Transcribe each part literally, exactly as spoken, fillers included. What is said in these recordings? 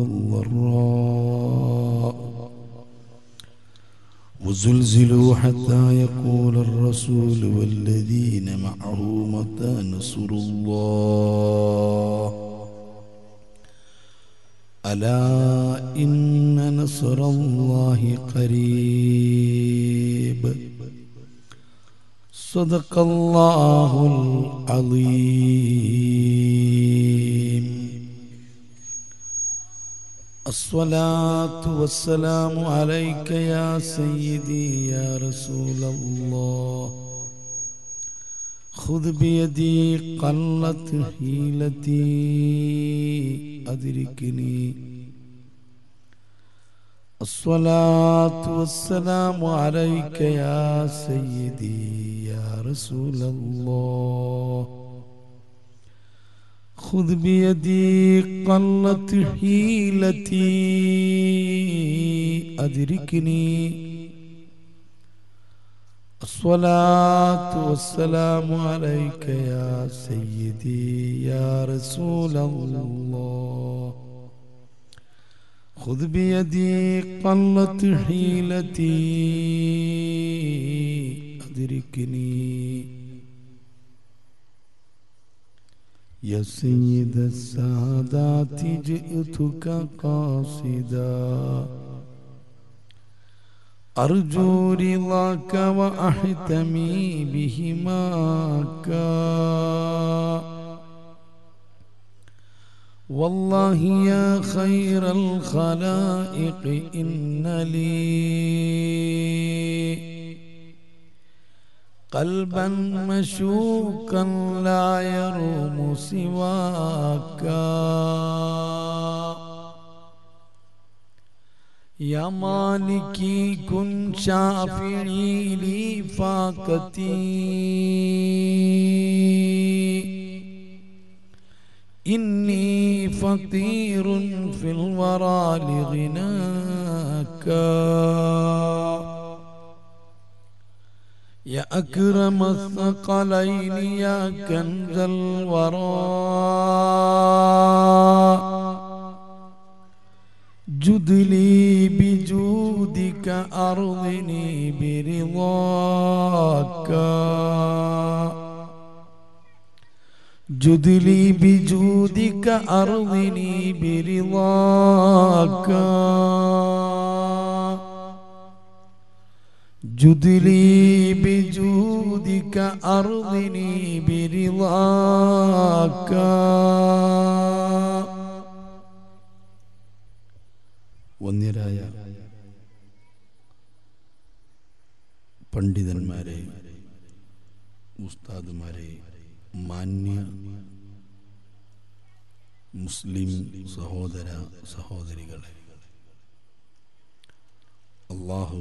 والضراء وزلزلوا حتى يقول الرسول والذين معه متى نصر الله ألا إن نصر الله قريب صدق الله العظيم الصلاة والسلام عليك يا سيدي يا رسول الله خذ بيدي قلت حيلتي أدركني الصلاة والسلام عليك يا سيدي يا رسول الله خذ بيدي قلت حيلتي أدركني الصلاة والسلام عليك يا سيدي يا رسول الله خذ بيدي قلت حيلتي أدركني يا سيد السادات جئتك قاصدا أرجو رضاك وأحتمي بهماك والله يا خير الخلائق إن لي قلبا مشوقا لا يروم سواك يا مالكي كن شافعي لي فاقتي إني فقير في الورى لغناك يا أكرم الثقلين يا كنز الورى جد لي بجودك أرضني برضاك جد لي بجودك أرضني برضاك جد لي بجودك أرضني برضاك വന്യരായ പണ്ഡിതന്മാരെ ഉസ്താദുമാരെ മാന്യ മുസ്ലിം സഹോദര സഹോദരികളെ അല്ലാഹു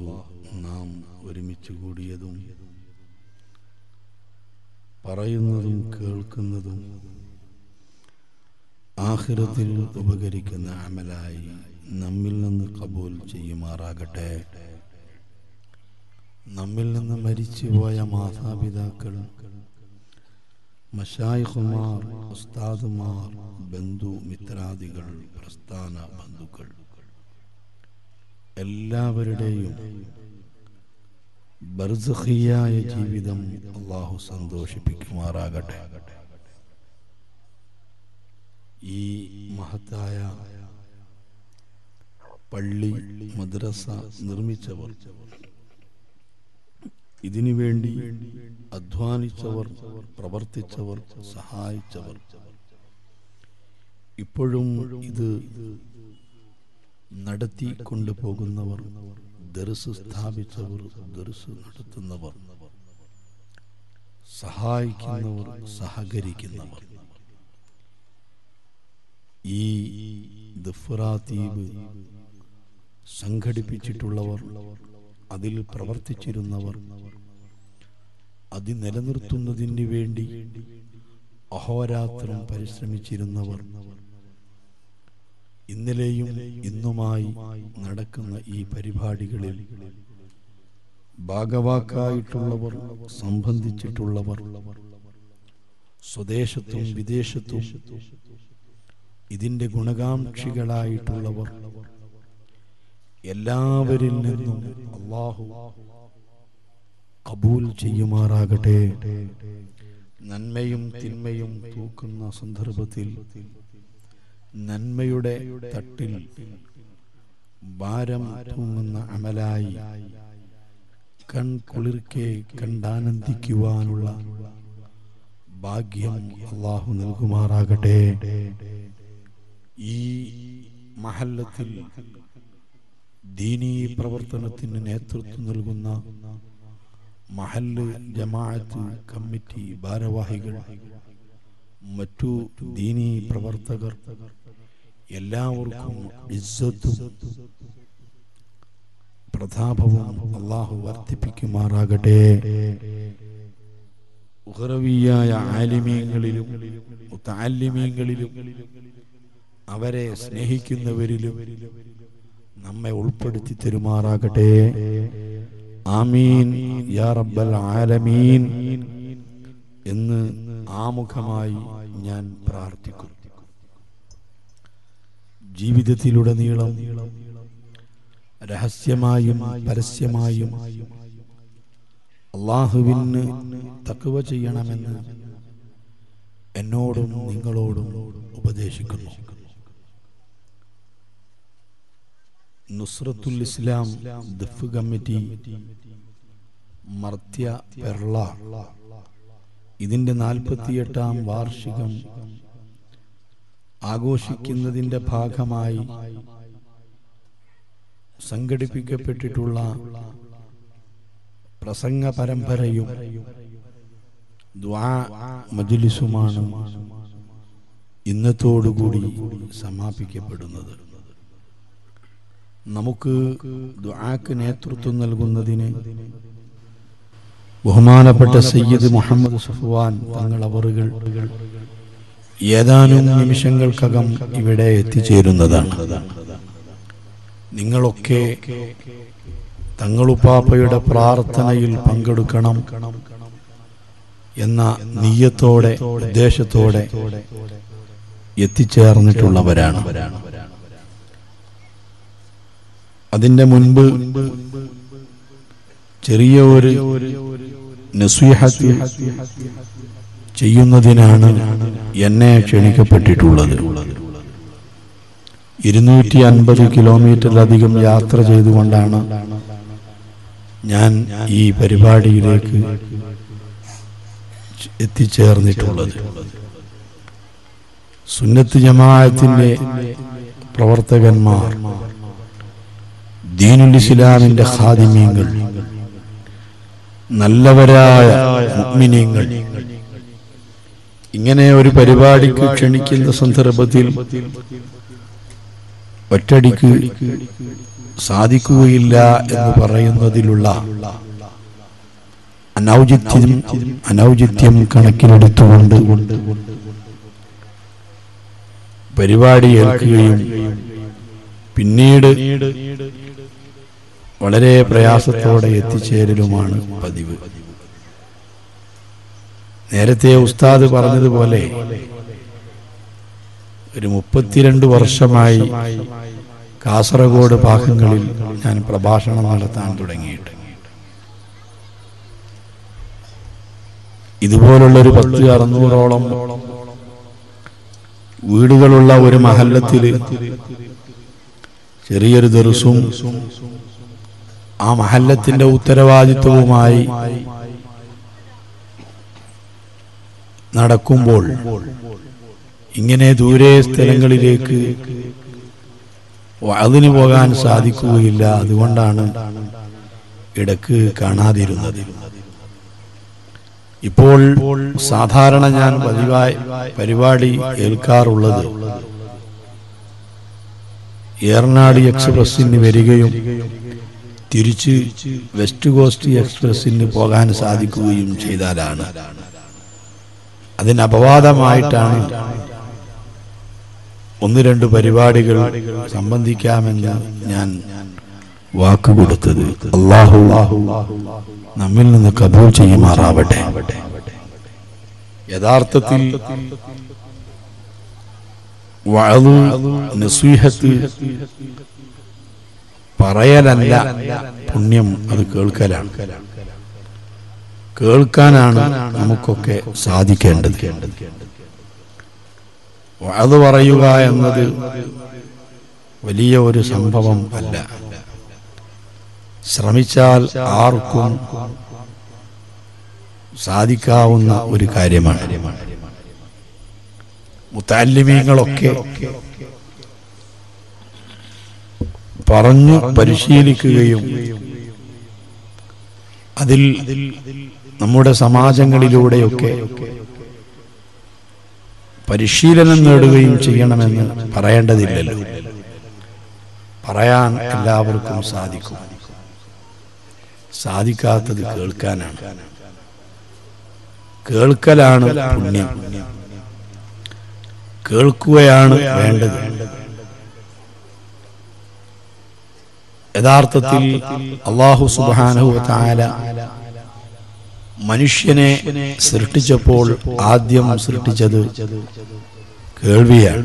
നാം ഒരുമിച്ച് കൂടിയതും പറയുന്നതും കേൾക്കുന്നതും ആഖിറത്തിൽ ഉപകരിക്കുന്ന അമലായി നമ്മിൽ നിന്ന് ഖബൂൽ ചെയ്യുമാറാകട്ടെ. നമ്മിൽ നിന്ന് മരിച്ചുപോയ മാതാപിതാക്കൾ, മശായിഖുമാർ, ഉസ്താദുമാർ, ബന്ധു മിത്രാദികൾ, പ്രസ്ഥാന ബന്ധുക്കൾ എല്ലാവരുടെയും ബർസഖിയായ ജീവിതം അല്ലാഹു സന്തോഷിപ്പിക്കുമാറാകട്ടെ. ഈ മഹത്തായ പള്ളി മദ്രസ നിർമ്മിച്ചവർ, ഇതിനുവേണ്ടി അധ്വാനിച്ചവർ, പ്രവർത്തിച്ചവർ, സഹായിച്ചവർ, ഇപ്പോഴും ഇത് നടത്തി കൊണ്ടുപോകുന്നവർ, ദർസ് സ്ഥാപിച്ചവർ, ദർസ് നടത്തുന്നവർ, സഹായിക്കുന്നവർ, സഹകരിക്കുന്നവർ, ഈ ദഫ്രാതീബ് സംഘടിപ്പിച്ചിട്ടുള്ളവർ, അതിൽ പ്രവർത്തിച്ചിരുന്നവർ, അത് നിലനിർത്തുന്നതിന് വേണ്ടി അഹോരാത്രം പരിശ്രമിച്ചിരുന്നവർ, ഇന്നലെയും ഇന്നുമായി നടക്കുന്ന ഈ പരിപാടികളിൽ ഭാഗവാക്കായിട്ടുള്ളവർ, സംബന്ധിച്ചിട്ടുള്ളവർ, സ്വദേശത്തും വിദേശത്തും ഇതിന്റെ ഗുണകാംക്ഷികളായിട്ടുള്ളവർ എല്ലാവരിൽ നിന്നും അല്ലാഹു കബൂൽ ചെയ്യുമാറാകട്ടെ. നന്മയും തിന്മയും തൂക്കുന്ന സന്ദർഭത്തിൽ നന്മയുടെ തട്ടിൽ ഭാരം തൂങ്ങുന്ന അമലായി കൺകുളിർക്കെ കണ്ടാനന്ദിക്കുവാനുള്ള ഭാഗ്യം അല്ലാഹു നൽകുമാറാകട്ടെ. ഈ മഹല്ലത്തിൽ ദീനീ പ്രവർത്തനത്തിന് നേതൃത്വം നൽകുന്ന മഹല്ല് ജമാഅത്ത് കമ്മിറ്റി ഭാരവാഹികൾ, മറ്റു ദീനീ പ്രവർത്തകർ എല്ലാവർക്കും ഇസ്സത്തും പ്രതാപവും അല്ലാഹു വർദ്ധിപ്പിക്കുമാറാകട്ടെ. ഉഖറവിയായ ആലിമീങ്ങളിലും മുതഅല്ലിമീങ്ങളിലും അവരെ സ്നേഹിക്കുന്നവരിലും നമ്മെ ഉൾപ്പെടുത്തി തരുമാറാകട്ടെ. ആമീൻ യാ റബ്ബൽ ആലമീൻ എന്ന് ആമുഖമായി ഞാൻ പ്രാർത്ഥിക്കുന്നു. ജീവിതത്തിലുടനീളം രഹസ്യമായും പരസ്യമായും അല്ലാഹുവിന് തഖ്വ ചെയ്യണമെന്ന് എന്നോടും നിങ്ങളോടും ഉപദേശിക്കുന്നു. നുസ്രത്തുൽ ഇസ്ലാം ദഫ് കമ്മിറ്റി മർത്യ പെർള ഇതിൻ്റെ നാൽപ്പത്തിയെട്ടാം വാർഷികം ആഘോഷിക്കുന്നതിൻ്റെ ഭാഗമായി സംഘടിപ്പിക്കപ്പെട്ടിട്ടുള്ള പ്രസംഗ പരമ്പരയും ദുആ മജ്ലിസുമാണ് ഇന്നത്തോടുകൂടി സമാപിക്കപ്പെടുന്നത്. നമുക്ക് ദുആക്ക് നേതൃത്വം നൽകുന്നതിന് ബഹുമാനപ്പെട്ട സയ്യിദ് മുഹമ്മദ് സഫ്വാൻ തങ്ങൾ അവറുകൾ ഏതാനും നിമിഷങ്ങൾക്കകം ഇവിടെ എത്തിച്ചേരുന്നതാണ്. നിങ്ങളൊക്കെ തങ്ങളുപ്പാപ്പയുടെ പ്രാർത്ഥനയിൽ പങ്കെടുക്കണം എന്ന നിയ്യത്തോടെ ഉദ്ദേശത്തോടെ എത്തിച്ചേർന്നിട്ടുള്ളവരാണ്. അതിൻ്റെ മുൻപ് ചെറിയ ഒരു നസീഹത്ത് ചെയ്യുന്നതിനാണ് എന്നെ ക്ഷണിക്കപ്പെട്ടിട്ടുള്ളത്. ഇരുന്നൂറ്റി അൻപത് കിലോമീറ്ററിലധികം യാത്ര ചെയ്തുകൊണ്ടാണ് ഞാൻ ഈ പരിപാടിയിലേക്ക് എത്തിച്ചേർന്നിട്ടുള്ളത്. സുന്നത്ത് ജമാഅത്തിന്റെ പ്രവർത്തകന്മാർ, ദീനുൽ ഇസ്ലാമിന്റെ ഖാദിമീങ്ങൾ, നല്ലവരായ മുഅ്മിനീങ്ങൾ, ഇങ്ങനെ ഒരു പരിപാടിക്ക് ക്ഷണിക്കുന്ന സന്ദർഭത്തിൽ ഒറ്റടിക്ക് സാധിക്കുകയില്ല എന്ന് പറയുന്നതിലുള്ള അനൗചിത്യം അനൗചിത്യം കണക്കിലെടുത്തുകൊണ്ട് പരിപാടി ഏൽക്കുകയും പിന്നീട് വളരെ പ്രയാസത്തോടെ എത്തിച്ചേരലുമാണ് പതിവ്. നേരത്തെ ഉസ്താദ് പറഞ്ഞതുപോലെ ഒരു മുപ്പത്തിരണ്ട് വർഷമായി കാസർഗോഡ് ഭാഗങ്ങളിൽ ഞാൻ പ്രഭാഷണം നടത്താൻ തുടങ്ങിയിട്ട് ഇതുപോലുള്ളൊരു പത്ത് അറുന്നൂറോളം വീടുകളുള്ള ഒരു മഹല്ലത്തിൽ ചെറിയൊരു ദർസും ആ മഹല്ലത്തിന്റെ ഉത്തരവാദിത്വവുമായി നടക്കുമ്പോൾ ഇങ്ങനെ ദൂരെ സ്ഥലങ്ങളിലേക്ക് അതിന് പോകാൻ സാധിക്കുകയില്ല. അതുകൊണ്ടാണ് ഇടക്ക് കാണാതിരുന്നത്. ഇപ്പോൾ സാധാരണ ഞാൻ പതിവായി പരിപാടി ഏൽക്കാറുള്ളത് ഏർനാട് എക്സ്പ്രസിന് വരികയും തിരിച്ച് വെസ്റ്റ് കോസ്റ്റ് എക്സ്പ്രസിന് പോകാൻ സാധിക്കുകയും ചെയ്താലാണ്. അതിന് അപവാദമായിട്ടാണ് ഒന്ന് രണ്ട് പരിപാടികൾ സംബന്ധിക്കാമെന്ന് ഞാൻ വാക്കുകൊടുത്തത്. അല്ലാഹു നമ്മിൽ നിന്ന് കബൂൽ ചെയ്യുമാറാവട്ടെ. യഥാർത്ഥത്തിൽ വഅദ് നസീഹത്ത് പറയലല്ല, പുണ്യം അത് കേൾക്കലാണ്. കേൾക്കാനാണ് നമുക്കൊക്കെ സാധിക്കേണ്ടത്. വഅദ് പറയുക എന്നത് വലിയ ഒരു സംഭവം അല്ല. ശ്രമിച്ചാൽ ആർക്കും സാധിക്കാവുന്ന ഒരു കാര്യമാണ്. മുത്തഅല്ലിമീങ്ങളൊക്കെ പറഞ്ഞു പരിശീലിക്കുകയും അതിൽ നമ്മുടെ സമാജങ്ങളിലൂടെയൊക്കെ പരിശീലനം നേടുകയും ചെയ്യണമെന്ന് പറയേണ്ടതില്ലല്ലോ. പറയാൻ എല്ലാവർക്കും സാധിക്കും. സാധിക്കാത്തത് കേൾക്കാനാണ്. കേൾക്കലാണ് പുണ്യം. കേൾക്കുകയാണ് വേണ്ടത്. യഥാർത്ഥത്തിൽ അല്ലാഹു സുബ്ഹാനഹു വ തആല മനുഷ്യനെ സൃഷ്ടിച്ചപ്പോൾ ആദ്യം സൃഷ്ടിച്ചത് കേൾവിയാണ്.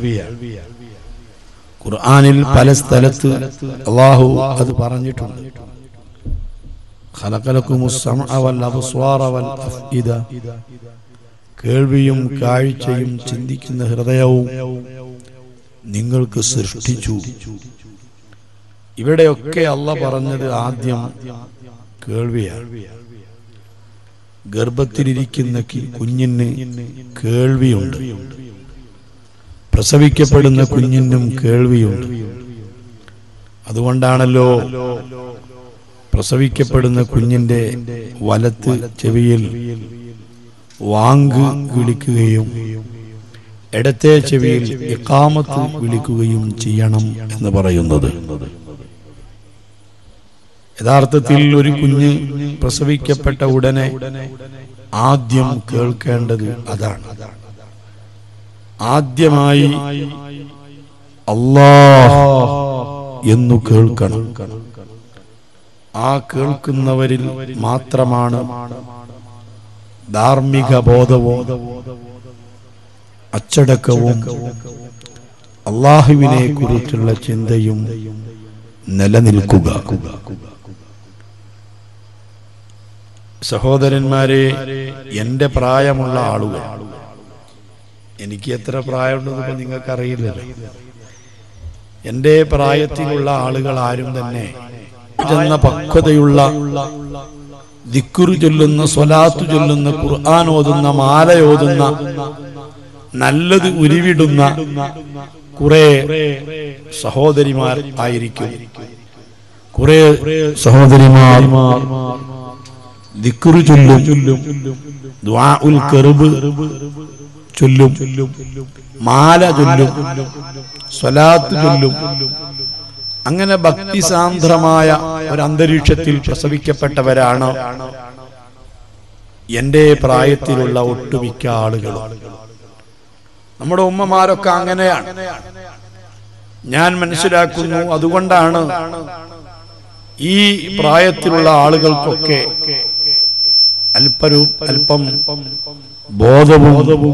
ഖുർആനിൽ പല സ്ഥലത്ത് അല്ലാഹു അത് പറഞ്ഞിട്ടുണ്ട്. ഖലഖലകുമുസ് സമഅ വൽ അബ്സ്വാറ വൽ അഫ്ഇദ, കേൾവിയും കാഴ്ചയും ചിന്തിക്കുന്ന ഹൃദയവും നിങ്ങൾക്ക് സൃഷ്ടിച്ചു. ഇവിടെയൊക്കെ അല്ലാഹ് പറഞ്ഞത് ആദ്യം കേൾവിയാണ്. ഗർഭത്തിലിരിക്കുന്ന കുഞ്ഞിന് കേൾവിയുണ്ട്, പ്രസവിക്കപ്പെടുന്ന കുഞ്ഞിനും കേൾവിയുണ്ട്. അതുകൊണ്ടാണല്ലോ പ്രസവിക്കപ്പെടുന്ന കുഞ്ഞിന്റെ വലത്ത് ചെവിയിൽ വാങ്ക് വിളിക്കുകയും ഇടത്തെ ചെവിയിൽ ഇഖാമത്ത് വിളിക്കുകയും ചെയ്യണം എന്ന് പറയുന്നത്. യഥാർത്ഥത്തിൽ ഒരു കുഞ്ഞ് പ്രസവിക്കപ്പെട്ട ഉടനെ ആദ്യം കേൾക്കേണ്ടത് അതാണ്. ആദ്യമായി അല്ലാഹ് എന്നു കേൾക്കണം. ആ കേൾക്കുന്നവരിൽ മാത്രമാണ് ധാർമ്മിക ബോധവും അച്ചടക്കവും അല്ലാഹുവിനെ കുറിച്ചുള്ള ചിന്തയും നിലനിൽക്കുക. സഹോദരന്മാരെ, എന്റെ പ്രായമുള്ള ആളുകൾ, എനിക്ക് എത്ര പ്രായമുണ്ടെന്ന് നിങ്ങൾക്കറിയില്ലല്ലോ, എന്റെ പ്രായത്തിലുള്ള ആളുകൾ ആരും തന്നെ എന്ന പക്വതയുള്ള, ദിക്കുറു ചൊല്ലുന്ന, സ്വലാത്തു ചൊല്ലുന്ന, ഖുർആൻ ഓതുന്ന, മാലയോതുന്ന, നല്ലത് ഉരുവിടുന്ന കുറെ സഹോദരിമാർ ആയിരിക്കും. കുറെ സഹോദരിമാർ ദിക്കുറു ചൊല്ലും, ദുആഉൽ ഖർബ് ചൊല്ലും, മാല ചൊല്ലും, സ്വലാത്ത് ചൊല്ലും. അങ്ങനെ ഭക്തി സാന്ദ്രമായ ഒരു അന്തരീക്ഷത്തിൽ പ്രസവിക്കപ്പെട്ടവരാണ് എന്റെ പ്രായത്തിലുള്ള ഒട്ടുമിക്ക ആളുകളും. നമ്മുടെ ഉമ്മമാരൊക്കെ അങ്ങനെയാണ് ഞാൻ മനസ്സിലാക്കുന്നു. അതുകൊണ്ടാണ് ഈ പ്രായത്തിലുള്ള ആളുകൾക്കൊക്കെ അല്പരു അല്പം ബോധവും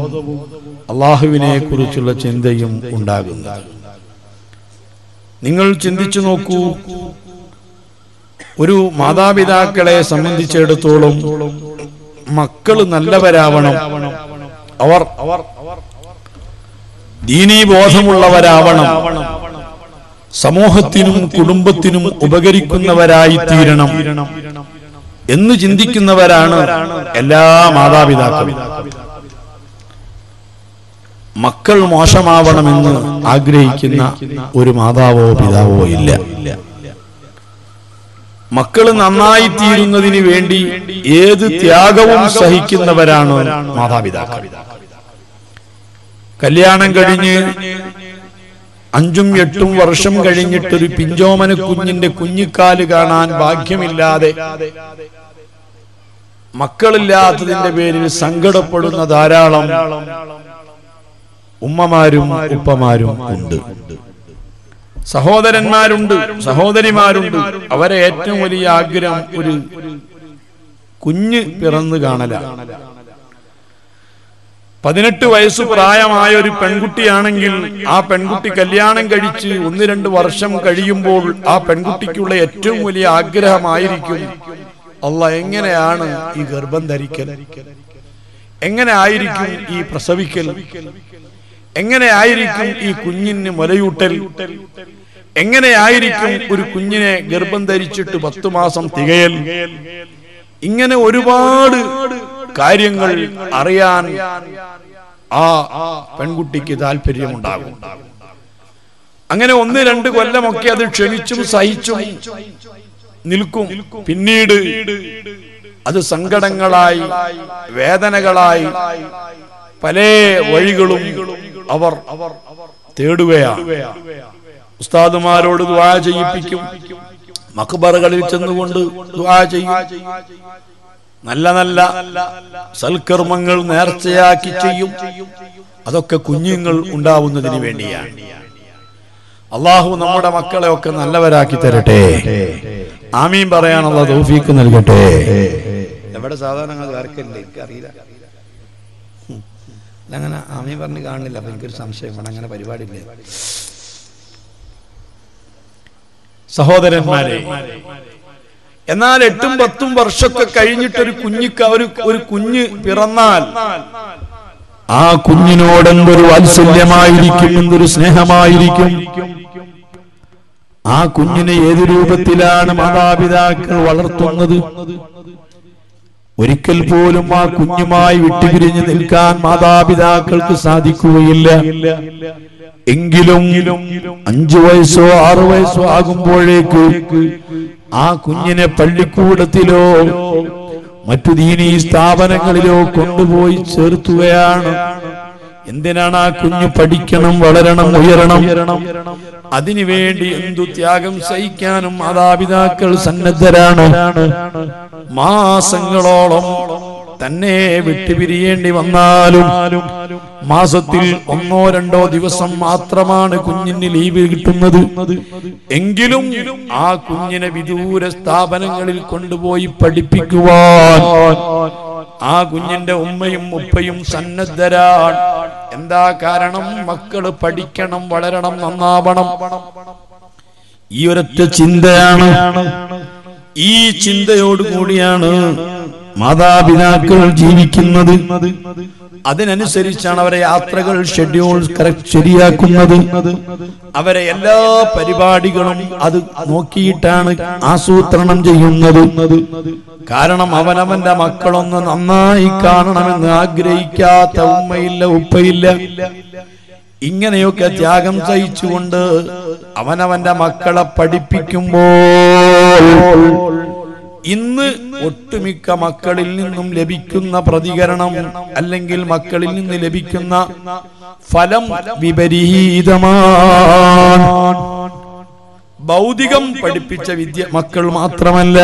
അല്ലാഹുവിനെ കുറിച്ചുള്ള ചിന്തയും ഉണ്ടാകുന്നത്. നിങ്ങൾ ചിന്തിച്ചു നോക്കൂ, ഒരു മാതാപിതാക്കളെ സംബന്ധിച്ചിടത്തോളം മക്കൾ നല്ലവരാവണം, അവർ ദീനീ ബോധമുള്ളവരാവണം, സമൂഹത്തിനും കുടുംബത്തിനും ഉപകരിക്കുന്നവരായി തീരണം എന്ന് ചിന്തിക്കുന്നവരാണ് എല്ലാ മാതാപിതാക്കളും. മക്കൾ മോശമാവണമെന്ന് ആഗ്രഹിക്കുന്ന ഒരു മാതാവോ പിതാവോ ഇല്ല. മക്കൾ നന്നായി തീരുന്നതിന് വേണ്ടി ഏത് ത്യാഗവും സഹിക്കുന്നവരാണ് മാതാപിതാക്കൾ. കല്യാണം കഴിഞ്ഞ് അഞ്ചും എട്ടും വർഷം കഴിഞ്ഞിട്ടൊരു പിഞ്ചോമന കുഞ്ഞിന്റെ കുഞ്ഞിക്കാല് കാണാൻ ഭാഗ്യമില്ലാതെ മക്കളില്ലാത്തതിന്റെ പേരിൽ സങ്കടപ്പെടുന്ന ധാരാളം ഉമ്മമാരും ഉപ്പമാരും ഉണ്ട്. സഹോദരന്മാരുണ്ട്, സഹോദരിമാരുണ്ട്. അവരെ ഏറ്റവും വലിയ ആഗ്രഹം ഒരു കുഞ്ഞ് പിറന്നു കാണലാണ്. പതിനെട്ട് വയസ്സ് പ്രായമായ ഒരു പെൺകുട്ടിയാണെങ്കിൽ ആ പെൺകുട്ടി കല്യാണം കഴിച്ച് ഒന്ന് രണ്ട് വർഷം കഴിയുമ്പോൾ ആ പെൺകുട്ടിക്കുള്ള ഏറ്റവും വലിയ ആഗ്രഹമായിരിക്കും അല്ലാ എങ്ങനെയാണ് ഈ ഗർഭം ധരിക്കൽ, എങ്ങനെ ആയിരിക്കും ഈ പ്രസവിക്കൽ, എങ്ങനെ ആയിരിക്കും ഈ കുഞ്ഞിന് മുലയൂട്ടൽ, എങ്ങനെയായിരിക്കും ഒരു കുഞ്ഞിനെ ഗർഭം ധരിച്ചിട്ട് പത്തു മാസം തികയൽ, ഇങ്ങനെ ഒരുപാട് കാര്യങ്ങൾ അറിയാൻ ആ പെൺകുട്ടിക്ക് താല്പര്യമുണ്ടാകും. അങ്ങനെ ഒന്ന് രണ്ട് കൊല്ലമൊക്കെ അത് ക്ഷമിച്ചും സഹിച്ചും നിൽക്കും. പിന്നീട് അത് സങ്കടങ്ങളായി വേദനകളായി പല വഴികളും അവർ തേടുകയാണ്. ഉസ്താദുമാരോട് ദുആ ചെയ്യിപ്പിക്കും, മഖ്ബറകളിൽ ചെന്നുകൊണ്ട് ദുആ ചെയ്യും, നല്ല നല്ല സൽക്കർമ്മങ്ങൾ നേർച്ചയാക്കി ചെയ്യും. അതൊക്കെ കുഞ്ഞുങ്ങൾ ഉണ്ടാവുന്നതിന് വേണ്ടിയാണ്. അല്ലാഹു നമ്മുടെ മക്കളെ ഒക്കെ നല്ലവരാക്കി തരട്ടെ. ആമീൻ പറയാൻ അല്ലാഹു തൗഫീഖ് നൽകട്ടെ. എവിടെ സാധാരണ ആർക്കല്ലേ അറിയില്ല, അങ്ങനെ ആമീൻ പറഞ്ഞ് കാണില്ല. അപ്പൊ എനിക്കൊരു സംശയമാണ്, അങ്ങനെ പരിപാടി ഇല്ലേ? സഹോദരന്മാരെ, എന്നാൽ എട്ടും പത്തും വർഷമൊക്കെ കഴിഞ്ഞിട്ട് ഒരു കുഞ്ഞിക്ക് ഒരു ഒരു കുഞ്ഞ് പിറന്നാൽ ആ കുഞ്ഞിനോട് എന്തൊരു വാത്സല്യമായിരിക്കും, എന്തൊരു സ്നേഹമായിരിക്കും. ആ കുഞ്ഞിനെ ഏത് രൂപത്തിലാണ് മാതാപിതാക്കൾ വളർത്തുന്നത്? ഒരിക്കൽ പോലും ആ കുഞ്ഞുമായി വിട്ടുപിരിഞ്ഞു നിൽക്കാൻ മാതാപിതാക്കൾക്ക് സാധിക്കുകയില്ല. എങ്കിലും അഞ്ചു വയസ്സോ ആറു വയസ്സോ ആകുമ്പോഴേക്ക് ആ കുഞ്ഞിനെ പള്ളിക്കൂടത്തിലോ മറ്റു ദീനീ സ്ഥാപനങ്ങളിലോ കൊണ്ടുപോയി ചേർത്തുകയാണ്. എന്തിനാണ്? ആ കുഞ്ഞ് പഠിക്കണം, വളരണം, ഉയരണം. അതിനുവേണ്ടി എന്തു ത്യാഗം സഹിക്കാനും മാതാപിതാക്കൾ സന്നദ്ധരാണ്. മാസങ്ങളോളം തന്നെ വിട്ടുപിരിയേണ്ടി വന്നാലും മാസത്തിൽ ഒന്നോ രണ്ടോ ദിവസം മാത്രമാണ് കുഞ്ഞിന് ലീവ് കിട്ടുന്നത്. എങ്കിലും ആ കുഞ്ഞിനെ വിദൂര സ്ഥാപനങ്ങളിൽ കൊണ്ടുപോയി പഠിപ്പിക്കുവാൻ ആ കുഞ്ഞിന്റെ ഉമ്മയും ഉപ്പയും സന്നദ്ധരാണ്. എന്താ കാരണം? മക്കള് പഠിക്കണം, വളരണം, നന്നാവണം. ഈ ഒരൊറ്റ ചിന്തയാണ്. ഈ ചിന്തയോടുകൂടിയാണ് മാതാപിതാക്കൾ ജീവിക്കുന്നത്. അതിനനുസരിച്ചാണ് അവരെ യാത്രകൾ ഷെഡ്യൂൾ കറക്റ്റ് ശരിയാക്കുന്നത്. അവരെ എല്ലാ പരിപാടികളും അത് നോക്കിയിട്ടാണ് ആസൂത്രണം ചെയ്യുന്നത്. കാരണം അവനവന്റെ മക്കളൊന്ന് നന്നായി കാണണമെന്ന് ആഗ്രഹിക്കാത്ത ഉമ്മയില്ല, ഉപ്പയില്ല. ഇങ്ങനെയൊക്കെ ത്യാഗം സഹിച്ചുകൊണ്ട് അവനവന്റെ മക്കളെ പഠിപ്പിക്കുമ്പോൾ ഇന്ന് ഒട്ടുമിക്ക മക്കളിൽ നിന്നും ലഭിക്കുന്ന പ്രതികരണം അല്ലെങ്കിൽ മക്കളിൽ നിന്ന് ലഭിക്കുന്ന ഫലം വിപരീതമാണ്. ഭൗതികം പഠിപ്പിച്ച വിദ്യ മക്കൾ മാത്രമല്ല,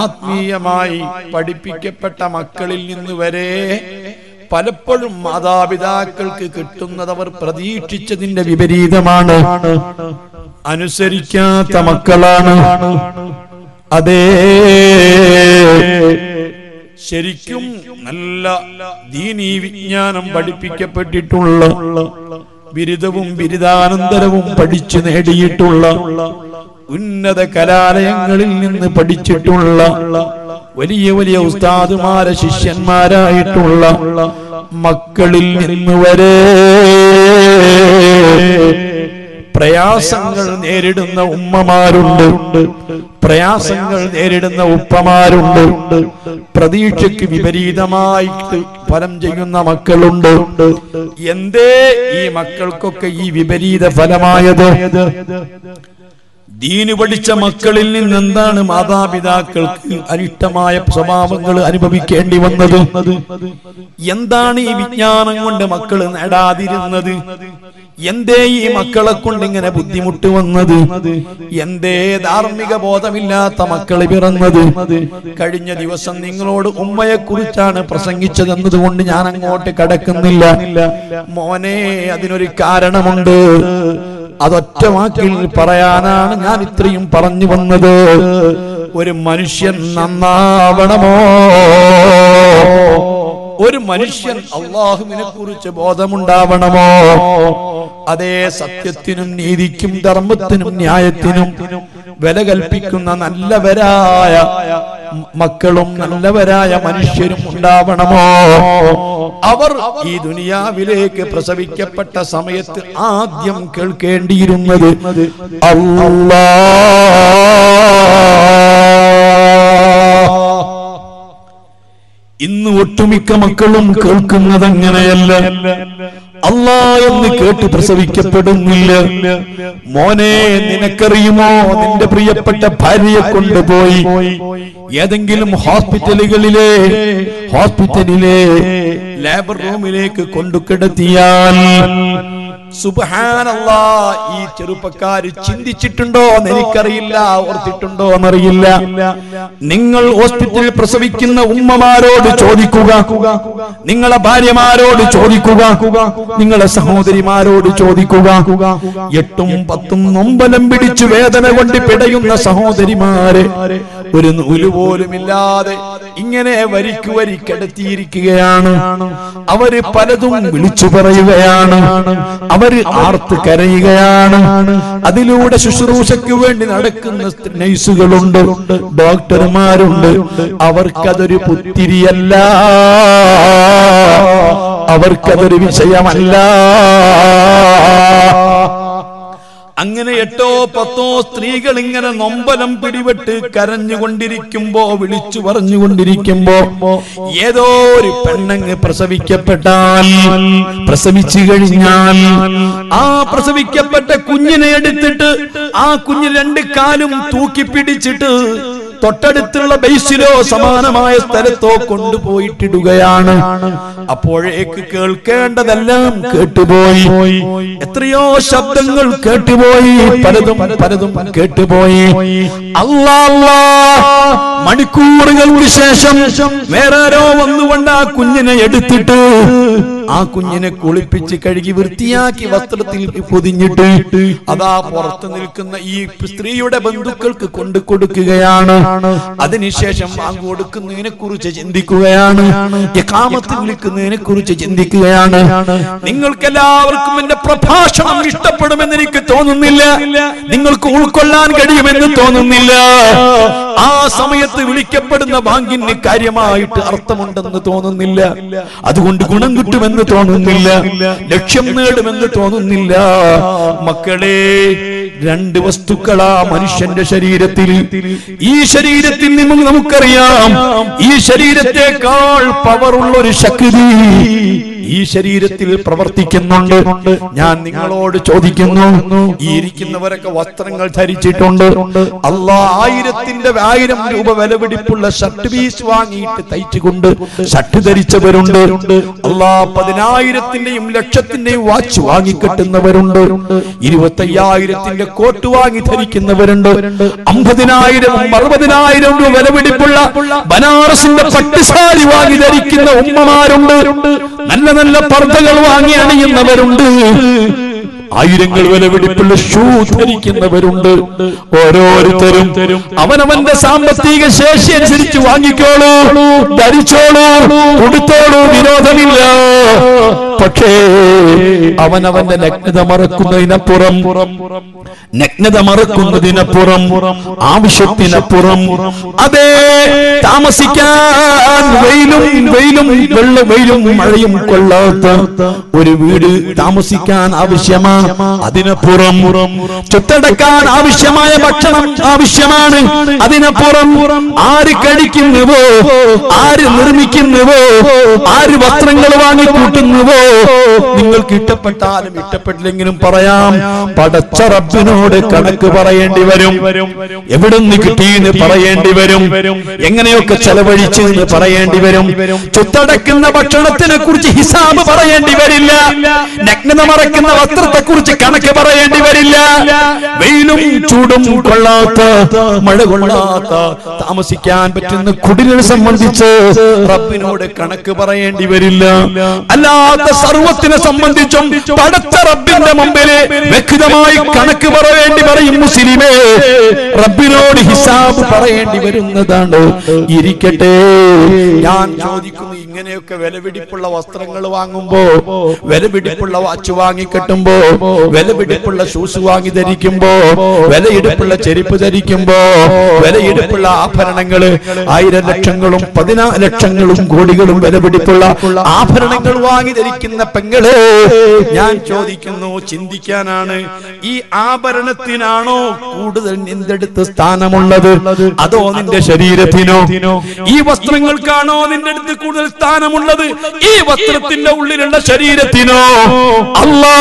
ആത്മീയമായി പഠിപ്പിക്കപ്പെട്ട മക്കളിൽ നിന്ന് വരെ പലപ്പോഴും മാതാപിതാക്കൾക്ക് കിട്ടുന്നത് അവർ പ്രതീക്ഷിച്ചതിന്റെ വിപരീതമാണ്. അനുസരിക്കാത്ത മക്കളാണ്. അതേ, ശരിക്കും നല്ല ദീനീ വിജ്ഞാനം പഠിപ്പിക്കപ്പെട്ടിട്ടുള്ള, ബിരുദവും ബിരുദാനന്തരവും പഠിച്ചു നേടിയിട്ടുള്ള, ഉന്നത കലാലയങ്ങളിൽ നിന്ന് പഠിച്ചിട്ടുള്ള, വലിയ വലിയ ഉസ്താദുമാരെ ശിഷ്യന്മാരായിട്ടുള്ള മക്കളിൽ നിന്ന് വരെ പ്രയാസങ്ങൾ നേരിടുന്ന ഉമ്മമാരുണ്ട്, പ്രയാസങ്ങൾ നേരിടുന്ന ഉപ്പമാരുണ്ട്. പ്രതീക്ഷയ്ക്ക് വിപരീതമായിട്ട് ഫലം ചെയ്യുന്ന മക്കളുണ്ട്. എന്തേ ഈ മക്കൾക്കൊക്കെ ഈ വിപരീത ഫലമായത്? ദീന് പഠിച്ച മക്കളിൽ നിന്നെന്താണ് മാതാപിതാക്കൾക്ക് അനിഷ്ടമായ സ്വഭാവങ്ങൾ അനുഭവിക്കേണ്ടി വന്നത്? എന്താണ് ഈ വിജ്ഞാനം കൊണ്ട് മക്കൾ നേടാതിരുന്നത്? എന്തേ ഈ മക്കളെ കൊണ്ട് ഇങ്ങനെ ബുദ്ധിമുട്ട് വന്നത്? എന്തേ ധാർമ്മിക ബോധമില്ലാത്ത മക്കൾ പിറന്നത്? കഴിഞ്ഞ ദിവസം നിങ്ങളോട് ഉമ്മയെ കുറിച്ചാണ് പ്രസംഗിച്ചതെന്നതുകൊണ്ട് ഞാൻ അങ്ങോട്ട് കടക്കുന്നില്ല. മോനെ, അതിനൊരു കാരണമുണ്ട്. അതൊറ്റ വാക്കിൽ പറയാനാണ് ഞാൻ ഇത്രയും പറഞ്ഞു വന്നത്. ഒരു മനുഷ്യൻ നന്നാവണമോ, ഒരു മനുഷ്യൻ അല്ലാഹുവിനെ കുറിച്ച് ബോധമുണ്ടാവണമോ? അതേ സത്യത്തിനും നീതിക്കും ധർമ്മത്തിനും ന്യായത്തിനും വില കൽപ്പിക്കുന്ന നല്ലവരായ മക്കളും നല്ലവരായ മനുഷ്യരും ഉണ്ടാവണമോ? അവർ ഈ ദുനിയാവിലേക്ക് പ്രസവിക്കപ്പെട്ട സമയത്ത് ആദ്യം കേൾക്കേണ്ടിയിരുന്നത് അല്ലാഹ്. ഇന്ന് ഒട്ടുമിക്ക മക്കളും കേൾക്കുന്നത് അങ്ങനെയല്ല. അല്ലാഹ് എന്ന് കേട്ട് പ്രസവിക്കപ്പെടുന്നില്ല. മോനെ, നിനക്കറിയുമോ, നിന്റെ പ്രിയപ്പെട്ട ഭാര്യയെ കൊണ്ടുപോയി ഏതെങ്കിലും ഹോസ്പിറ്റലുകളിലെ ഹോസ്പിറ്റലിലെ ലേബർ റൂമിലേക്ക് കൊണ്ടുകിടത്തിയാൽ സുബ്ഹാനല്ലാഹ്, ഈ ചെറുപ്പക്കാര് ചിന്തിച്ചിട്ടുണ്ടോ എനിക്കറിയില്ല, ഓർത്തിട്ടുണ്ടോ എന്നറിയില്ല. നിങ്ങൾ ഹോസ്പിറ്റലിൽ പ്രസവിക്കുന്ന ഉമ്മമാരോട് ചോദിക്കുക, നിങ്ങളെ ഭാര്യമാരോട് ചോദിക്കുക, നിങ്ങളെ സഹോദരിമാരോട് ചോദിക്കുക. എട്ടും പത്തും നൊമ്പലം പിടിച്ചു വേദന കൊണ്ട് പിടയുന്ന സഹോദരിമാരെ ഒരു നൂല് പോലും ഇല്ലാതെ ഇങ്ങനെ വരിക്കു വരിക്കടത്തിയിരിക്കുകയാണ്. അവര് പലതും വിളിച്ചു പറയുകയാണ്, അവര് ആർത്ത് കരയുകയാണ്. അതിലൂടെ ശുശ്രൂഷയ്ക്ക് വേണ്ടി നടക്കുന്ന നഴ്സുകളുണ്ട്, ഡോക്ടർമാരുണ്ട്. അവർക്കതൊരു പുത്തിരിയല്ല, അവർക്കതൊരു വിഷയമല്ല. അങ്ങനെ എട്ടോ പത്തോ സ്ത്രീകൾ ഇങ്ങനെ നൊമ്പലം പിടിപെട്ട് കരഞ്ഞുകൊണ്ടിരിക്കുമ്പോ, വിളിച്ചു പറഞ്ഞുകൊണ്ടിരിക്കുമ്പോ, ഏതോ ഒരു പെണ്ണങ്ങ് പ്രസവിക്കപ്പെട്ടാൽ, പ്രസവിച്ചു കഴിഞ്ഞാൽ ആ പ്രസവിക്കപ്പെട്ട കുഞ്ഞിനെ എടുത്തിട്ട് ആ കുഞ്ഞ് രണ്ട് കാലും തൂക്കി പിടിച്ചിട്ട് തൊട്ടടുത്തുള്ള ബേസിലോ സമാനമായ സ്ഥലത്തോ കൊണ്ടുപോയിട്ടിടുകയാണ്. അപ്പോഴേക്ക് കേൾക്കേണ്ടതെല്ലാം കേട്ടുപോയി, എത്രയോ ശബ്ദങ്ങൾ കേട്ടുപോയി, പലതും പലതും കേട്ടുപോയി. അല്ലാ അല്ലാ, മണിക്കൂറുകൾക്ക് ശേഷം വേറാരോ വന്നുകൊണ്ട് ആ കുഞ്ഞിനെ എടുത്തിട്ട് ആ കുഞ്ഞിനെ കുളിപ്പിച്ച് കഴുകി വൃത്തിയാക്കി വസ്ത്രത്തിൽ പൊതിഞ്ഞിട്ട് അതാ പുറത്തു നിൽക്കുന്ന ഈ സ്ത്രീയുടെ ബന്ധുക്കൾക്ക് കൊണ്ടു കൊടുക്കുകയാണ്. അതിനുശേഷം വാങ്ങു കൊടുക്കുന്നതിനെ കുറിച്ച് ചിന്തിക്കുകയാണ്, ഇഖാമത്ത് വിളിക്കുന്നതിനെ കുറിച്ച് ചിന്തിക്കുകയാണ്. നിങ്ങൾക്ക് എല്ലാവർക്കും എന്റെ പ്രഭാഷണം ഇഷ്ടപ്പെടുമെന്ന് എനിക്ക് തോന്നുന്നില്ല, നിങ്ങൾക്ക് ഉൾക്കൊള്ളാൻ കഴിയുമെന്ന് തോന്നുന്നില്ല. ആ സമയത്ത് വിളിക്കപ്പെടുന്ന ബാങ്കിന് കാര്യമായിട്ട് അർത്ഥമുണ്ടെന്ന് തോന്നുന്നില്ല, അതുകൊണ്ട് ഗുണം കിട്ടുമെന്ന് തോന്നുന്നില്ല, ലക്ഷ്യം നേടുമെന്ന് തോന്നുന്നില്ല. മക്കളെ, രണ്ട് വസ്തുക്കളാ മനുഷ്യന്റെ ശരീരത്തിൽ. ഈ ശരീരത്തിൽ നിന്നും നമുക്കറിയാം, ഈ ശരീരത്തെക്കാൾ പവറുള്ള ഒരു ശക്തി ഈ ശരീരത്തിൽ പ്രവർത്തിക്കുന്നുണ്ട്. ഞാൻ നിങ്ങളോട് ചോദിക്കുന്നു, ഈ ഇരിക്കുന്നവരൊക്കെ വസ്ത്രങ്ങൾ ധരിച്ചിട്ടുണ്ട്. അല്ലാഹ് ആയിരത്തിന്റെ ആയിരം രൂപ വില പിടിപ്പുള്ള ഷർട്ട് പീസ് വാങ്ങിയിട്ട് തയ്ച്ചുകൊണ്ട് ഷർട്ട് ധരിച്ചവരുണ്ട്. അല്ലാഹ് പതിനായിരത്തിന്റെയും ലക്ഷത്തിന്റെയും വാച്ച് വാങ്ങിക്കെട്ടുന്നവരുണ്ട്. ഇരുപത്തയ്യായിരത്തിന്റെ കോട്ട് വാങ്ങി ധരിക്കുന്നവരുണ്ട്. അമ്പതിനായിരവും അറുപതിനായിരം രൂപ വില പിടിപ്പുള്ള ബനാറസിന്റെ പട്ടുസാരി വാങ്ങി ധരിക്കുന്ന ഉമ്മമാരുണ്ട്. നല്ല നല്ല പർദ്ദകൾ വാങ്ങി അണിയുന്നവരുണ്ട്. ആയിരങ്ങൾ വില പിടിപ്പുള്ള ഷൂ ധരിക്കുന്നവരുണ്ട്. ഓരോരുത്തരും അവനവന്റെ സാമ്പത്തിക ശേഷി അനുസരിച്ച് വാങ്ങിക്കോളൂ, ധരിച്ചോളൂ, കൊടുത്തോളൂ, വിരോധമില്ല. പക്ഷേ അവനവന്റെ നഗ്നത മറക്കുന്നതിനപ്പുറം നഗ്നത മറക്കുന്നതിനപ്പുറം ആവശ്യത്തിനപ്പുറം, അതേ താമസിക്കാൻ വെയിലും വെയിലും വെള്ള വെയിലും മഴയും കൊള്ളാത്ത ഒരു വീട് താമസിക്കാൻ ആവശ്യമാണ്. അതിനപ്പുറം ചുറ്റടക്കാൻ ആവശ്യമായ ഭക്ഷണം ആവശ്യമാണ്. അതിനപ്പുറം ആര് കഴിക്കുന്നുവോ, ആര് നിർമ്മിക്കുന്നുവോ, ആര് വസ്ത്രങ്ങൾ വാങ്ങിക്കൂട്ടുന്നുവോ, നിങ്ങൾക്ക് ഇഷ്ടപ്പെട്ടാലും ഇഷ്ടപ്പെട്ടില്ലെങ്കിലും പറയാം, പടച്ച റബ്ബിനോട് കണക്ക് പറയേണ്ടി വരും. എവിടെ നിന്ന് കിട്ടിയെന്ന് പറയേണ്ടി വരും, എങ്ങനെയൊക്കെ ചെലവഴിച്ചു എന്ന് പറയേണ്ടി വരും. ചുറ്റടക്കുന്ന ഭക്ഷണത്തിനെ കുറിച്ച് ഹിസാബ് പറയേണ്ടി വരില്ല, നഗ്നത മറക്കുന്ന വസ്ത്രത്തെ കുറിച്ച് കണക്ക് പറയേണ്ടി വരില്ല. വെയിലും ചൂടും കൊള്ളാത്ത, മഴ കൊള്ളാത്ത, താമസിക്കാൻ പറ്റുന്ന കുടിലിനെ സംബന്ധിച്ച് റബ്ബിനോട് കണക്ക് പറയേണ്ടി വരില്ല. അല്ലാത്ത സർവത്തിനെ സംബന്ധിച്ചും പടച്ച റബ്ബിന്റെ മുമ്പിൽ വ്യക്തമായി കണക്ക് പറയേണ്ടി വരും മുസ്ലിമേ. റബ്ബിനോട് ഹിസാബ് പറയേണ്ടി വരുന്നതാണ്. ഇരിക്കട്ടെ, ഞാൻ ചോദിക്കുന്നു, ഇങ്ങനെയൊക്കെ വിലപിടിപ്പുള്ള വസ്ത്രങ്ങൾ വാങ്ങുമ്പോ, വിലപിടിപ്പുള്ള വാച്ച് വാങ്ങി കെട്ടുമ്പോ, വിലപിടിപ്പുള്ള ഷൂസ് വാങ്ങി ധരിക്കുമ്പോ, വിലയിടുപ്പുള്ള ചെരുപ്പ് ധരിക്കുമ്പോ, വിലയിടുപ്പുള്ള ആഭരണങ്ങള് ആയിരം ലക്ഷങ്ങളും പതിനാ ലക്ഷങ്ങളും കോടികളും വിലപിടിപ്പുള്ള ആഭരണങ്ങൾ വാങ്ങി ധരിക്കുന്ന പെങ്ങള്, ഞാൻ ചോദിക്കുന്നു, ചിന്തിക്കാനാണ്, ഈ ആഭരണത്തിനാണോ കൂടുതൽ നിന്റെടുത്ത് സ്ഥാനമുള്ളത്, അതോ നിന്റെ ശരീരത്തിനോ? ഈ വസ്ത്രങ്ങൾക്കാണോ നിന്റെ അടുത്ത് കൂടുതൽ സ്ഥാനമുള്ളത്, ഈ വസ്ത്രത്തിന്റെ ഉള്ളിലുള്ള ശരീരത്തിനോ? അല്ലാ,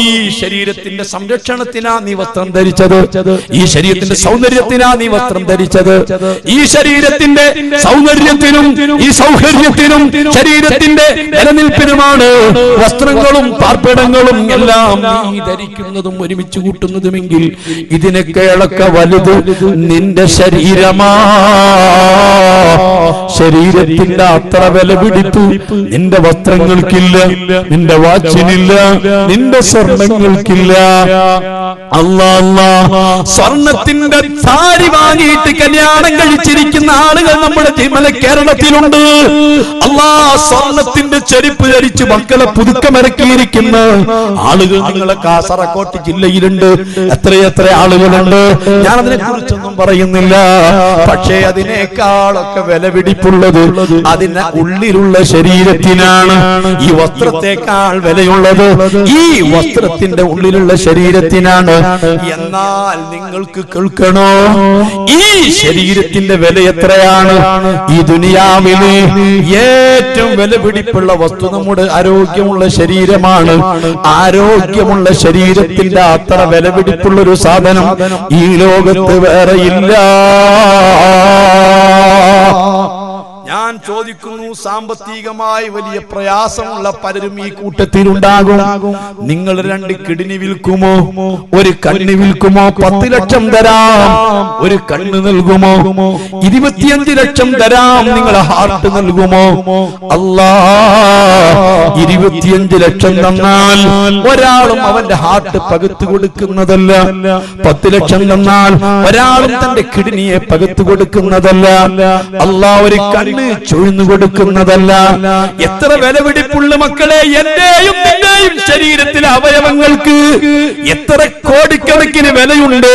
ഈ ശരീരത്തിന്റെ സംരക്ഷണത്തിനാ നീ വസ്ത്രം ധരിച്ചത്, ഈ ശരീരത്തിന്റെ സൗന്ദര്യത്തിനാ നീ വസ്ത്രം ധരിച്ചത്, ഈ ശരീരത്തിന്റെ സൗന്ദര്യത്തിനും ഈ സൗഹൃദത്തിനും ശരീരത്തിന്റെ നിലനിൽപ്പിനുമാണ് വസ്ത്രങ്ങളും പാർപ്പിടങ്ങളും എല്ലാം നീ ധരിക്കുന്നതും ഒരുമിച്ച് കൂട്ടുന്നതുമെങ്കിൽ ഇതിനൊക്കെയൊക്കെ വലുത് നിന്റെ ശരീരമാ. ശരീരത്തിന്റെ അത്ര വില പിടിപ്പ് നിന്റെ വസ്ത്രങ്ങൾക്കില്ല, നിന്റെ വാച്ചിനില്ല, നിന്റെ സ്വർണങ്ങൾക്കില്ല. അല്ലാ അല്ലാ, സ്വർണത്തിന്റെ സാരി വാങ്ങിയിട്ട് കല്യാണം കഴിച്ചിരിക്കുന്ന ആളുകൾ നമ്മുടെ കേരളത്തിലുണ്ട്. അല്ലാ, സ്വർണത്തിന്റെ ചെരുപ്പ് ധരിച്ച് മക്കളെ പുതുക്കമിറക്കിയിരിക്കുന്ന ആളുകൾ നിങ്ങളെ കാസർകോട്ട് ജില്ലയിലുണ്ട്. എത്രയെത്ര ആളുകളുണ്ട്. ഞാനതിനെ കുറിച്ചൊന്നും പറയുന്നില്ല. പക്ഷേ അതിനേക്കാളൊക്കെ വില പിടിപ്പുള്ളത് അതിന്റെ ഉള്ളിലുള്ള ശരീരത്തിനാണ്. ഈ വസ്ത്രത്തെക്കാൾ വിലയുള്ളത് ഈ വസ്ത്രത്തിന്റെ ഉള്ളിലുള്ള ശരീരത്തിനാണ്. എന്നാൽ നിങ്ങൾക്ക് കേൾക്കണോ, ഈ ശരീരത്തിന്റെ വില എത്രയാണ്? ഈ ദുനിയാവിലെ ഏറ്റവും വില പിടിപ്പുള്ള വസ്തു നമ്മുടെ ആരോഗ്യമുള്ള ശരീരമാണ്. ആരോഗ്യമുള്ള ശരീരത്തിന്റെ അത്ര വില പിടിപ്പുള്ളൊരു സാധനം ഈ ലോകത്ത് വേറെയില്ല. ഞാൻ ചോദിക്കുന്നു, സാമ്പത്തികമായി വലിയ പ്രയാസമുള്ള പലരും ഈ കൂട്ടത്തിലുണ്ടാകും. നിങ്ങൾ രണ്ട് കിഡ്നി വിൽക്കുമോ? ഒരു കണ്ണ് വിൽക്കുമോ? പത്ത് ലക്ഷം തരാം. ഒരു കണ്ണ് നൽകുമോ? ഇരുപത്തിയഞ്ച് ലക്ഷം തരാം. നിങ്ങൾ ഹാർട്ട് നൽകുമോ? അല്ലാ, ഇരുപത്തിയഞ്ച് ലക്ഷം തന്നാൽ ഒരാളും അവന്റെ ഹാർട്ട് പകുത്തു കൊടുക്കുന്നതല്ല. പത്ത് ലക്ഷം തന്നാൽ ഒരാളും തന്റെ കിഡ്നിയെ പകുത്തു കൊടുക്കുന്നതല്ല. അല്ലാ, ഒരു കണ്ണ് ചൊഴിഞ്ഞു കൊടുക്കുന്നതല്ല. എത്ര വിലപിടിപ്പുള്ള മക്കളെ എന്റെയും നിന്റെയും ശരീരത്തിലെ അവയവങ്ങൾക്ക് എത്ര കോടിക്കണക്കിന് വിലയുണ്ട്.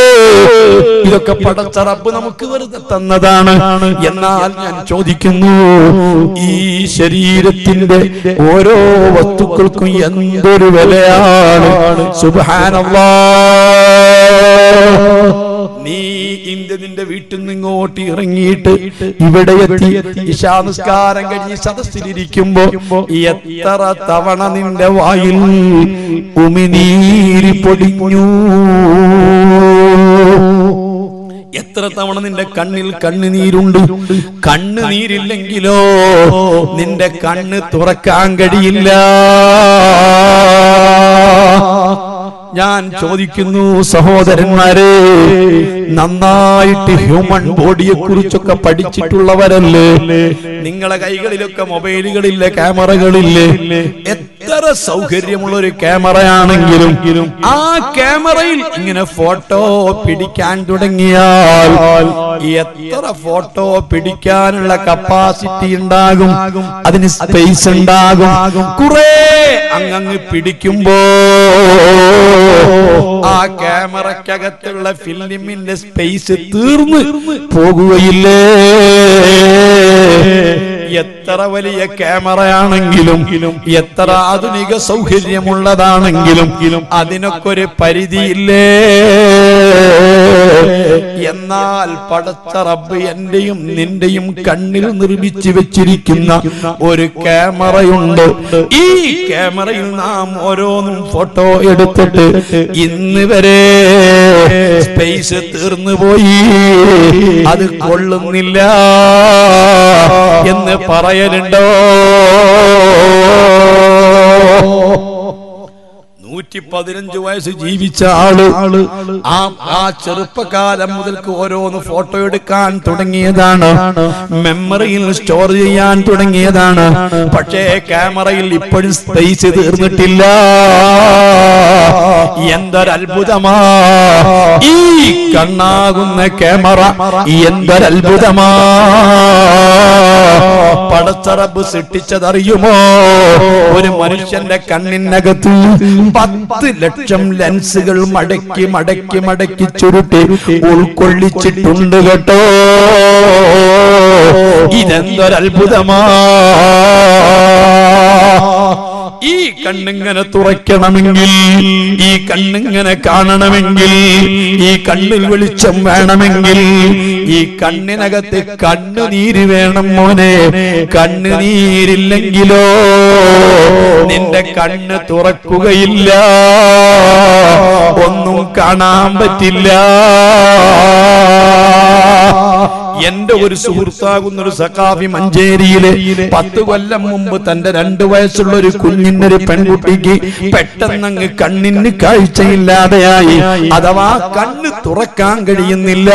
ഇതൊക്കെ പടച്ച റബ്ബ് നമുക്ക് വെറുതെ തന്നതാണ്. എന്നാൽ ഞാൻ ചോദിക്കുന്നു, ഈ ശരീരത്തിന്റെ ഓരോ വസ്തുക്കൾക്കും എന്തൊരു വിലയാണ്. സുബ്ഹാനല്ലാഹ്, നീ ഇന്ത്യ നിന്റെ വീട്ടിൽ നിന്നിങ്ങോട്ട് ഇറങ്ങിയിട്ട് ഇവിടെ എത്തി ഇശാ നിസ്കാരം കഴിഞ്ഞ് സദസ്സിലിരിക്കുമ്പോ എത്ര തവണ നിന്റെ വായിൽ ഉമിനീര് പൊടിഞ്ഞു, എത്ര തവണ നിന്റെ കണ്ണിൽ കണ്ണുനീരുണ്ട്. കണ്ണുനീരില്ലെങ്കിലോ നിന്റെ കണ്ണ് തുറക്കാൻ കഴിയില്ല. ഞാൻ ചോദിക്കുന്നു സഹോദരന്മാരെ, നന്നായിട്ട് ഹ്യൂമൻ ബോഡിയെ കുറിച്ചൊക്കെ പഠിച്ചിട്ടുള്ളവരല്ലേ? നിങ്ങളെ കൈകളിലൊക്കെ മൊബൈലുകളില്ലേ? ക്യാമറകളില്ലേ? എത്ര സൗകര്യമുള്ള ഒരു ക്യാമറയാണെങ്കിലും ആ ക്യാമറയിൽ ഇങ്ങനെ ഫോട്ടോ പിടിക്കാൻ തുടങ്ങിയാൽ എത്ര ഫോട്ടോ പിടിക്കാനുള്ള കപ്പാസിറ്റി ഉണ്ടാകും, അതിന് സ്പേസ് ഉണ്ടാകും. കുറെ അങ്ങ് പിടിക്കുമ്പോ ആ ക്യാമറക്കകത്തുള്ള ഫിലിമിന്റെ സ്പേസ് തീർന്ന് പോകുകയില്ലേ? എത്ര വലിയ ക്യാമറയാണെങ്കിലും എത്ര ആധുനിക സൗകര്യമുള്ളതാണെങ്കിലും അതിനൊക്കെ ഒരു പരിധിയില്ലേ? എന്നാൽ പടച്ച റബ്ബ് എന്റെയും നിന്റെയും കണ്ണിൽ നിർമ്മിച്ചു വെച്ചിരിക്കുന്ന ഒരു ക്യാമറയുണ്ട്. ഈ ക്യാമറയിൽ നാം ഓരോന്നും ഫോട്ടോ എടുത്തിട്ട് ഇന്ന് വരെ സ്പേസ് തീർന്നു പോയി, അത് കൊള്ളുന്നില്ല എന്ന് പറയലുണ്ടോ? നൂറ്റി പതിനഞ്ച് വയസ്സ് ജീവിച്ച ആള് ആ ആ ചെറുപ്പകാലം മുതൽക്ക് ഓരോന്ന് ഫോട്ടോ എടുക്കാൻ തുടങ്ങിയതാണ്, മെമ്മറിയിൽ സ്റ്റോർ ചെയ്യാൻ തുടങ്ങിയതാണ്. പക്ഷേ ക്യാമറയിൽ ഇപ്പോഴും സ്പേസ് തീർന്നിട്ടില്ല. എന്തൊരത്ഭുതമാ ഈ കണ്ണാകുന്ന ക്യാമറ, എന്തൊരത്ഭുതമാ പടച്ച റബ്ബ് സൃഷ്ടിച്ചതറിയുമോ? ഒരു മനുഷ്യന്റെ കണ്ണിനകത്ത് പത്ത് ലക്ഷം ലെൻസുകൾ മടക്കി മടക്കി മടക്കി ചുരുട്ടി ഉൾക്കൊള്ളിച്ചിട്ടുണ്ട് കേട്ടോ. ഇതെന്തൊരത്ഭുതമാ! ഈ കണ്ണിങ്ങനെ തുറയ്ക്കണമെങ്കിൽ, ഈ കണ്ണിങ്ങനെ കാണണമെങ്കിൽ, ഈ കണ്ണിൽ വെളിച്ചം വേണമെങ്കിൽ ഈ കണ്ണിനകത്ത് കണ്ണുനീര് വേണം മോനെ. കണ്ണുനീരില്ലെങ്കിലോ നിന്റെ കണ്ണ് തുറക്കുകയില്ല, ഒന്നും കാണാൻ പറ്റില്ല. എന്റെ ഒരു സുഹൃത്താകുന്ന ഒരു സഖാഫി മഞ്ചേരിയിലെ പത്ത് കൊല്ലം മുമ്പ് തന്റെ രണ്ടു വയസ്സുള്ള ഒരു കുഞ്ഞിനൊരു പെൺകുട്ടിക്ക് പെട്ടെന്നങ്ങ് കണ്ണിന് കാഴ്ചയില്ലാതെയായി. അഥവാ കണ്ണ് തുറക്കാൻ കഴിയുന്നില്ല.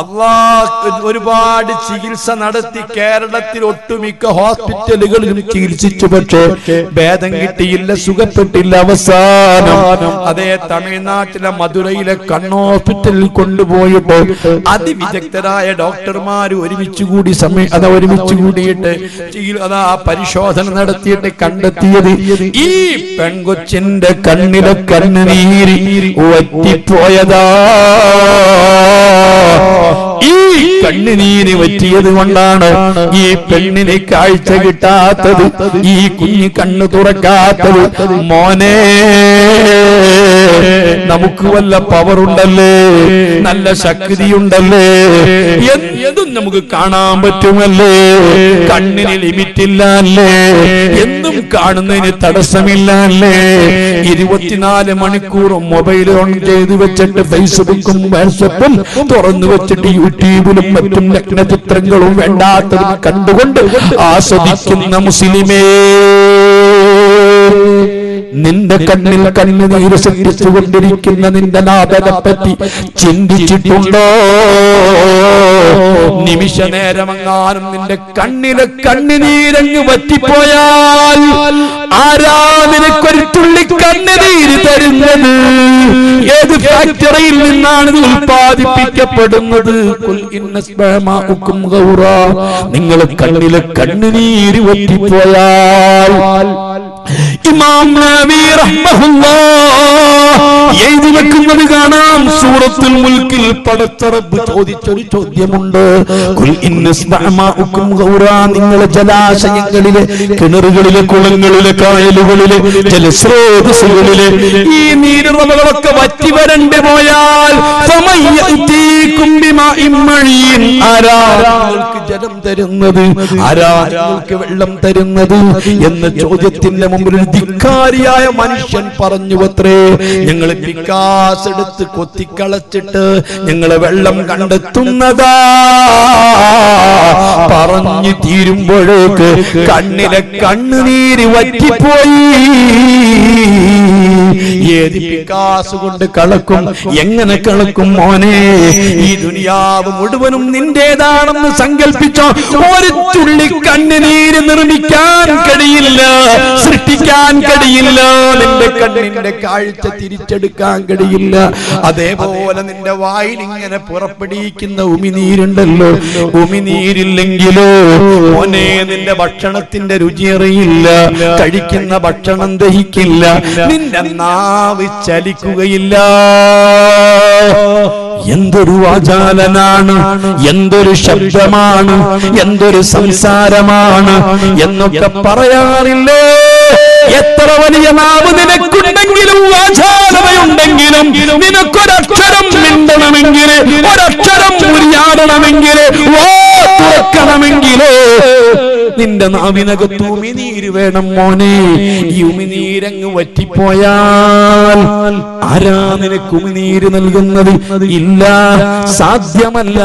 അല്ലാഹു ഒരുപാട് ചികിത്സ നടത്തി കേരളത്തിൽ ഒട്ടുമിക്ക ഹോസ്പിറ്റലുകളിലും ചികിത്സിച്ചു, പക്ഷേ ഭേദം കിട്ടിയില്ല, സുഖപ്പെട്ടില്ല. അവസാനം അതേ തമിഴ്നാട്ടിലെ മധുരയിലെ കണ്ണ് ഹോസ്പിറ്റലിൽ കൊണ്ടുപോയിട്ട് അതിവിദഗ്ധരായ ഡോക്ടർമാർ ഒരുമിച്ച് കൂടി സമയം അതാ ഒരുമിച്ച് കൂടിയിട്ട് അതാ പരിശോധന നടത്തിയിട്ട് കണ്ടെത്തിയത് ഈ പെൺകൊച്ചിന്റെ കണ്ണിലെ കണ്ണുനീര് വറ്റിപ്പോയതാ. ഈ കണ്ണുനീര് വറ്റിയത് കൊണ്ടാണ് ഈ പെണ്ണിന് കാഴ്ച കിട്ടാത്തത്, ഈ കുഞ്ഞ് കണ്ണു തുറക്കാത്തത്. മോനെ, നമുക്ക് വല്ല പവറുണ്ടല്ലേ, നല്ല ശക്തിയുണ്ടല്ലേ, എന്തും നമുക്ക് കാണാൻ പറ്റുമല്ലേ, കണ്ണിന് ലിമിറ്റില്ലല്ലേ, എന്തും കാണുന്നതിന് തടസ്സമില്ലല്ലേ. ഇരുപത്തിനാല് മണിക്കൂറും മൊബൈൽ ഓൺ ചെയ്ത് വെച്ചിട്ട് ഫേസ്ബുക്കും വാട്സപ്പും തുറന്നു വെച്ചിട്ട് യൂട്യൂബിലും മറ്റും നഗ്നചിത്രങ്ങളും വേണ്ടാത്തതും കണ്ടുകൊണ്ട് ആസ്വദിക്കുന്ന മുസ്ലിമേ, നിന്റെ കണ്ണിൽ കണ്ണുനീര് സൃഷ്ടിച്ചുകൊണ്ടിരിക്കുന്ന നിന്റെ നാഥനെപ്പറ്റി ചിന്തിച്ചിട്ടുണ്ടോ? നിമിഷ നേരമെങ്ങാനും നിന്റെ കണ്ണിലെ കണ്ണുനീരങ്ങ് വറ്റിപ്പോയാൽ ആരാ നിനക്കൊരു തുള്ളി കണ്ണുനീര് തരുന്നത്? ഏത് ഫാക്ടറിയിൽ നിന്നാണ് ഇത് ഉൽപ്പാദിപ്പിക്കപ്പെടുന്നത്? നിങ്ങൾ കണ്ണിലെ കണ്ണുനീര് വറ്റിപ്പോയാൽ ഇമാം നബി റഹ്മത്തുള്ളാഹി എഴുതി വെക്കുന്നത് കാണാം. സൂറത്തുൽ മുൽക്കിൽ പടച്ച റബ്ബ് ചോദിച്ചൊരു ചോദ്യമുണ്ട്. ഖുൽ ഇന്നസ്മാഉകും ഗൗറാ, നിങ്ങളെ ജലാശയങ്ങളിലെ കിണറുകളിലെ കുളങ്ങളിലെ കായലുകളിലെ ജലസ്രോതസ്സുകളിലെ ഈ നീരുറവകളൊക്കെ വറ്റി വരണ്ടു പോയാൽ സമയത്തീക്കും ബിമാഇൻ മഈൻ, ആരാ നിങ്ങൾക്ക് ജലം തരുന്നത്, ആരാ നിങ്ങൾക്ക് വെള്ളം തരുന്നത് എന്ന ചോദ്യത്തിന്റെ മുമ്പിൽ ഒരു ധിക്കാരിയായ മനുഷ്യൻ പറഞ്ഞു അത്രേ, ഞങ്ങൾ വികാസ് എടുത്ത് കൊത്തിക്കളച്ചിട്ട് ഞങ്ങള് വെള്ളം കണ്ടെത്തുന്നതാ. പറഞ്ഞു തീരുമ്പോഴേക്ക് കണ്ണിലെ കണ്ണുനീര് വറ്റിപ്പോയി. ഏത് വികാസ് കൊണ്ട് കളക്കും, എങ്ങനെ കളക്കും മോനെ? ഈ ദുനിയാവ് മുഴുവനും നിന്റേതാണെന്ന് സങ്കല്പിച്ചോ, ഒരു തുള്ളി കണ്ണുനീര് നിർമ്മിക്കാൻ കഴിയില്ല, സൃഷ്ടിക്കാൻ കഴിയില്ല, നിന്റെ കണ്ണിന്റെ കാഴ്ച തിരിച്ചെടുക്കാൻ കഴിയില്ല. അതേപോലെ നിന്റെ വായിൽ ഇങ്ങനെ പുറപ്പെടുവിക്കുന്ന ഉമിനീരുണ്ടല്ലോ, ഉമിനീരില്ലെങ്കിലോ മോനെ നിന്റെ ഭക്ഷണത്തിന്റെ രുചി അറിയില്ല, കഴിക്കുന്ന ഭക്ഷണം ദഹിക്കില്ല, നിന്റെ നാവ് ചലിക്കുകയില്ല. എന്തൊരു വാചാലനാണ്, എന്തൊരു ശബ്ദമാണ്, എന്തൊരു സംസാരമാണ് എന്നൊക്കെ പറയാറില്ലേ? എത്ര വലിയ നാവ് നിനക്കുണ്ടെങ്കിലും വാചാലതയുണ്ടെങ്കിലും നിനക്കൊരക്ഷരം മിണ്ടണമെങ്കിൽ, ഒരക്ഷരം ഉരിയാടണമെങ്കിൽ, വാ തുറക്കണമെങ്കിലോ നിന്റെ നാവിനകത്ത് ഉമിനീര് വേണം മോനെ. ഈ ഉമിനീരങ്ങ് വറ്റിപ്പോയാൽ ആരാ നിനക്ക് ഉമിനീര് നൽകുന്നത്? ഇല്ല, സാധ്യമല്ല.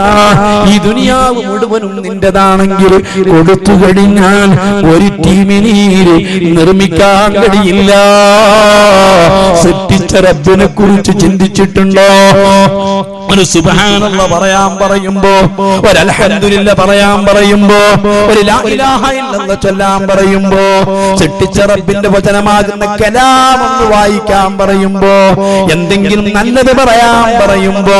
ഈ ദുനിയാവ് മുഴുവനും നിന്റേതാണെങ്കിൽ കൊടുത്തു കഴിഞ്ഞാൽ ഒരു ടീമിനീര് നിർമ്മിക്കാൻ കഴിയില്ല. സൃഷ്ടിച്ച റബ്ബിനെ കുറിച്ച് ചിന്തിച്ചിട്ടുണ്ടോ? ഒരു സുബ്ഹാനല്ലാ പറയാൻ പറയുമ്പോ, ഒരു അൽഹംദുലില്ലാ പറയാൻ പറയുമ്പോ, ഒരു ലാ ഇലാഹ ഇല്ലല്ലാ ചൊല്ലാൻ പറയുമ്പോ, സൃഷ്ടിച്ച റബ്ബിന്റെ വചനമാകുന്ന കലാം എന്ന് വായിക്കാൻ പറയുമ്പോ, എന്തെങ്കിലും നല്ലത് പറയാൻ പറയുമ്പോ,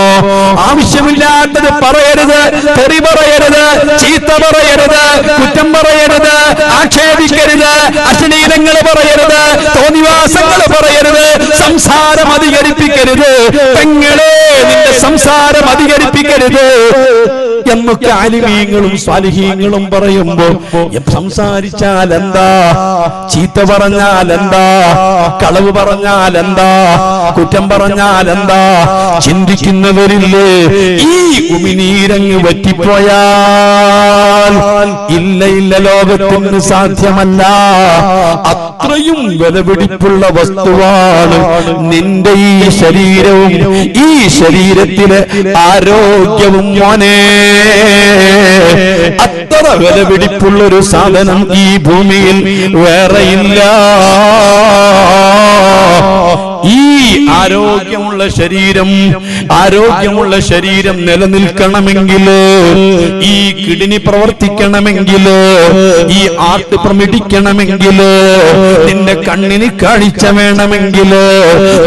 ആവശ്യമില്ലാത്തത് പറയരുത്, തെറി പറയരുത്, ചീത്ത പറയരുത്, കുറ്റം പറയരുത്, ആക്ഷേപിക്കരുത്, അശ്ലീലങ്ങൾ പറയരുത്, തോന്നിവാസങ്ങൾ പറയരുത്, സംസാരം അധികരിപ്പിക്കരുത്, പെങ്ങളെ നിന്റെ സംസാരം അധികരിപ്പിക്കരുത് എന്നൊക്കെ ആലിമീങ്ങളും സാലിഹീങ്ങളും പറയുമ്പോ, സംസാരിച്ചാൽ എന്താ, ചീത്ത പറഞ്ഞാൽ എന്താ, കളവ് പറഞ്ഞാൽ എന്താ, കുറ്റം പറഞ്ഞാൽ എന്താ ചിന്തിക്കുന്നവരില്ലേ? ഈ ഉമിനീരങ്ങ് വറ്റിപ്പോയാൽ ഇല്ല ഇല്ല ലോകത്തിന് സാധ്യമല്ല. അത്രയും വിലപിടിപ്പുള്ള വസ്തുവാണ് നിന്റെ ഈ ശരീരവും ഈ ശരീരത്തിലെ ആരോഗ്യവും മോനെ. അത്ര വിലപിടിപ്പുള്ളൊരു സാധനം ഈ ഭൂമിയിൽ വേറെയില്ല. ഈ ആരോഗ്യമുള്ള ശരീരം ആരോഗ്യമുള്ള ശരീരം നിലനിൽക്കണമെങ്കിൽ, ഈ കിഡ്നി പ്രവർത്തിക്കണമെങ്കിൽ, ഈ ഹാർട്ട് പ്രമിടിക്കണമെങ്കിൽ, നിന്റെ കണ്ണിന് കാഴ്ച വേണമെങ്കിൽ,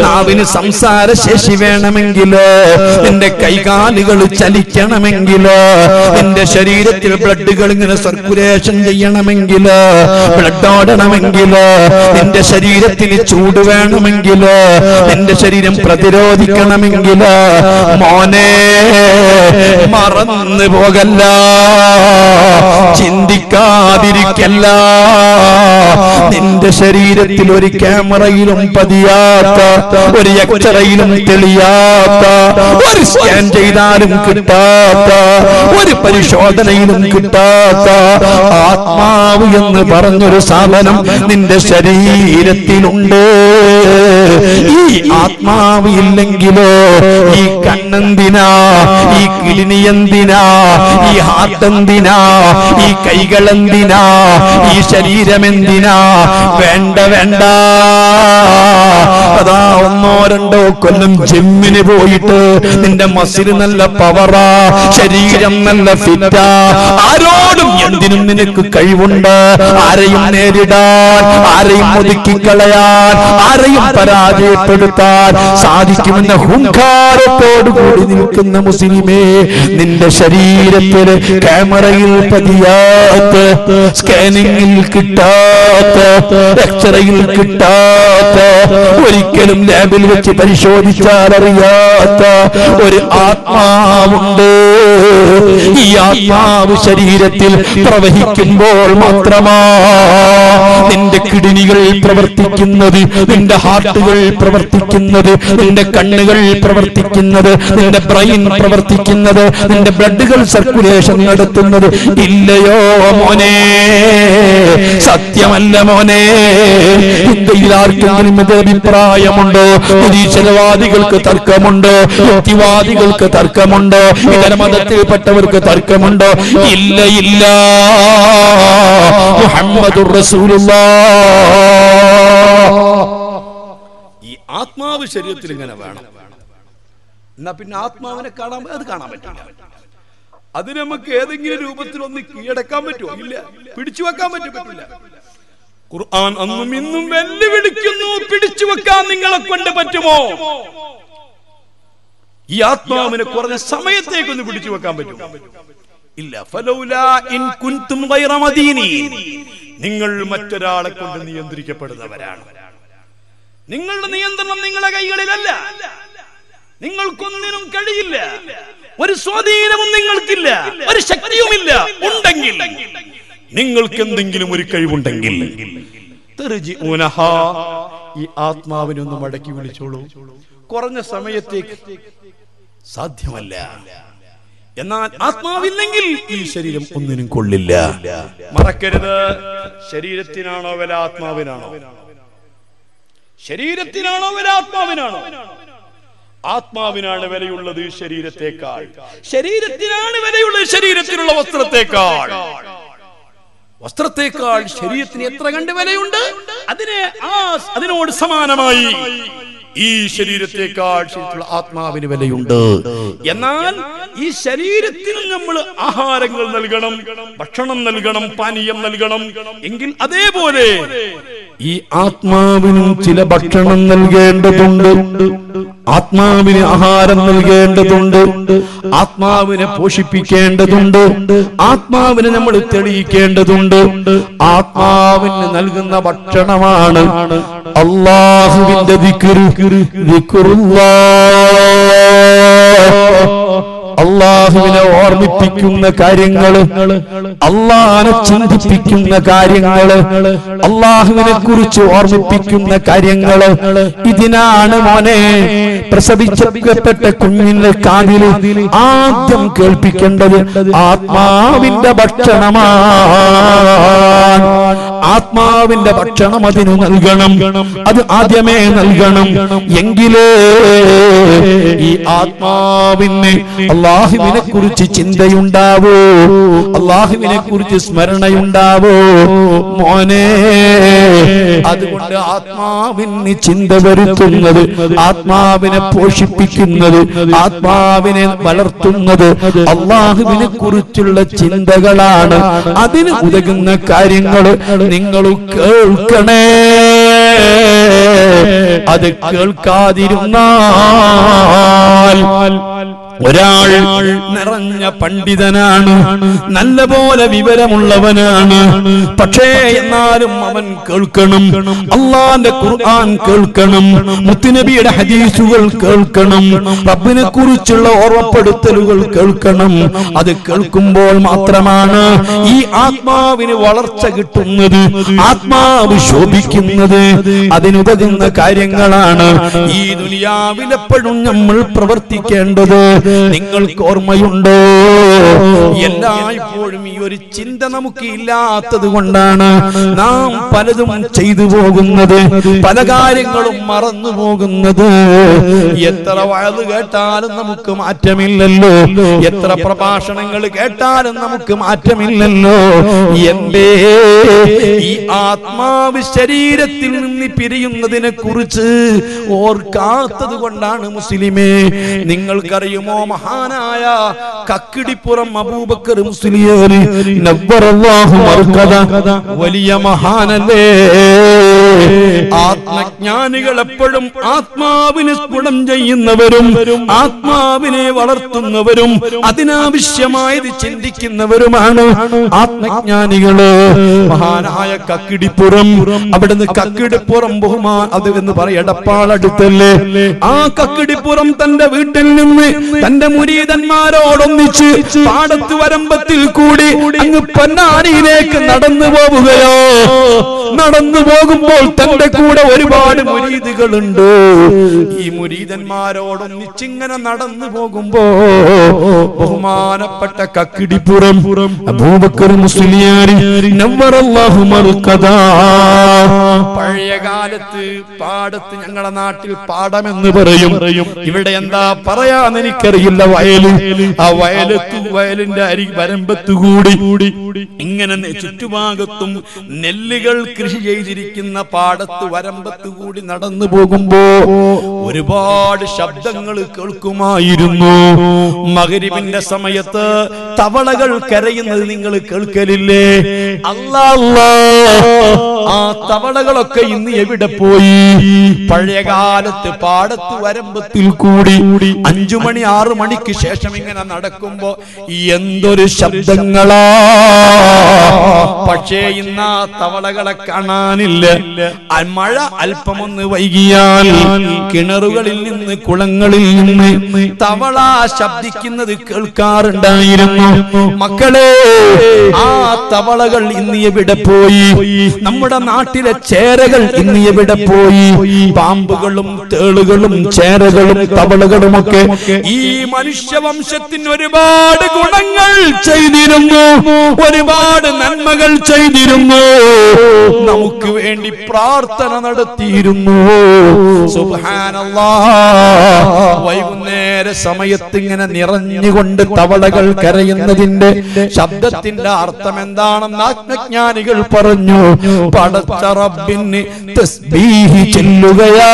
നാവിന് സംസാര ശേഷി വേണമെങ്കിൽ, നിന്റെ കൈകാലുകൾ ചലിക്കണമെങ്കിൽ, നിന്റെ ശരീരത്തിൽ ബ്ലഡുകൾ ഇങ്ങനെ സർക്കുലേഷൻ ചെയ്യണമെങ്കിൽ, ബ്ലഡ് ഓടണമെങ്കിൽ, നിന്റെ ശരീരത്തിന് ചൂട് വേണമെങ്കിൽ, നിന്റെ ശരീരം പ്രതിരോധിക്കണമെങ്കിൽ മോനെ മറന്നു പോകല്ല, ചിന്തിക്കാതിരിക്കല്ല. നിന്റെ ശരീരത്തിൽ ഒരു ക്യാമറയിലും പതിയാത്ത, ഒരു എക്സറയിലും തെളിയാത്ത, ഒരു സ്കാൻ ചെയ്താലും കിട്ടാത്ത, ഒരു പരിശോധനയിലും കിട്ടാത്ത ആത്മാവ് എന്ന് പറഞ്ഞൊരു സാധനം നിന്റെ ശരീരത്തിലുണ്ട്. ഈ ആത്മാവ് ഇല്ലെങ്കിലോ ഈ കണ്ണെന്തിനാ, ഈ കിഡ്നി എന്തിനാ, ഈ ഹാർട്ട് എന്തിനാ, ഈ കൈകൾ എന്തിനാ, ഈ ശരീരം എന്തിനാ? വേണ്ട വേണ്ട. അതാ ഒന്നോ രണ്ടോ കൊല്ലം ജിമ്മിന് പോയിട്ട് നിന്റെ മസിൽ നല്ല പവറാ, ശരീരം നല്ല ഫിറ്റാ, ആരോടും എന്തിനും നിനക്ക് കഴിവുണ്ട്. ആരെയും നേരിടാൻ, ആരെയും ഒതുക്കിക്കളയാൻ, ആരെയും പരാജയപ്പെടുത്താൻ സാധിക്കുമെന്ന ഹുങ്കാരത്തോടുകൂടി നിൽക്കുന്ന മുസ്ലിമേ, നിന്റെ ശരീരത്തില് ക്യാമറയിൽ പതിയാത്ത, സ്കാനിങ്ങിൽ കിട്ടാത്ത, എക്സ്റേയിൽ കിട്ടാത്ത, ഒരിക്കലും ലാബിൽ വെച്ച് പരിശോധിച്ചാൽ അറിയാത്ത ഒരു ആത്മാവുണ്ട്. ഈ ആത്മാവ് ശരീരത്തിൽ പ്രവഹിക്കുമ്പോൾ മാത്രമാ നിന്റെ കിഡ്നികൾ പ്രവർത്തിക്കുന്നത്, നിന്റെ ഹാർട്ടുകൾ പ്രവർത്തിക്കുന്നത്, നിന്റെ കണ്ണുകൾ പ്രവർത്തിക്കുന്നത്, നിന്റെ ബ്രെയിൻ പ്രവർത്തിക്കുന്നത്, നിന്റെ ബ്ലഡുകൾ സർക്കുലേഷൻ നടത്തുന്നത്. ഇല്ലയോ മോനെ, സത്യമല്ല മോനെ. ഇന്ത്യയിൽ ആർക്കെങ്കിലും ഇത് അഭിപ്രായമുണ്ടോ? നിരീശ്വരവാദികൾക്ക് തർക്കമുണ്ടോ? യുക്തിവാദികൾക്ക് തർക്കമുണ്ടോ? ഇതരമതത്തിൽപ്പെട്ടവർക്ക് തർക്കമുണ്ടോ? ഇല്ല ഇല്ല. മുഹമ്മദുർ റസൂലുള്ളാഹ്. ഈ ആത്മാവ് ശരീരത്തിൽ ഇങ്ങനെ വേണം. എന്നാ പിന്നെ ആത്മാവിനെ കാണാൻ അത് കാണാൻ പറ്റില്ല. അത് നമുക്ക് ഏതെങ്കിലും രൂപത്തിൽ ഒന്ന് കീഴടക്കാൻ പറ്റുമോ? ഇല്ല, പിടിച്ചു വെക്കാൻ പറ്റില്ല. ഖുർആൻ അന്നും ഇന്നും വെല്ലുവിളിക്കുന്നു, പിടിച്ചു വെക്കാൻ നിങ്ങളെ കൊണ്ട് പറ്റുമോ? ഈ ആത്മാവിനെ കുറഞ്ഞ സമയത്തേക്കൊന്ന് പിടിച്ചു വെക്കാൻ പറ്റുമോ? ഇല്ല. ഫലൗലാ ഇൻ കുൻതും ഗൈറ മദീനീൻ, നിങ്ങൾ മറ്റൊരാളെ കൊണ്ട് നിയന്ത്രിക്കപ്പെടുന്നവരാണ്. നിങ്ങളുടെ നിയന്ത്രണം നിങ്ങളുടെ കൈകളിലല്ല, നിങ്ങൾക്കൊന്നിനും കഴിയില്ല, ഒരു സ്വാധീനവും നിങ്ങൾക്കില്ല, ഒരു ശക്തിയുമില്ല. ഉണ്ടെങ്കിൽ നിങ്ങൾക്ക് എന്തെങ്കിലും ഒരു കഴിവുണ്ടെങ്കിൽ ഈ ആത്മാവിനൊന്ന് മടക്കി വിളിച്ചോളൂ, കുറഞ്ഞ സമയത്തേക്ക്. സാധ്യമല്ല. आत्माविल्लेंगिल शरीरम ओन्निनुम कोल्लिल्ल मरक्करुत शरीरत्तिनाणो विल आत्माविनाणो शरीरत्तिनाणो विल आत्माविनाणो ആത്മാവിനാണ് വിലയുള്ളത് ശരീരത്തേക്കാൾ ശരീരത്തിനാണ് വിലയുള്ളത് ശരീരത്തിലുള്ള വസ്ത്രത്തേക്കാൾ വസ്ത്രത്തേക്കാൾ ശരീരത്തിന് എത്ര കണ്ട് വിലയുണ്ട് അതിനെ ആ അതിനോട് സമാനമായി ഈ ശരീരത്തേക്കാൾ ശരീരത്തിലുള്ള ആത്മാവിന് വിലയുണ്ട് എന്നാൽ ഈ ശരീരത്തിന് നമ്മൾ ആഹാരങ്ങൾ നൽകണം ഭക്ഷണം നൽകണം പാനീയം നൽകണം എങ്കിൽ അതേപോലെ ഈ ആത്മാവിനും ചില ഭക്ഷണം നൽകേണ്ടതുണ്ട് ആത്മാവിന് ആഹാരം നൽകേണ്ടതുണ്ട് ആത്മാവിനെ പോഷിപ്പിക്കേണ്ടതുണ്ട് ആത്മാവിനെ നമ്മൾ തെളിയിക്കേണ്ടതുണ്ട് ആത്മാവിന് നൽകുന്ന ഭക്ഷണമാണ് അല്ലാഹുവിന്റെ ദിക്റ് ദിക്റുല്ലാഹ് അല്ലാഹുവിനെ ഓർമ്മിപ്പിക്കുന്ന കാര്യങ്ങൾ അല്ലാഹുവിനെ ചിന്തിപ്പിക്കുന്ന കാര്യങ്ങൾ അല്ലാഹുവിനെ കുറിച്ച് ഓർമ്മിപ്പിക്കുന്ന കാര്യങ്ങൾ ഇതിനാണ് മോനെ പ്രസവിക്കപ്പെട്ട കുഞ്ഞിന്റെ കാതിൽ ആദ്യം കേൾപ്പിക്കേണ്ടത് ആത്മാവിന്റെ ഭക്ഷണമാണ് ആത്മാവിന്റെ ഭക്ഷണം അതിന് നൽകണം അത് ആദ്യമേ നൽകണം എങ്കിലേ ഈ ആത്മാവിന് അല്ലാഹുവിനെ കുറിച്ച് ചിന്തയുണ്ടാവോ അല്ലാഹുവിനെ കുറിച്ച് സ്മരണയുണ്ടാവോ മോനെ അതുകൊണ്ട് ആത്മാവിന് ചിന്ത വരുത്തുന്നത് ആത്മാവിനെ പോഷിപ്പിക്കുന്നത് ആത്മാവിനെ വളർത്തുന്നത് അല്ലാഹുവിനെ കുറിച്ചുള്ള ചിന്തകളാണ് അതിന് ഉതകുന്ന കാര്യങ്ങൾ നിങ്ങൾ കേൾക്കണേ അത് കേൾക്കാതിരുന്നാൽ ഒരാൾ നിറഞ്ഞ പണ്ഡിതനാണ് നല്ലപോലെ വിവരമുള്ളവനാണ് പക്ഷേ എന്നാലും അവൻ കേൾക്കണം അല്ലാഹുവിന്റെ ഖുർആൻ കേൾക്കണം മുത്തുനബിയുടെ ഹദീസുകൾ കേൾക്കണം റബ്ബിനെ കുറിച്ചുള്ള ഓർമ്മപ്പെടുത്തലുകൾ കേൾക്കണം അത് കേൾക്കുമ്പോൾ മാത്രമാണ് ഈ ആത്മാവിന് വളർച്ച കിട്ടുന്നത് ആത്മാവ് ശോഭിക്കുന്നത് അതിനുതകുന്ന കാര്യങ്ങളാണ് ഈ ദുനിയാവിലെപ്പോഴും നമ്മൾ പ്രവർത്തിക്കേണ്ടത് നിങ്ങൾക്ക് ഓർമ്മയുണ്ടോ എല്ലായ്പ്പോഴും ഈ ഒരു ചിന്ത നമുക്ക് ഇല്ലാത്തത് കൊണ്ടാണ് നാം പലതും ചെയ്തു പോകുന്നത് പല കാര്യങ്ങളും മറന്നു പോകുന്നത് എത്ര വഅദ് കേട്ടാലും നമുക്ക് മാറ്റമില്ലല്ലോ എത്ര പ്രഭാഷണങ്ങൾ കേട്ടാലും നമുക്ക് മാറ്റമില്ലല്ലോ എന്റെ ഈ ആത്മാവ് ശരീരത്തിൽ നിന്ന് പിരിയുന്നതിനെ കുറിച്ച് ഓർക്കാത്തത് കൊണ്ടാണ് മുസ്ലിമേ നിങ്ങൾക്കറിയുമോ മഹാനായ കക്കിടിപ്പുറം അബൂബക്കർ മുസ്ലിയാനി നബ്ബറല്ലാഹു മർകദ വലിയ മഹാനല്ലേ ആത്മജ്ഞാനികൾ എപ്പോഴും ആത്മാവിനെ സ്ഫുടം ചെയ്യുന്നവരും ആത്മാവിനെ വളർത്തുന്നവരും അതിനാവശ്യമായത് ചിന്തിക്കുന്നവരുമാണ് ആത്മജ്ഞാനികള് മഹാനായ കക്കിടിപ്പുറം അവിടുന്ന് കക്കിടിപ്പുറം ബഹുമാൻ അത് എന്ന് പറയ എടപ്പാളടുത്തല്ലേ ആ കക്കിടിപ്പുറം തന്റെ വീട്ടിൽ നിന്ന് തന്റെ മുരീതന്മാരോടൊന്നിച്ച് പാടത്ത് വരമ്പത്തിൽ കൂടി അങ്ങ് പൊന്നാനിയിലേക്ക് നടന്നു പോവുകയോ നടന്നു പോകുമ്പോൾ തന്റെ കൂടെ ഒരുപാട് മുരീദുകളുണ്ട് ഈ മുരീതന്മാരോടൊന്നിച്ചിങ്ങനെ നടന്നു പോകുമ്പോ ബഹുമാനപ്പെട്ട കക്കിടിപ്പുറം അബൂബക്കർ മുസ്ലിയാനി നവ്വറല്ലാഹു മർകദാ പഴയ കാലത്ത് പാടത്ത് ഞങ്ങളുടെ നാട്ടിൽ പാടമെന്ന് പറയും ഇവിടെ എന്താ പറയാന്ന് എനിക്കറിയില്ല വയല് ആ വയലത്ത് വയലിന്റെ അരി വരമ്പത്ത് കൂടി ഇങ്ങനെ ചുറ്റുഭാഗത്തും നെല്ലുകൾ കൃഷി ചെയ്തിരിക്കുന്ന പാടത്ത് വരമ്പത്ത് കൂടി നടന്നു പോകുമ്പോ ഒരുപാട് ശബ്ദങ്ങൾ കേൾക്കുമായിരുന്നു മഗ്‌രിബിന്റെ സമയത്ത് തവളകൾ കരയുന്നത് നിങ്ങൾ കേൾക്കലില്ലേ അല്ലാ അല്ലാ ആ തവളകളൊക്കെ ഇന്ന് എവിടെ പോയി പഴയകാലത്ത് പാടത്ത് വരമ്പത്തിൽ കൂടി അഞ്ചു മണി ആറു മണിക്ക് ശേഷം ഇങ്ങനെ നടക്കുമ്പോ എന്തൊരു ശബ്ദങ്ങളാ പക്ഷേ ഇന്ന് ആ തവളകളെ കാണാനില്ല മഴ അല്പമൊന്ന് വൈകിയാൽ കിണറുകളിൽ നിന്ന് കുളങ്ങളിൽ നിന്ന് തവള ശബ്ദിക്കുന്നത് കേൾക്കാറുണ്ടായിരുന്നു. മക്കളെ, ആ തവളകൾ ഇന്ന് എവിടെ പോയി? നമ്മുടെ നാട്ടിലെ ചേരകൾ ഇന്ന് എവിടെ പോയി? പാമ്പുകളും തേളുകളും ചേരകളും തവളകളുമൊക്കെ ഈ മനുഷ്യവംശത്തിന് ഒരുപാട് ഗുണങ്ങൾ ചെയ്തിരുന്നു, ഒരുപാട് നന്മകൾ ചെയ്തിരുന്നു, നമുക്ക് വേണ്ടി പ്രാർത്ഥന നടത്തിയിരുന്നു. സുബ്ഹാനല്ലാഹ്. വൈകുന്നേര സമയത്ത് ഇങ്ങനെ നിറഞ്ഞുകൊണ്ട് തവളകൾ കരയുന്നതിന്റെ ശബ്ദത്തിന്റെ അർത്ഥം എന്താണെന്ന് ആത്മജ്ഞാനികൾ പറഞ്ഞു. പടച്ച റബ്ബിന് തസ്ബീഹ് ചൊല്ലുകയാ,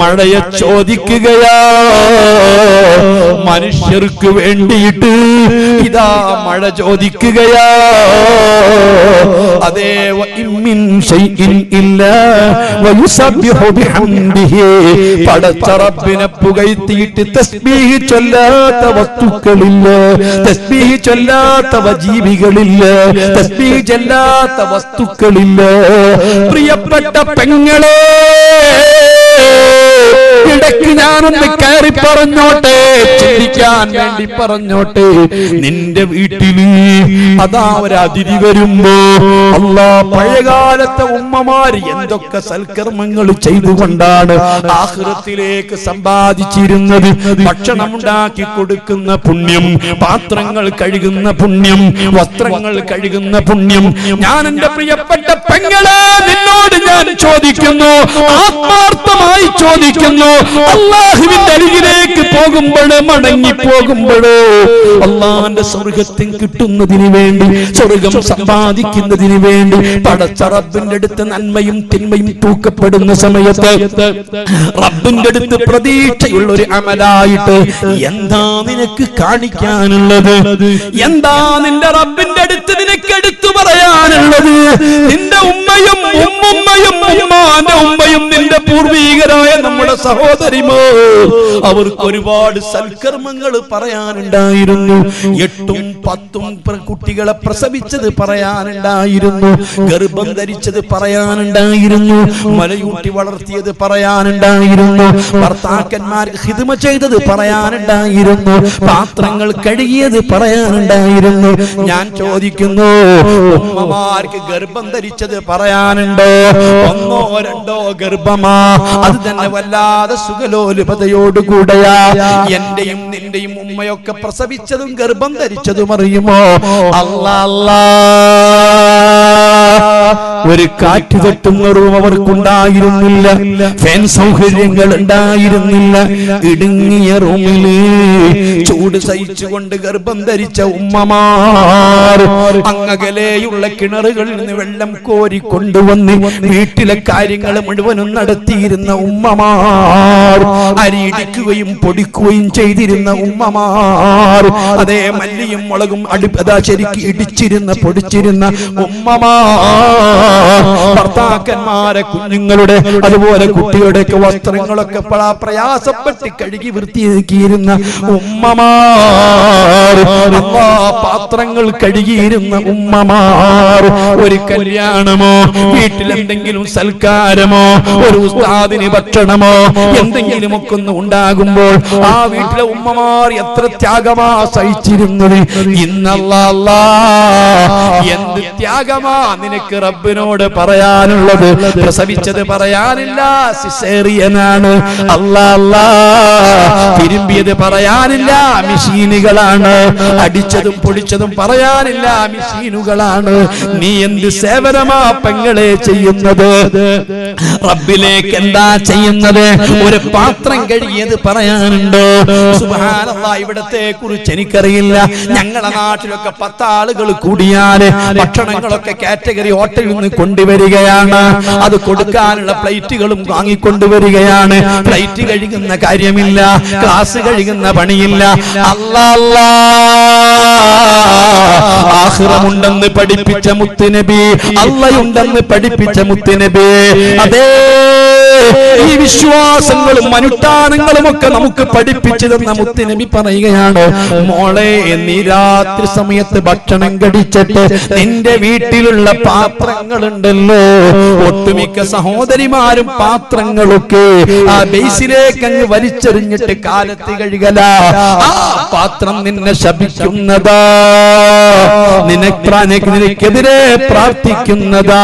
മഴയെ ചോദിക്കുകയാ, മനുഷ്യർക്ക് വേണ്ടിയിട്ട് ഇതാ മഴ ചോദിക്കുകയാ. അതേ, വഇമ്മിൻ ശൈഇൻ ഇല്ലാ വയുസബ്ബിഹു ബിഹംദിഹി. പടച്ച റബ്ബിനെ പുകഴ്ത്തിയിട്ട് തസ്ബീഹ് ചൊല്ലാത്ത വസ്തുക്കളില്ല, തസ്ബീഹ് ചൊല്ലാത്ത ജീവികളില്ല, തസ്ബീഹ് ചൊല്ലാത്ത വസ്തുക്കളില്ല. പ്രിയപ്പെട്ട പെങ്ങളെ, ഇടയ്ക്ക് ഞാനൊന്ന് കയറി പറഞ്ഞോട്ടെ, ചിന്തിക്കാൻ വേണ്ടി പറഞ്ഞോട്ടെ. നിന്റെ വീട്ടില് അതാ ഒരു അതിഥി വരുമ്പോ അല്ലാ, പഴയകാലത്തെ ഉമ്മമാര് എന്തൊക്കെ സൽക്കർമ്മങ്ങൾ ചെയ്തുകൊണ്ടാണ് ആഖിറത്തിലേക്ക് സമ്പാദിച്ചിരുന്നത്. ഭക്ഷണം ഉണ്ടാക്കി കൊടുക്കുന്ന പുണ്യം, പാത്രങ്ങൾ കഴുകുന്ന പുണ്യം, വസ്ത്രങ്ങൾ കഴുകുന്ന പുണ്യം. ഞാൻ എന്റെ പ്രിയപ്പെട്ട പെങ്ങളെ നിന്നോട് ഞാൻ ചോദിക്കുന്നു, ആത്മാർത്ഥമായി ചോദിക്കുന്നു, അല്ലാഹുവിന്റെ അരികിലേക്ക് പോകുമ്പോൾ, മടങ്ങി പോകുമ്പോൾ അല്ലാഹുവിന്റെ സ്വർഗ്ഗത്തിൽ കിട്ടുന്നതിന് വേണ്ടി, സ്വർഗ്ഗം സമ്പാദിക്കുന്നതിന് വേണ്ടി പടച്ച റബ്ബിന്റെ അടുത്ത് നന്മയും തിന്മയും തൂക്കപ്പെടുന്ന സമയത്ത് റബ്ബിന്റെ അടുത്ത് പ്രതീക്ഷയുള്ള ഒരു അമലായിട്ട് എന്താ നിനക്ക് കാണിക്കാനുള്ളത്? എന്താ നിന്റെ റബ്ബിന്റെ അടുത്ത് നിനക്ക് എടുത്തു പറയാനുള്ളത്? നിന്റെ ഉമ്മയും ഉമ്മുമ്മയും ഉമ്മാന്റെ ഉമ്മയും നിന്റെ പൂർവീകരായ നമ്മുടെ സഹോദരിമാർ, അവർക്ക് ഒരുപാട് സൽക്കർമ്മങ്ങൾ പറയാനുണ്ടായിരുന്നു. എട്ടും പത്തും കുട്ടികളെ പ്രസവിച്ചത് പറയാനുണ്ടായിരുന്നു, ഗർഭം ധരിച്ചത് പറയാനുണ്ടായിരുന്നു, മലയൂട്ടി വളർത്തിയത് പറയാനുണ്ടായിരുന്നു, ഭർത്താക്കന്മാർ ഹിദ്മ ചെയ്തത് പറയാനുണ്ടായിരുന്നു, പാത്രങ്ങൾ കഴുകിയത് പറയാനുണ്ടായിരുന്നു. ഞാൻ ചോദിക്കുന്നു, ഉമ്മമാർക്ക് ഗർഭം ധരിച്ചത് പറയാനുണ്ടോ? ഒന്നോ രണ്ടോ ഗർഭമാ, അത് തന്നെ വല്ലാതെ സുഖലോലുപതയോടുകൂടെയാ. എന്റെയും നിന്റെയും ഉമ്മയൊക്കെ പ്രസവിച്ചതും ഗർഭം ധരിച്ചതും അറിയുമോ? അല്ലാ അല്ലാ, ഒരു കാറ്റ് തട്ടുന്ന റൂം അവർക്കുണ്ടായിരുന്നില്ല, ഫാൻ സൗകര്യങ്ങൾ ഉണ്ടായിരുന്നില്ല. ഇടുങ്ങിയ റൂമില് ചൂട് സഹിച്ചുകൊണ്ട് ഗർഭം ധരിച്ച ഉമ്മമാർ അങ്ങകലെയുള്ള കിണറുകളിൽ നിന്ന് വെള്ളം കോരി കൊണ്ടുവന്ന് വീട്ടിലെ കാര്യങ്ങൾ മുഴുവനും നടത്തിയിരുന്ന ഉമ്മമാർ, അരിയിടിക്കുകയും പൊടിക്കുകയും ചെയ്തിരുന്ന ഉമ്മമാർ, അതേ മല്ലിയും മുളകും അടുപ്പതാ ശരിക്ക് ഇടിച്ചിരുന്ന പൊടിച്ചിരുന്ന ഉമ്മമാർ, ഭർത്താക്കന്മാരെ കുഞ്ഞുങ്ങളുടെ അതുപോലെ കുട്ടികളുടെയൊക്കെ വസ്ത്രങ്ങളൊക്കെ പ്രയാസപ്പെട്ട് കഴുകി വൃത്തിയാക്കിയിരുന്ന ഉമ്മമാർ, പാത്രങ്ങൾ കഴുകിയിരുന്ന ഉമ്മമാർ. ഒരു കല്യാണമോ വീട്ടിലെന്തെങ്കിലും സൽക്കാരമോ ഒരു ഉസ്താദിന് ഭക്ഷണമോ എന്തെങ്കിലുമൊക്കെ ഒന്ന് ഉണ്ടാകുമ്പോൾ ആ വീട്ടിലെ ഉമ്മമാർ എത്ര ത്യാഗമാ സഹിച്ചിരുന്നത്. ഇന്നല്ലാ അല്ലാ, എന്ത് ത്യാഗമാ നിനക്ക് റബ്ബിനോട് പറയാനുള്ളത്? പ്രസവിച്ചത് പറയാനില്ല, സിസേറിയനാണ്. അല്ലാ അല്ലാ, തിരുമ്പിയത് പറയാനില്ല, മെഷീനുകളാണ്. അടിച്ചതും പൊടിച്ചതും പറയാനില്ല, മെഷീനുകളാണ്. നീ എന്ത് സേവനമാ പെങ്ങളെ ചെയ്യുന്നത്? റബ്ബിലേക്ക് എന്താ ചെയ്യുന്നത്? ഒരു പാത്രം കഴുകിയത് പറയാനുണ്ടോ? സുബ്ഹാനല്ലാഹ്. ഇവിടത്തെ കുറിച്ച് എനിക്കറിയില്ല, ഞങ്ങളുടെ നാട്ടിലൊക്കെ പത്താളുകൾ കൂടിയാല് ഭക്ഷണങ്ങളൊക്കെ കാറ്റഗറി ഹോട്ടലിൽ നിന്ന് കൊണ്ടുവരികയാണ്. അത് കൊടുക്കാനുള്ള പ്ലേറ്റുകളും വാങ്ങിക്കൊണ്ടുവരികയാണ്. പ്ലേറ്റ് കഴുകുന്ന കാര്യമില്ല, ഗ്ലാസ് കഴുകുന്ന പണിയില്ല. അല്ലാഹ്, ആഖിറമുണ്ടെന്ന് പഠിപ്പിച്ച മുത്തുനബി, അള്ളയുണ്ടെന്ന് പഠിപ്പിച്ച മുത്തുനബി. അതേ, ഈ വിശ്വാസങ്ങളും അനുഷ്ഠാനങ്ങളും ഒക്കെ നമുക്ക് പഠിപ്പിച്ചു തന്ന മുത്തുനബി പറയുകയാണ്, മോളെ, നീ രാത്രി സമയത്ത് ഭക്ഷണം കഴിച്ചിട്ട് നിന്റെ വീട്ടിലുള്ള പാത്ര പാത്രങ്ങളുണ്ടല്ലോ, ഒട്ടുമിക്ക സഹോദരിമാരും പാത്രങ്ങളൊക്കെ ആ ബേസിലേക്ക് അങ്ങ് വലിച്ചെറിഞ്ഞിട്ട് കാലത്ത് കഴുകല. ആ പാത്രം നിന്നെ ശപിക്കുന്നതാ, നിനക്ക് നിനക്കെതിരെ പ്രാർത്ഥിക്കുന്നതാ.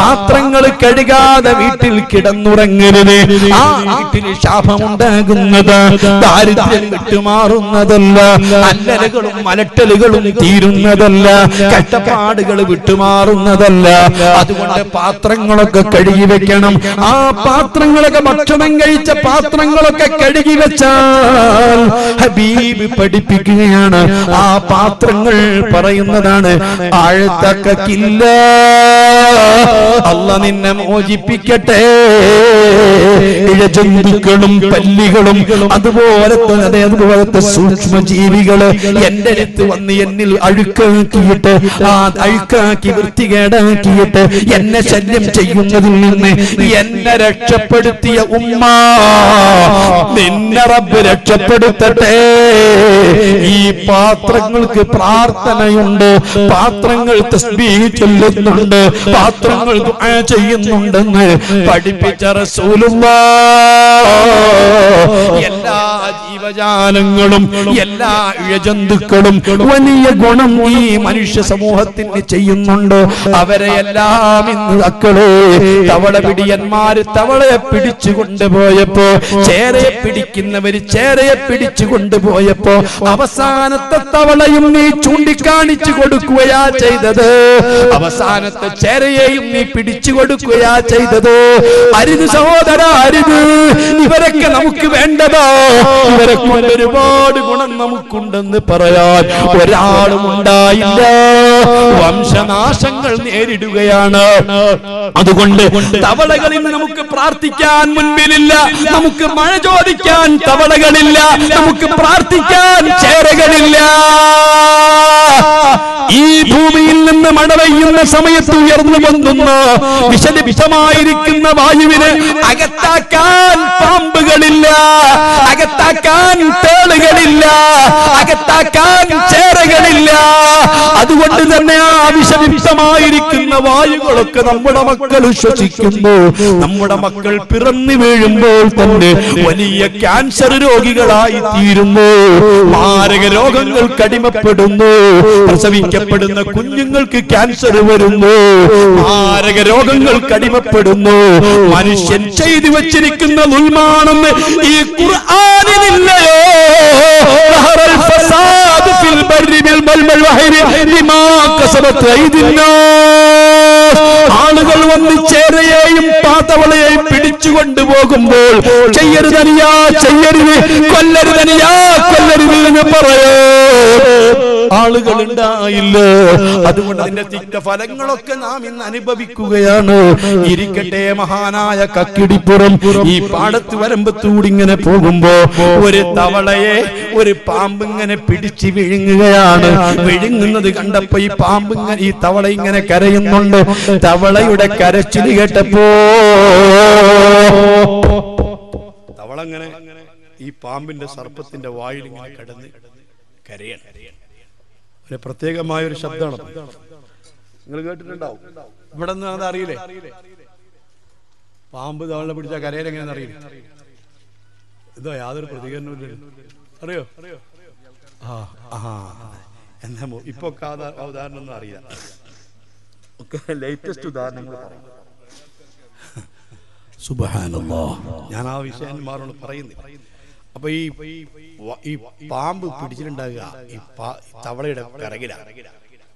പാത്രങ്ങൾ കഴുകാതെ വീട്ടിൽ കിടന്നുറങ്ങരുത്, ആ വീട്ടിന് ശാപമുണ്ടാകുന്നതാ. ദാരിദ്ര്യം വിട്ടുമാറുന്നതല്ല, അല്ലലുകളും മലട്ടലുകളും തീരുന്നതല്ല, കഷ്ടപ്പാടുകൾ വിട്ടുമാറുന്നതല്ല. അതുകൊണ്ട് പാത്രങ്ങളൊക്കെ കഴുകി വെക്കണം. ആ പാത്രങ്ങളൊക്കെ ഭക്ഷണം കഴിച്ച പാത്രങ്ങളൊക്കെ കഴുകി വെച്ചാൽ ഹബീബ് പഠിപ്പിക്കുകയാണ്. ആ പാത്രങ്ങൾ പറയുന്നതാണ്, ആഴ്ത്തക്കില്ല, അല്ലാഹ് നിന്നെ മോചിപ്പിക്കട്ടെ. ഇഴജന്തുക്കളും പല്ലികളും അതുപോലത്തെ അതേ അതുപോലത്തെ സൂക്ഷ്മജീവികള് എന്റെ അടുത്ത് വന്ന് എന്നിൽ അഴുക്കാക്കിയിട്ട് ആ അഴുക്കാക്കി വൃത്തികേടാക്കിയിട്ട് എന്നെ ശല്യം ചെയ്യുന്നതിൽ നിന്ന് എന്നെ രക്ഷപ്പെടുത്തിയ ഉമ്മ, നിന്നെ റബ്ബ് രക്ഷപ്പെടുത്തട്ടെ. ഈ പാത്രങ്ങൾക്ക് പ്രാർത്ഥനയുണ്ട്, പാത്രങ്ങൾ തസ്ബീഹ് ചൊല്ലുന്നുണ്ട്, പാത്രങ്ങൾ ദുആ ചെയ്യുന്നുണ്ടെന്ന് പഠിപ്പിച്ച റസൂലുള്ളാഹ്. എല്ലാ ജീവജാലങ്ങളും എല്ലാ ഇഴജന്തുക്കളും വലിയ ഗുണം ഈ മനുഷ്യ സമൂഹത്തിന് ചെയ്യുന്നുണ്ട്. അവരെ എല്ലാം ഇന്ന് മക്കളെ തവള പിടിയന്മാര് തവളയെ പിടിച്ചു കൊണ്ടുപോയപ്പോ, ചേരയെ പിടിക്കുന്നവര് ചേരയെ പിടിച്ചു കൊണ്ടുപോയപ്പോ അവസാനത്തെ തവളയും നീ ചൂണ്ടിക്കാണിച്ചു കൊടുക്കുകയാ ചെയ്തത്, അവസാനത്തെ ചേരയെയും നീ പിടിച്ചു കൊടുക്കുകയാ ചെയ്തത്. അരുത് സഹോദര, അരുത്. ഇവരൊക്കെ നമുക്ക് വേണ്ടതോ, ഇവരെ കൊണ്ട് ഒരുപാട് ഗുണം നമുക്കുണ്ടെന്ന് പറയാൻ ഒരാളും ഉണ്ടായില്ല. വംശനാശങ്ങൾ നേരിടുകയാണ്. അതുകൊണ്ട് തവളകളിൽ നിന്ന് നമുക്ക് പ്രാർത്ഥിക്കാൻ മുൻപിലില്ല, നമുക്ക് മഴ ചോദിക്കാൻ തവളകളില്ല, നമുക്ക് പ്രാർത്ഥിക്കാൻ ചേരകളില്ല. ഈ ഭൂമിയിൽ നിന്ന് മഴ പെയ്യുന്ന സമയത്ത് ഉയർന്നു പൊന്തുന്ന വിഷ വിഷമായിരിക്കുന്ന വായുവിനെ അകത്താക്കാൻ പാമ്പുകളില്ല, അകത്താക്കാൻ തേളുകളില്ല, അകത്താക്കാൻ ചേരകളില്ല. അതുകൊണ്ട് തന്നെ ആ വിഷവിഷമായിരിക്കുന്ന വായുകളൊക്കെ നമ്മുടെ മക്കൾ ശ്വസിക്കുമ്പോ, നമ്മുടെ മക്കൾ പിറന്നു വീഴുമ്പോൾ തന്നെ വലിയ ക്യാൻസർ രോഗികളായി തീരുന്നു, മാരക രോഗങ്ങൾ കടിമപ്പെടുന്നു, പ്രസവിക്കപ്പെടുന്ന കുഞ്ഞുങ്ങൾക്ക് ക്യാൻസർ വരുന്നു, മാരക രോഗങ്ങൾ കടിമപ്പെടുന്നു. മനുഷ്യൻ ചെയ്തു വച്ചിരിക്കുന്ന ദുൽമാണെന്ന് ഈ ഖുർആനിലില്ലയോ? ളഹറൽ ഫസാദു ഫിൽ ബർരി വൽ വഹരി ബിമാ കസബത് ഐദിന്നാസ്. ആളുകൾ വന്ന് ചേരയെയും പാതവളയെയും പിടിച്ചു കൊണ്ടുപോകുമ്പോൾ ചെയ്യരുതനിയാ ചെയ്യരുത്, കൊല്ലരുതനിയാ കൊല്ലരുത് എന്ന് പറയോ? ആളുകൾ ഉണ്ടായില്ല. അതുകൊണ്ട് അതിന്റെ തിക്ത ഫലങ്ങളൊക്കെ നാം ഇന്ന് അനുഭവിക്കുകയാണ്. ഇരിക്കട്ടെ, മഹാനായ കക്കിടിപ്പുറം ഈ പാടത്ത് വരമ്പത്തൂടി ഇങ്ങനെ പോകുമ്പോ ഒരു തവളയെ ഒരു പാമ്പ് ഇങ്ങനെ പിടിച്ച് വിഴുങ്ങുകയാണ്. വിഴുങ്ങുന്നത് കണ്ടപ്പോ ഈ പാമ്പ് ഇങ്ങനെ ഈ തവള ഇങ്ങനെ കരയുന്നുണ്ട്. തവളയുടെ കരച്ചില് കേട്ടപ്പോ തവള ഇങ്ങനെ ഈ പാമ്പിന്റെ സർപ്പത്തിന്റെ വായിൽ ഇങ്ങനെ കിടന്ന് കരയാണ്. ഒരു പ്രത്യേകമായ ഒരു ശബ്ദമാണ്, നിങ്ങൾ കേട്ടിട്ടുണ്ടാവും. ഇവിടെ നിന്ന് അത് അറിയില്ലേ? പാമ്പ് തവളെ പിടിച്ച കരയിലെങ്ങനെയാണെന്ന് അറിയില്ല. ഇതോ യാതൊരു പ്രതികരണവും അറിയോ? ആ ആ എന്നാ ഇപ്പൊ ഒക്കെ ഉദാഹരണം ഒന്നും അറിയില്ല, ഒക്കെ ലേറ്റസ്റ്റ് ഉദാഹരണങ്ങൾ പറയും. സുബ്ഹാനല്ലാഹ്, ഞാൻ ആ വിഷയന്മാരോട് പറയുന്നില്ല. അപ്പൊ ഈ ഈ പാമ്പ് പിടിച്ചിട്ടുണ്ടാകുക ഈ തവളയുടെ കരകില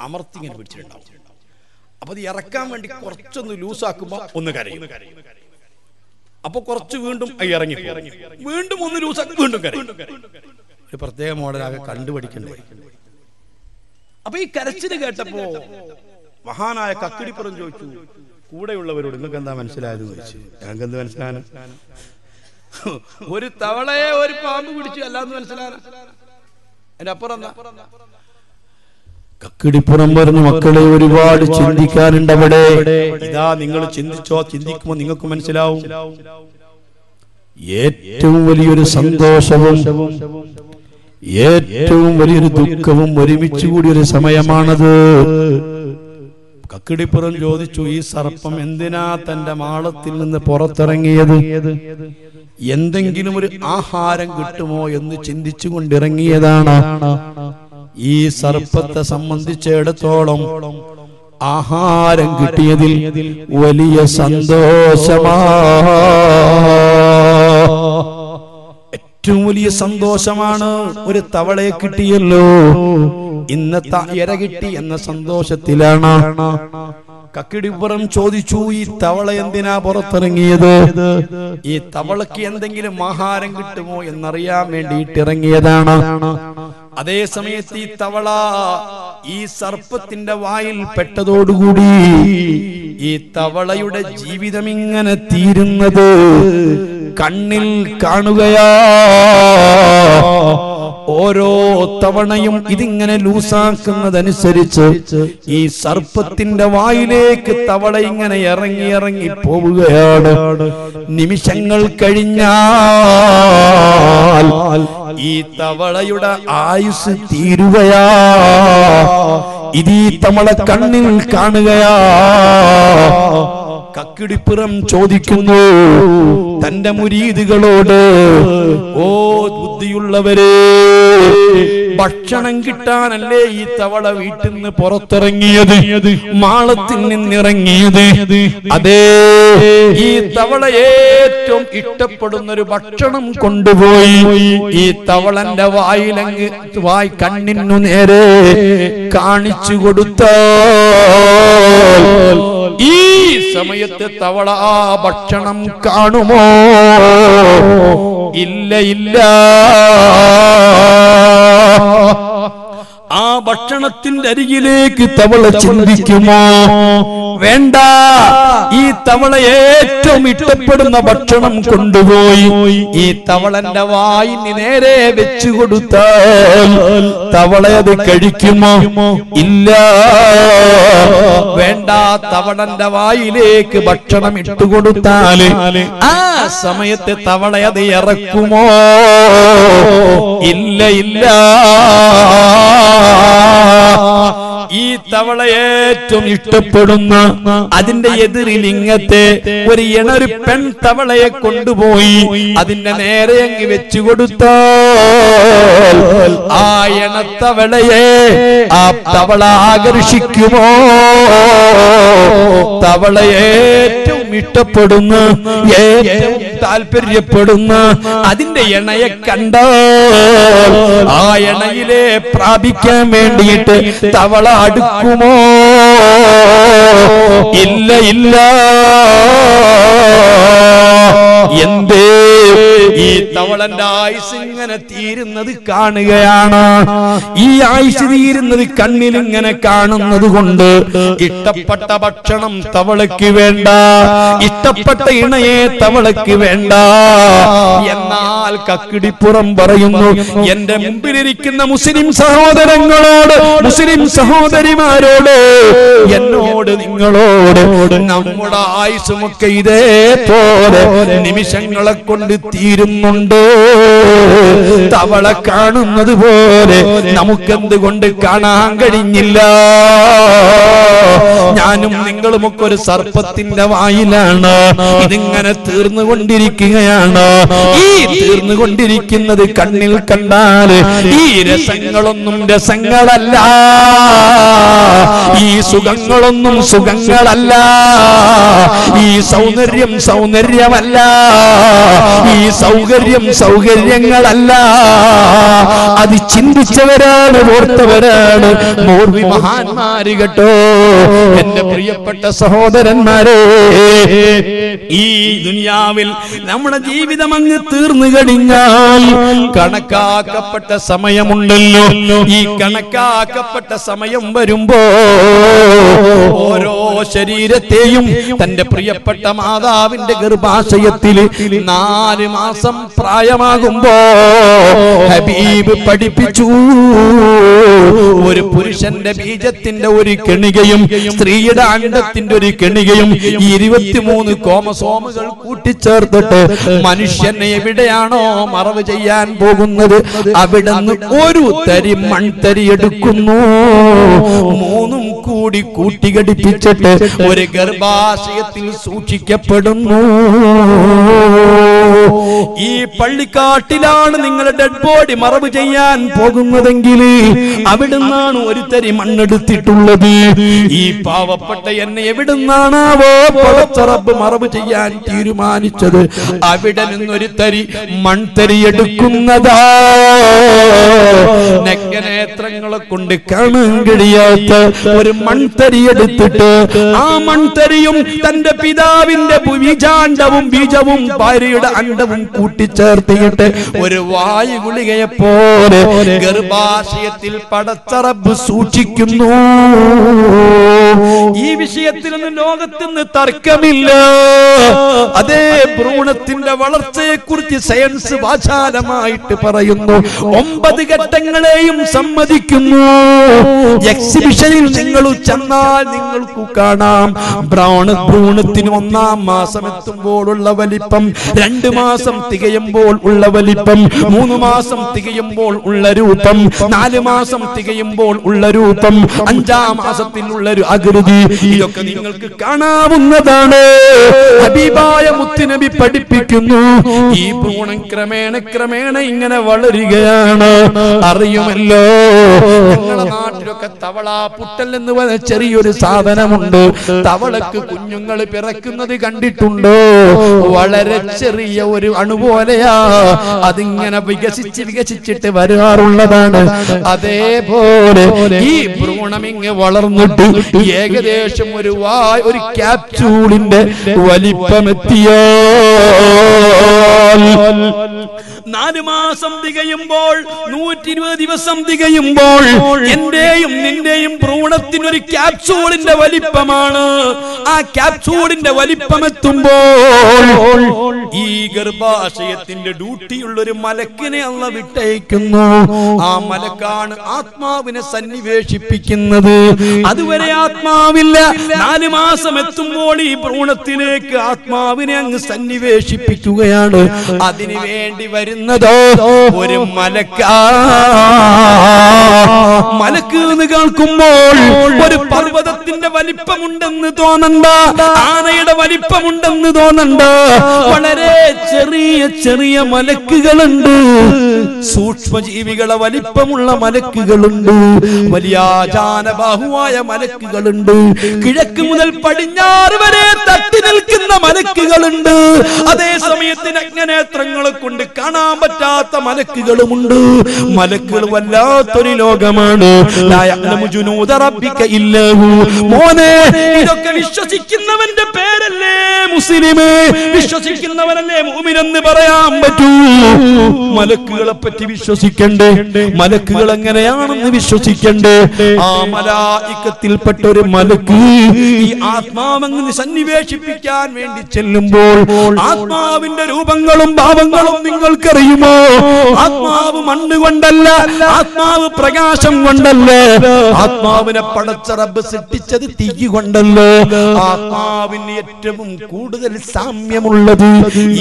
അമർത്തിങ്ങനെ പിടിച്ചിട്ടുണ്ടാകും. അപ്പൊ അത് ഇറക്കാൻ വേണ്ടി കുറച്ചൊന്ന് ലൂസാക്കുമ്പോ ഒന്ന് കരയും, അപ്പൊ കുറച്ച് വീണ്ടും ഇറങ്ങി വീണ്ടും ഒന്ന് ലൂസാക്കി വീണ്ടും കരയും. ഒരു പ്രത്യേക മോഡലാകെ കണ്ടുപഠിക്കണ്ടേ. അപ്പൊ ഈ കരച്ചില് കേട്ടപ്പോ മഹാനായ കക്കിടിപ്പുറം ചോദിച്ചു കൂടെയുള്ളവരോട്, നിങ്ങൾക്ക് എന്താ മനസ്സിലായത് ചോദിച്ചു. ഞങ്ങൾക്ക് എന്ത് മനസ്സിലായാലും ഒരു തവളയെ ഒരു പാമ്പ് പിടിച്ചു അല്ലാന്ന് മനസ്സിലാകാൻ അതിന്റെ അപ്പുറം കക്കിടിപ്പുറം പറഞ്ഞു. മക്കളെ ഒരുപാട് ചിന്തിക്കാനുണ്ട് അവിടെ. ഇതാ നിങ്ങൾ ചിന്തിച്ചോ, ചിന്തിക്കുമ്പോ നിങ്ങൾക്ക് മനസ്സിലാവും. ഏറ്റവും വലിയൊരു സന്തോഷവും ഏറ്റവും വലിയൊരു ദുഃഖവും ഒരുമിച്ച് കൂടിയൊരു സമയമാണത്. അക്കിടിപ്പുറൽ ചോദിച്ചു, ഈ സർപ്പം എന്തിനാ തന്റെ മാളത്തിൽ നിന്ന് പുറത്തിറങ്ങിയത്? എന്തെങ്കിലും ഒരു ആഹാരം കിട്ടുമോ എന്ന് ചിന്തിച്ചു കൊണ്ടിറങ്ങിയതാണ്. ഈ സർപ്പത്തെ സംബന്ധിച്ചിടത്തോളം ആഹാരം കിട്ടിയതിൽ വലിയ സന്തോഷമാ. ഏറ്റവും വലിയ സന്തോഷമാണ് ഒരു തവളയെ കിട്ടിയല്ലോ, ഇന്നത്തെ ഇര കിട്ടി എന്ന സന്തോഷത്തിലാണ്. കക്കിടിപ്പുറം ചോദിച്ചു, ഈ തവള എന്തിനാ പുറത്തിറങ്ങിയത്? ഈ തവളക്ക് എന്തെങ്കിലും ആഹാരം കിട്ടുമോ എന്നറിയാൻ വേണ്ടിയിട്ടിറങ്ങിയതാണ്. അതേ സമയത്ത് ഈ തവള ഈ സർപ്പത്തിന്റെ വായിൽ പെട്ടതോടുകൂടി ഈ തവളയുടെ ജീവിതം ഇങ്ങനെ തീരുന്നത് കണ്ണിൽ കാണുകയാ. ഓരോ തവണയും ഇതിങ്ങനെ ലൂസാക്കുന്നതനുസരിച്ച് ഈ സർപ്പത്തിന്റെ വായിലേക്ക് തവള ഇങ്ങനെ ഇറങ്ങി ഇറങ്ങി പോവുകയാണ്. നിമിഷങ്ങൾ കഴിഞ്ഞാൽ ഈ തവളയുടെ ആയുസ് തീരുകയാ. ഇതീ തവള കണ്ണിൽ കാണുകയാ. കക്കിടിപ്പുറം ചോദിക്കുന്നു തന്റെ മുരീദുകളോട്, ഓ ബുദ്ധിയുള്ളവരെ, ഭക്ഷണം കിട്ടാനല്ലേ ഈ തവള വീട്ടിൽ നിന്ന് പുറത്തിറങ്ങിയത്, മാളത്തിൽ നിന്നിറങ്ങിയത്? അതേ, ഈ തവള ഏറ്റവും ഇഷ്ടപ്പെടുന്നൊരു ഭക്ഷണം കൊണ്ടുപോയി ഈ തവളന്റെ വായിലങ്ങ് വായി കണ്ണിനു നേരെ കാണിച്ചു കൊടുത്ത ഈ സമയത്ത് തവള ആ ഭക്ഷണം കാണുമോ? ഇല്ല ഇല്ല. ആ ഭക്ഷണത്തിന്റെ അരികിലേക്ക് തവള ചിന്തിക്കുമോ? വേണ്ട. ഈ തവള ഏറ്റവും ഇഷ്ടപ്പെടുന്ന ഭക്ഷണം കൊണ്ടുപോയി ഈ തവളന്റെ വായിന് നേരെ വെച്ചു കൊടുത്താൽ തവള അത് കഴിക്കുമോ? ഇല്ല, വേണ്ട. തവളന്റെ വായിലേക്ക് ഭക്ഷണം ഇട്ടുകൊടുത്താല് ആ സമയത്ത് തവള അത് ഇറക്കുമോ? ഇല്ല ഇല്ല. ഈ തവള ഏറ്റവും ഇഷ്ടപ്പെടുന്ന അതിന്റെ എതിരിൽ ഇങ്ങത്തെ ഒരു ഇണൊരു പെൺ തവളയെ കൊണ്ടുപോയി അതിന്റെ നേരെ അങ്ങ് വെച്ചു കൊടുത്ത ആ ഇണത്തവളയെ ആ തവള ആകർഷിക്കുമോ? തവളയെ ഏറ്റവും ഇഷ്ടപ്പെടുന്ന ഏറ്റവും താല്പര്യപ്പെടുന്ന അതിന്റെ ഇണയെ കണ്ട ആ ഇണയിലെ പ്രാപിക്കാൻ വേണ്ടിയിട്ട് തവള അടുക്കുമോ? ഇല്ല ഇല്ല. എന്തേ, ഈ തവളന്റെ ആയുസ് ഇങ്ങനെ തീരുന്നത് കാണുകയാണ്. ഈ ആയുസ് തീരുന്നത് കണ്ണിൽ ഇങ്ങനെ കാണുന്നത് കൊണ്ട് ഇഷ്ടപ്പെട്ട ഭക്ഷണം തവളക്ക് വേണ്ട, ഇഷ്ടപ്പെട്ട ഇണയെ തവളക്ക് വേണ്ട. എന്നാൽ കക്കിടിപ്പുറം പറയുന്നു, എന്റെ മുമ്പിലിരിക്കുന്ന മുസ്ലിം സഹോദരങ്ങളോട്, മുസ്ലിം സഹോദരിമാരോട്, എന്നോട്, നിങ്ങളോട്, നമ്മുടെ ആയുസുമൊക്കെ ഇതേപോലെ നിമിഷങ്ങളെ കൊണ്ട് തീരുന്നുണ്ട്. തവള കാണുന്നത് പോലെ നമുക്കെന്തുകൊണ്ട് കാണാൻ കഴിഞ്ഞില്ല? ഞാനും നിങ്ങളുമൊക്കെ ഒരു സർപ്പത്തിന്റെ വായിലാണ്, ഇതിങ്ങനെ തീർന്നുകൊണ്ടിരിക്കുകയാണ്. ഈ തീർന്നുകൊണ്ടിരിക്കുന്നത് കണ്ണിൽ കണ്ടാല് ഈ രസങ്ങളൊന്നും രസങ്ങളല്ല, ഈ സുഖങ്ങളൊന്നും സുഖങ്ങളല്ല, ഈ സൗന്ദര്യം സൗന്ദര്യമല്ല, ഈ സൗകര്യം സൗകര്യങ്ങളല്ല. അത് ചിന്തിച്ചവരാണ്, ഓർത്തവരാണ് മോർവി മഹാന്മാര് കേട്ടോ. എന്റെ പ്രിയപ്പെട്ട സഹോദരന്മാരെ, ഈ ദുനിയാവിൽ നമ്മുടെ ജീവിതം അങ്ങ് തീർന്നു കഴിഞ്ഞാൽ കണക്കാക്കപ്പെട്ട സമയമുണ്ടല്ലോ. ഈ കണക്കാക്കപ്പെട്ട സമയം വരുമ്പോ ഓരോ ശരീരത്തെയും തന്റെ പ്രിയപ്പെട്ട മാതാവിന്റെ ഗർഭാശയത്തില് നാല് മാസം പ്രായമാകുമ്പോ ഹബീബ് പഠിപ്പിച്ചു, ഒരു പുരുഷന്റെ ബീജത്തിന്റെ ഒരു കെണികയും സ്ത്രീയുടെ അണ്ടത്തിന്റെ ഒരു കെണികയും ഇരുപത്തിമൂന്ന് ക്രോമസോമുകൾ കൂട്ടിച്ചേർത്തിട്ട് മനുഷ്യനെ എവിടെയാണോ മറവ് ചെയ്യാൻ പോകുന്നത് അവിടെ നിന്ന് ഒരു തരി മൺതരി എടുക്കുന്നു. മൂന്നും കൂടി കൂട്ടിഘടിപ്പിച്ചിട്ട് ഒരു ഗർഭാശയത്തിൽ സൂക്ഷിക്കപ്പെടുന്നു. ഈ പള്ളിക്കാട്ടിലാണ് നിങ്ങൾ ഡെഡ് ബോഡി മറവ് ചെയ്യാൻ പോകുന്നതെങ്കിൽ അവിടുന്നാണ് ഒരു തരി മണ്ണെടുത്തിട്ടുള്ളത്. ഈ പാവപ്പെട്ട എന്നെ എവിടുന്നാണാവോ റബ്ബ് മറവ് ചെയ്യാൻ തീരുമാനിച്ചത്, അവിടെ നിന്നൊരു തരി മൺതരി എടുക്കുന്നതാ. നഗ്നനേത്രങ്ങളെ കൊണ്ട് കാണാൻ കഴിയാത്ത ഒരു മൺതരി എടുത്തിട്ട് ആ മൺതരിയും തന്റെ പിതാവിന്റെ ബീജാണ്ടവും ബീജവും ഭാര്യയുടെ അണ്ടവും കൂട്ടിച്ചേർത്തിട്ട് ഒരു വായു ഗുളികയെ പോലെ ഗർഭാശയത്തിൽ പടച്ചറബ് സൂക്ഷിക്കുന്നു. ഈ വിഷയത്തിൽ നിന്ന് ലോകത്തിന് തർക്കമില്ല. അതേ ഭ്രൂണത്തിന്റെ വളർച്ചയെ കുറിച്ച് സയൻസ് വാചാലമായിട്ട് പറയുന്നു, ഒമ്പത് ഘട്ടങ്ങളെയും സമ്മതിക്കുന്നു. എക്സിബിഷനിൽ നിങ്ങൾ ചെന്നാൽ നിങ്ങൾക്ക് കാണാം, ബ്രൗൺ ഭ്രൂണത്തിന് ഒന്നാം മാസം എത്തുമ്പോഴുള്ള വലിപ്പം, രണ്ട് മാസം തികയുമ്പോൾ ഉള്ള വലിപ്പം, മൂന്ന് മാസം തികയുമ്പോൾ ഉള്ള രൂപം, നാല് മാസം തികയുമ്പോൾ ഉള്ള രൂപം, അഞ്ചാം മാസത്തിലുള്ള ഒരു ആകൃതി, ഇതൊക്കെ നിങ്ങൾക്ക് കാണാവുന്നതാണ്. ഹബീബായ മുത്തുനബി പഠിപ്പിക്കുന്നു, ഈ ഭ്രൂണം ക്രമേണ ക്രമേണ ഇങ്ങനെ വളരുകയാണ്. അറിയുമല്ലോ, ഞങ്ങളുടെ നാട്ടിലൊക്കെ തവള പുട്ടൽ എന്ന് പറഞ്ഞ ചെറിയൊരു സാധനമുണ്ട്. തവളക്ക് കുഞ്ഞുങ്ങൾ പിറക്കുന്നത് കണ്ടിട്ടുണ്ടോ? വളരെ ചെറിയ ഒരു അണുപോലെയാ അതിങ്ങനെ വികസിച്ച് വികസിച്ചിട്ട് വരാറുള്ളതാണ്. അതേപോലെ ഈ ഭ്രൂണമിങ് വളർന്നിട്ട് ഏകദേശം ഒരു വായ് ഒരു ക്യാപ്സ്യൂളിന്റെ വലിപ്പമെത്തിയോ നാല് മാസം തികയുമ്പോൾ, നൂറ്റി ഇരുപത് ദിവസം തികയുമ്പോൾ എന്റെയും നിന്റെയും ഭ്രൂണത്തിനൊരു ക്യാപ്സൂളിന്റെ വലിപ്പമാണ്. ആ ക്യാപ്സൂളിന്റെ വലിപ്പമെത്തുമ്പോൾ ഈ ഗർഭാശയത്തിന്റെ ഡ്യൂട്ടിയുള്ളൊരു മലക്കിനെ അള്ള വിട്ടയക്കുന്നു. ആ മലക്കാണ് ആത്മാവിനെ സന്നിവേശിപ്പിക്കുന്നത്. അതുവരെ ആത്മാവില്ല. നാല് മാസം എത്തുമ്പോൾ ഈ ഭ്രൂണത്തിലേക്ക് ആത്മാവിനെ അങ്ങ് സന്നിവേശിപ്പിക്കുകയാണ്. അതിനു വേണ്ടി വരുന്നതോ ഒരു മലക്കാ. മലക്ക് എന്ന് കേൾക്കുമ്പോൾ ഒരു പർവ്വതത്തിന്റെ വലിപ്പമുണ്ടെന്ന് തോന്നണ്ട, ആനയുടെ വലിപ്പമുണ്ടെന്ന് തോന്നണ്ട. വളരെ ചെറിയ ചെറിയ മലക്കുകളുണ്ട്, സൂക്ഷ്മജീവികളെ വലിപ്പമുള്ള മലക്കുകളുണ്ട്, വലിയ ജാനബാഹുവായ മലക്കുകളുണ്ട്, കിഴക്ക് മുതൽ പടിഞ്ഞാറ് വരെ തട്ടി നിൽക്കുന്ന മലക്കുകളുണ്ട്. അതേ സമയത്തിന് നഗ്നനേത്രങ്ങളെ കൊണ്ട് കാണാൻ പറ്റാത്ത മലക്കുകളുമുണ്ട്. മലക്കുകൾ വല്ലാത്തൊരു ലോകമാണ്. മോനെ, ഇതൊക്കെ വിശ്വസിക്കുന്നവന്റെ പേരല്ലേ മുസ്ലിമേ, വിശ്വസിക്കുന്നവനല്ലേ മുഅ്മിനെന്ന് പറയാൻ പറ്റൂ. മലക്കുകളെ പറ്റി വിശ്വസിക്കണ്ടേ? മലക്കുകൾ എങ്ങനെയാണെന്ന് വിശ്വസിക്കണ്ടേ? ആ മലായികത്തിൽപ്പെട്ട ഒരു മലക്ക് ഈ ആത്മാവെന്ന് സന്നിവേശിപ്പിക്കാൻ വേണ്ടി ചെല്ലുമ്പോൾ ആത്മാവിന്റെ രൂപങ്ങളും ഭാവങ്ങളും നിങ്ങൾക്കറിയുമോ? ആത്മാവ് മണ്ണ് കൊണ്ടല്ല, ആത്മാവ് പ്രകാശം കൊണ്ടല്ലേ, ആത്മാവിനെ പടച്ച റബ്ബ് സൃഷ്ടിച്ചത് തീ കൊണ്ടല്ലേ. ആത്മാവിന് ഏറ്റവും കൂടുതൽ സാമ്യമുള്ളത്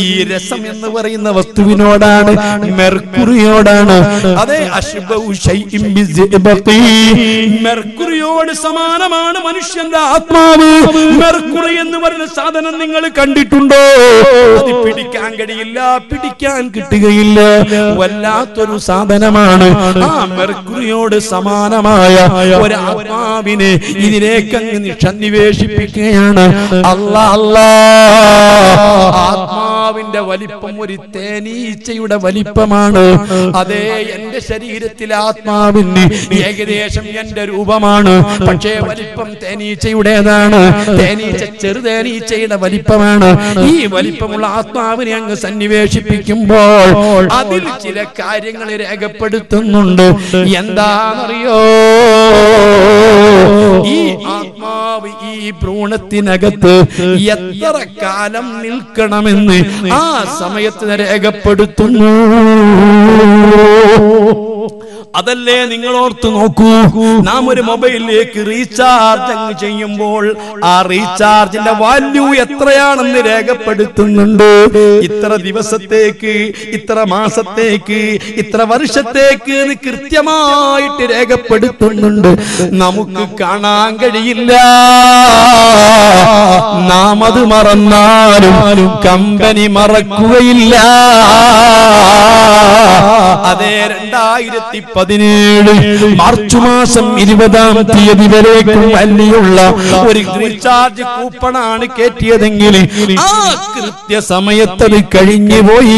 ഈ രസം എന്ന് പറയുന്ന വസ്തുവിനോടാണ്, മെർക്കുറിയോടാണ്. അതേ അശ്ബഉ ശൈഇൻ ബിസ്ബഖി, മെർക്കുറിയോട് സമാനമാണ് മനുഷ്യന്റെ ആത്മാവ്. മെർക്കുറി എന്ന് പറയുന്ന സാധനം നിങ്ങൾ കണ്ടിട്ടുണ്ടോ? അത് പിടിക്കാൻ കഴിയില്ല, പിടിക്കാൻ കിട്ടുകയില്ല, വല്ലാത്തൊരു സാധനമാണ്. ആ മെർക്കുറിയോട് സമാനമായ ഒരു ആത്മാവിനെ ഇതിലേക്കങ്ങ് സന്നിവേശിപ്പിക്കുകയാണ് അല്ലാ. അല്ലാ, ആത്മാവിന്റെ വലിപ്പം ഒരു തേനീച്ചയുടെ വലിപ്പമാണ്. അതേ, എന്റെ ശരീരത്തിലെ ആത്മാവിന് ഏകദേശം എന്റെ രൂപമാണ്, പക്ഷേ വലിപ്പം തേനീച്ചയുടേതാണ്. തേനീച്ച ചെറുതേനീച്ചയുടെ വലിപ്പമാണ്. ഈ വലിപ്പമുള്ള ആത്മാവിനെ അങ്ങ് സന്നിവേശിപ്പിക്കുമ്പോൾ അതിൽ ചില കാര്യങ്ങൾ രേഖപ്പെടുത്തുന്നുണ്ട്. എന്താണെന്നറിയോ? ഈ ആത്മാവ് ഈ ഭ്രൂണത്തിനകത്ത് എത്ര കാലം നിൽക്കണമെന്ന് ആ സമയത്ത് രേഖപ്പെടുത്തുന്നു. അതല്ലേ നിങ്ങൾ ഓർത്തു നോക്കൂ, നാം ഒരു മൊബൈലിലേക്ക് റീചാർജ് അങ്ങ് ചെയ്യുമ്പോൾ ആ റീചാർജിന്റെ വാല്യൂ എത്രയാണെന്ന് രേഖപ്പെടുത്തുന്നുണ്ട്. ഇത്ര ദിവസത്തേക്ക്, ഇത്ര മാസത്തേക്ക്, ഇത്ര വർഷത്തേക്ക് കൃത്യമായിട്ട് രേഖപ്പെടുത്തുന്നുണ്ട്. നമുക്ക് കാണാൻ കഴിയില്ല. നാം അത് മറന്നാലും കമ്പനി മറക്കുകയില്ല. അതേ രണ്ടായിരത്തി പതിനേഴ് മാർച്ച് മാസം ഇരുപതാം തീയതി വരേക്കും വലിയുള്ള ഒരു റീചാർജ് കൂപ്പണാണ് കയറ്റിയതെങ്കിൽ ആ കൃത്യ സമയത്തത് കഴിഞ്ഞു പോയി.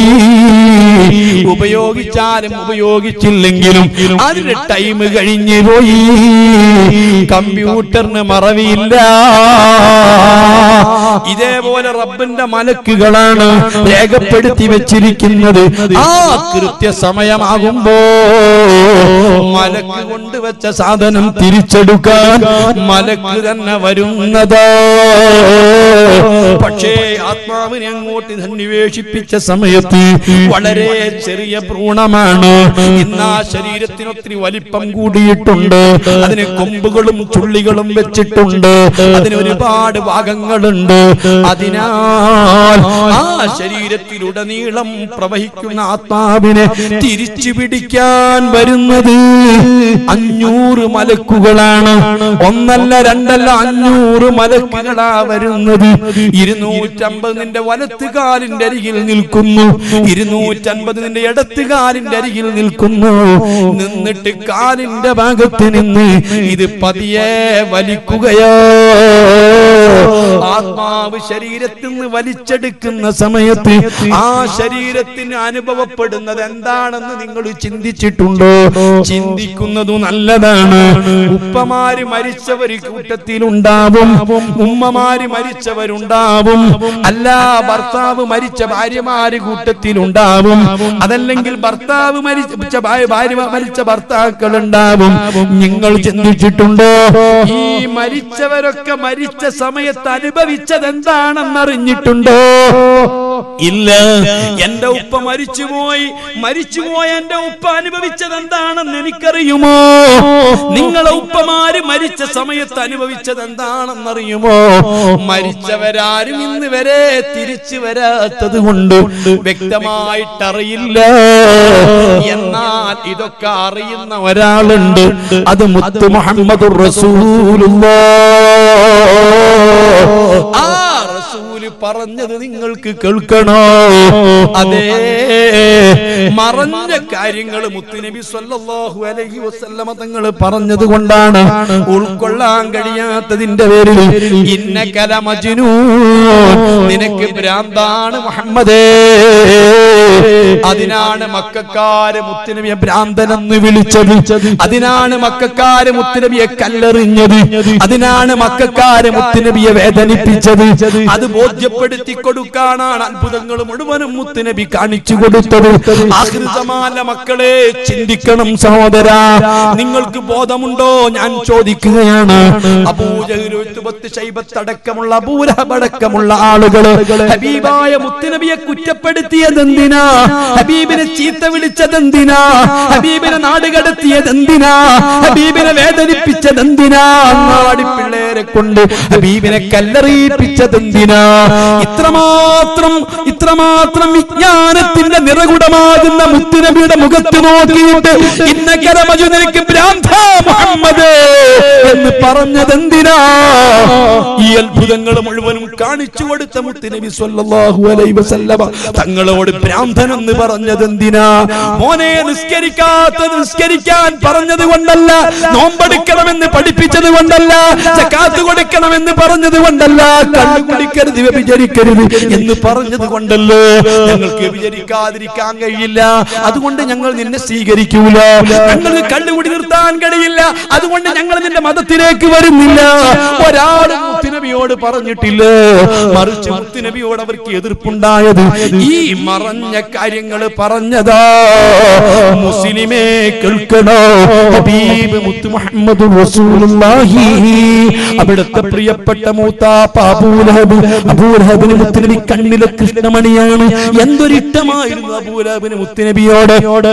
ഉപയോഗിച്ചാലും ഉപയോഗിച്ചില്ലെങ്കിലും അതിന് ടൈം കഴിഞ്ഞു പോയി. കമ്പ്യൂട്ടറിന് മറവിയില്ല. ഇതേപോലെ റബ്ബിന്റെ മലക്കുകളാണ് രേഖപ്പെടുത്തി വെച്ചിരിക്കുന്നത്. ആ കൃത്യസമയമാകുമ്പോ മലക്ക് കൊണ്ടുവച്ച സാധനം തിരിച്ചെടുക്കാൻ മലക്ക് തന്നെ വരുന്നതാ. പക്ഷേ ആത്മാവിനെ അങ്ങോട്ട് അന്വേഷിപ്പിച്ച സമയത്ത് വളരെ ചെറിയ ഭ്രൂണമാണ്. ഇന്ന് ആ ശരീരത്തിനൊത്തിരി വലിപ്പം കൂടിയിട്ടുണ്ട്. അതിന് കൊമ്പുകളും ചുള്ളികളും വെച്ചിട്ടുണ്ട്. അതിന് ഒരുപാട് ഭാഗങ്ങളുണ്ട്. അതിനാൽ ആ ശരീരത്തിലുടനീളം പ്രവഹിക്കുന്ന ആത്മാവിനെ തിരിച്ചു പിടിക്കാൻ വരുന്നത് അഞ്ഞൂറ് മലക്കുകളാണ്. ഒന്നല്ല രണ്ടല്ല, അഞ്ഞൂറ് മലക്കുകളാ വരുന്നത്. ഇരുന്നൂറ്റമ്പത് നിന്റെ വലത്തുകാലിന്റെ അരികിൽ നിൽക്കുന്നു, ഇരുന്നൂറ്റമ്പത് നിന്റെ ഇടത്തുകാലിന്റെ അരികിൽ നിൽക്കുന്നു. നിന്നിട്ട് കാലിന്റെ ഭാഗത്ത് നിന്ന് ഇത് പതിയെ വലിക്കുകയോ. ആത്മാവ് ശരീരത്തിൽ നിന്ന് വലിച്ചെടുക്കുന്ന സമയത്ത് ആ ശരീരത്തിന് അനുഭവപ്പെടുന്നത് എന്താണെന്ന് നിങ്ങൾ ചിന്തിച്ചിട്ടുണ്ടോ? ചിന്തിക്കുന്നത് നല്ലതാണ്. ഉപ്പമാര് മരിച്ചവര് കൂട്ടത്തിലുണ്ടാവും, ഉമ്മമാര് മരിച്ചവരുണ്ടാവും, അല്ല ഭർത്താവ് മരിച്ച ഭാര്യമാര് കൂട്ടത്തിലുണ്ടാവും, അതല്ലെങ്കിൽ ഭർത്താവ് മരിച്ച ഭാര്യ മരിച്ച ഭർത്താക്കൾ ഉണ്ടാവും. നിങ്ങൾ ചിന്തിച്ചിട്ടുണ്ടോ ഈ മരിച്ചവരൊക്കെ മരിച്ച സമയത്ത് അനുഭവിച്ചത് എന്താണെന്നറിഞ്ഞിട്ടുണ്ടോ? ഇല്ല. എന്റെ ഉപ്പ മരിച്ചുപോയി, മരിച്ചുപോയ എന്റെ ഉപ്പ അനുഭവിച്ചത് എന്താണെന്ന് എനിക്കറിയുമോ? നിങ്ങളെ ഉപ്പമാര് മരിച്ച സമയത്ത് അനുഭവിച്ചത് എന്താണെന്നറിയുമോ? മരിച്ചവരാരും ഇന്ന് വരെ തിരിച്ചു വരാത്തത് കൊണ്ട് വ്യക്തമായിട്ടറിയില്ല. എന്നാൽ ഇതൊക്കെ അറിയുന്ന ഒരാളുണ്ട്. അത് മുത്ത് മുഹമ്മദ് റസൂലുള്ളാഹ്. ആ റസൂല് പറഞ്ഞത് നിങ്ങൾക്ക് കേൾക്കണോ? അതേ മറഞ്ഞ കാര്യങ്ങൾ മുത്തുനബി സല്ലല്ലാഹു അലൈഹി വസല്ലമ തങ്ങൾ പറഞ്ഞത് കൊണ്ടാണ് ഉൾക്കൊള്ളാൻ കഴിയാത്തതിന്റെ പേരിൽ ഇന്നക ലമജ്നൂൻ, നിനക്ക് ഭ്രാന്താണ് മുഹമ്മദേ. അതിനാണ് മക്കക്കാര് മുത്തുനബിയെ ഭ്രാന്തനെന്ന് വിളിച്ചത്. അതിനാണ് മക്കക്കാര് മുത്തുനബിയെ കല്ലെറിഞ്ഞത്. അതിനാണ് മക്കക്കാര് മുത്തുനബിയെ വേദനിപ്പിച്ചത്. അത് ബോധ്യപ്പെടുത്തി കൊടുക്കാനാണ് അത്ഭുതങ്ങൾ മുഴുവനും മുത്തുനബി കാണിച്ചു കൊടുത്തത്. ആഖിർസമാന മക്കളെ ചിന്തിക്കണം സഹോദരാ. നിങ്ങൾക്ക് ബോധമുണ്ടോ? ഞാൻ ചോദിക്കുകയാണ്. അബൂജഹൽ, ഉത്ബത്ത്, ശൈബത്ത് അടക്കമുള്ള അബൂലഹബ് അടക്കമുള്ള ആളുകൾ ഹബീബായ മുത്തുനബിയെ കുറ്റപ്പെടുത്തിയതെന്തിനാ? ഹബീബിനെ ചീത്ത വിളിച്ചതെന്തിനാ? ഹബീബിനെ നാടുകടത്തിയതെന്തിനാ? ഹബീബിനെ വേദനിപ്പിച്ചതെന്തിനാ? നാടി പിള്ളേരെ കൊണ്ട് ഹബീബിനെ കല്ലെറിയിപ്പിച്ചതെന്തിനാ? ഇത്രമാത്രം ഇത്രമാത്രം വിജ്ഞാനത്തിന്റെ നിറകുടമാകുന്ന മുത്തുനബിയുടെ മുഖത്ത് നോക്കിയിട്ട് ഇന്നക ലമജ്നൂനിക്ക് ഭ്രാന്താ മുഹമ്മദ് എന്ന് പറഞ്ഞതെന്തിനാ? ഈ അത്ഭുതങ്ങൾ മുഴുവനും കാണിച്ചു കൊടുത്ത മുത്തുനബി സല്ലല്ലാഹു അലൈഹി വസല്ലമ തങ്ങളോട് ഭ്രാന്തൻ എന്ന് പറഞ്ഞതെന്തിനാ? മോനെ, നിസ്കരിക്കാത്തത് നിസ്കരിക്കാൻ പറഞ്ഞത് കൊണ്ടല്ല, നോമ്പെടുക്കണമെന്ന് പഠിപ്പിച്ചത് കൊണ്ടല്ല, സക്കാത്ത് കൊടുക്കണമെന്ന് പറഞ്ഞത് കൊണ്ടല്ല, രുത് വ്യഭിചരിക്കരുത് എന്ന് പറഞ്ഞത് കൊണ്ടല്ലോ. ഞങ്ങൾക്ക് വ്യഭിചരിക്കാതിരിക്കാൻ കഴിയില്ല, അതുകൊണ്ട് ഞങ്ങൾ നിന്നെ സ്വീകരിക്കൂല. ഞങ്ങൾക്ക് കള്ളുകുടി നിർത്താൻ കഴിയില്ല, അതുകൊണ്ട് ഞങ്ങൾ നിന്റെ മതത്തിലേക്ക് വരുന്നില്ല. ഒരാളും മുത്തുനബിയോട് പറഞ്ഞിട്ടില്ല. മറിച്ച് മുത്തുനബിയോട് അവർക്ക് എതിർപ്പുണ്ടായത് ഈ മറഞ്ഞ കാര്യങ്ങൾ പറഞ്ഞതാ. മുസ്ലിമേ കേൾക്കണോ? ഹബീബ് മുത്ത് മുഹമ്മദ് റസൂലുള്ളാഹി, അവിടുത്തെ പ്രിയപ്പെട്ട മൂത്താപ്പ അബൂലഹബ്, അബൂലഹബിന് മുത്തുനബി കണ്ണിലെ കൃഷ്ണമണിയാണ്. എന്തൊരിഷ്ടമായിരുന്നു അബൂലഹബിന് മുത്തുനബിയോട്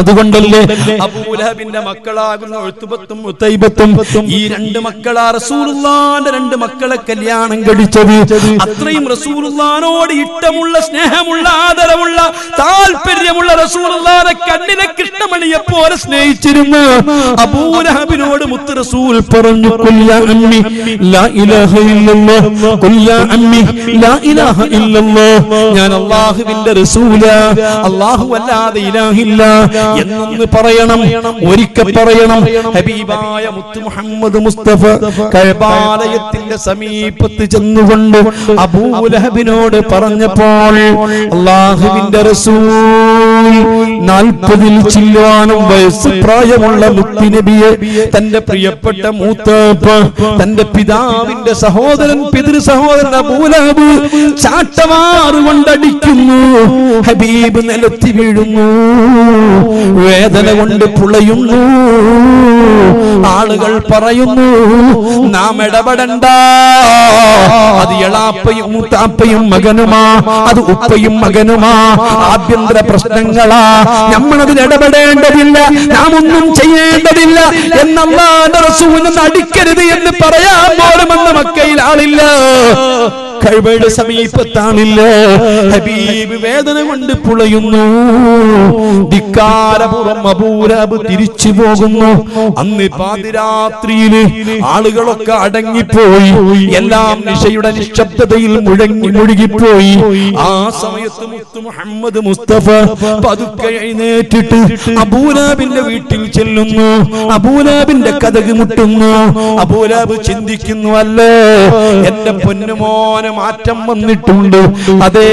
അതുകൊണ്ടല്ലേ അബൂലഹബിന്റെ മക്കളാകുന്ന ഉത്ബത്തും ഉതൈബത്തും ഈ രണ്ട് മക്കളാ റസൂലുള്ളാഹിന്റെ രണ്ട് മക്കളെ കല്യാണം കഴിച്ചത്. അത്രയും റസൂലുള്ളാഹിനോട് ഇഷ്ടമുള്ള സ്നേഹമുള്ള ആദരവുള്ള താൽപര്യമുള്ള റസൂലുള്ളാഹിനെ കണ്ണിലെ കൃഷ്ണമണിയെ പോലെ സ്നേഹിച്ചിരുന്നു. അബൂലഹബിനോട് മുത്ത് റസൂൽ പറഞ്ഞു ഖുല്ലാ അമ്മി ലാ ഇലാഹ ഇല്ലല്ലാഹ് ഖുല്ലാ അമ്മി ലാ ഇലാഹ ഇല്ലല്ലാഹ് ഞാൻ അല്ലാഹുവിന്റെ റസൂല അല്ലാഹു അല്ലാതെ ഇലാഹില്ല എന്നൊന്ന് പറയണം, ഒരിക്കൽ പറയണം. ഹബീബായ മുത്ത് മുഹമ്മദ് മുസ്തഫ കഅബാലയത്തിന്റെ സമീപത്ത് ചെന്നുകൊണ്ട് അബൂലഹബിനോട് പറഞ്ഞപ്പോൾ അല്ലാഹുവിന്റെ റസൂൽ നാൽപ്പതിൽ ചില്ലുവാനും വയസ്സ് പ്രായമുള്ള മുത്തുനബിയെ തന്റെ പ്രിയപ്പെട്ട മൂത്താപ്പ തന്റെ പിതാവിന്റെ സഹോദരൻ പിതൃ സഹോദരൻ അബൂലഹബ് ചാട്ടവാറുകൊണ്ട് അടിക്കുന്നു. ഹബീബ് നിലത്തി വീഴുന്നു, വേദന കൊണ്ട് പുളയുന്നു. ആളുകൾ പറയുന്നു നാം ഇടപെടണ്ട, അത് എളാപ്പയും മൂത്താപ്പയും മകനുമാ, അത് ഉപ്പയും മകനുമാ, ആഭ്യന്തര പ്രശ്നങ്ങളാ, നമ്മളതിൽ ഇടപെടേണ്ടതില്ല, നാം ഒന്നും ചെയ്യേണ്ടതില്ല എന്നല്ലാതെ റസൂലിനെ അടിക്കരുത് എന്ന് പറയാൻ പോലുമെന്ന് മക്കയിൽ ആളില്ല. കഅബയുടെ സമീപത്താണില്ല. ഹബീബ് വേദന കൊണ്ട് പുളയുന്നു. ധിക്കാരപൂർവം അബൂലഹബ് തിരിച്ചു പോകുന്നു. അന്ന് പാതിരാത്രിയില് ആളുകളൊക്കെ അടങ്ങിപ്പോയി, എല്ലാം നിശയുടെ നിശബ്ദതയിൽ മുഴങ്ങി മുഴുകിപ്പോയി. ആ സമയത്ത് മുത്ത് മുഹമ്മദ് മുസ്തഫ പതുക്കെ എഴുന്നേറ്റിട്ട് അബൂലഹബിന്റെ വീട്ടിൽ ചെല്ലുന്നു. അബൂലഹബിന്റെ കതക് മുട്ടുന്നു. അബൂലഹബ് ചിന്തിക്കുന്നു, അല്ലേ എന്റെ പൊന്നുമോൻ മാറ്റം വന്നിട്ടുണ്ട്, അതേ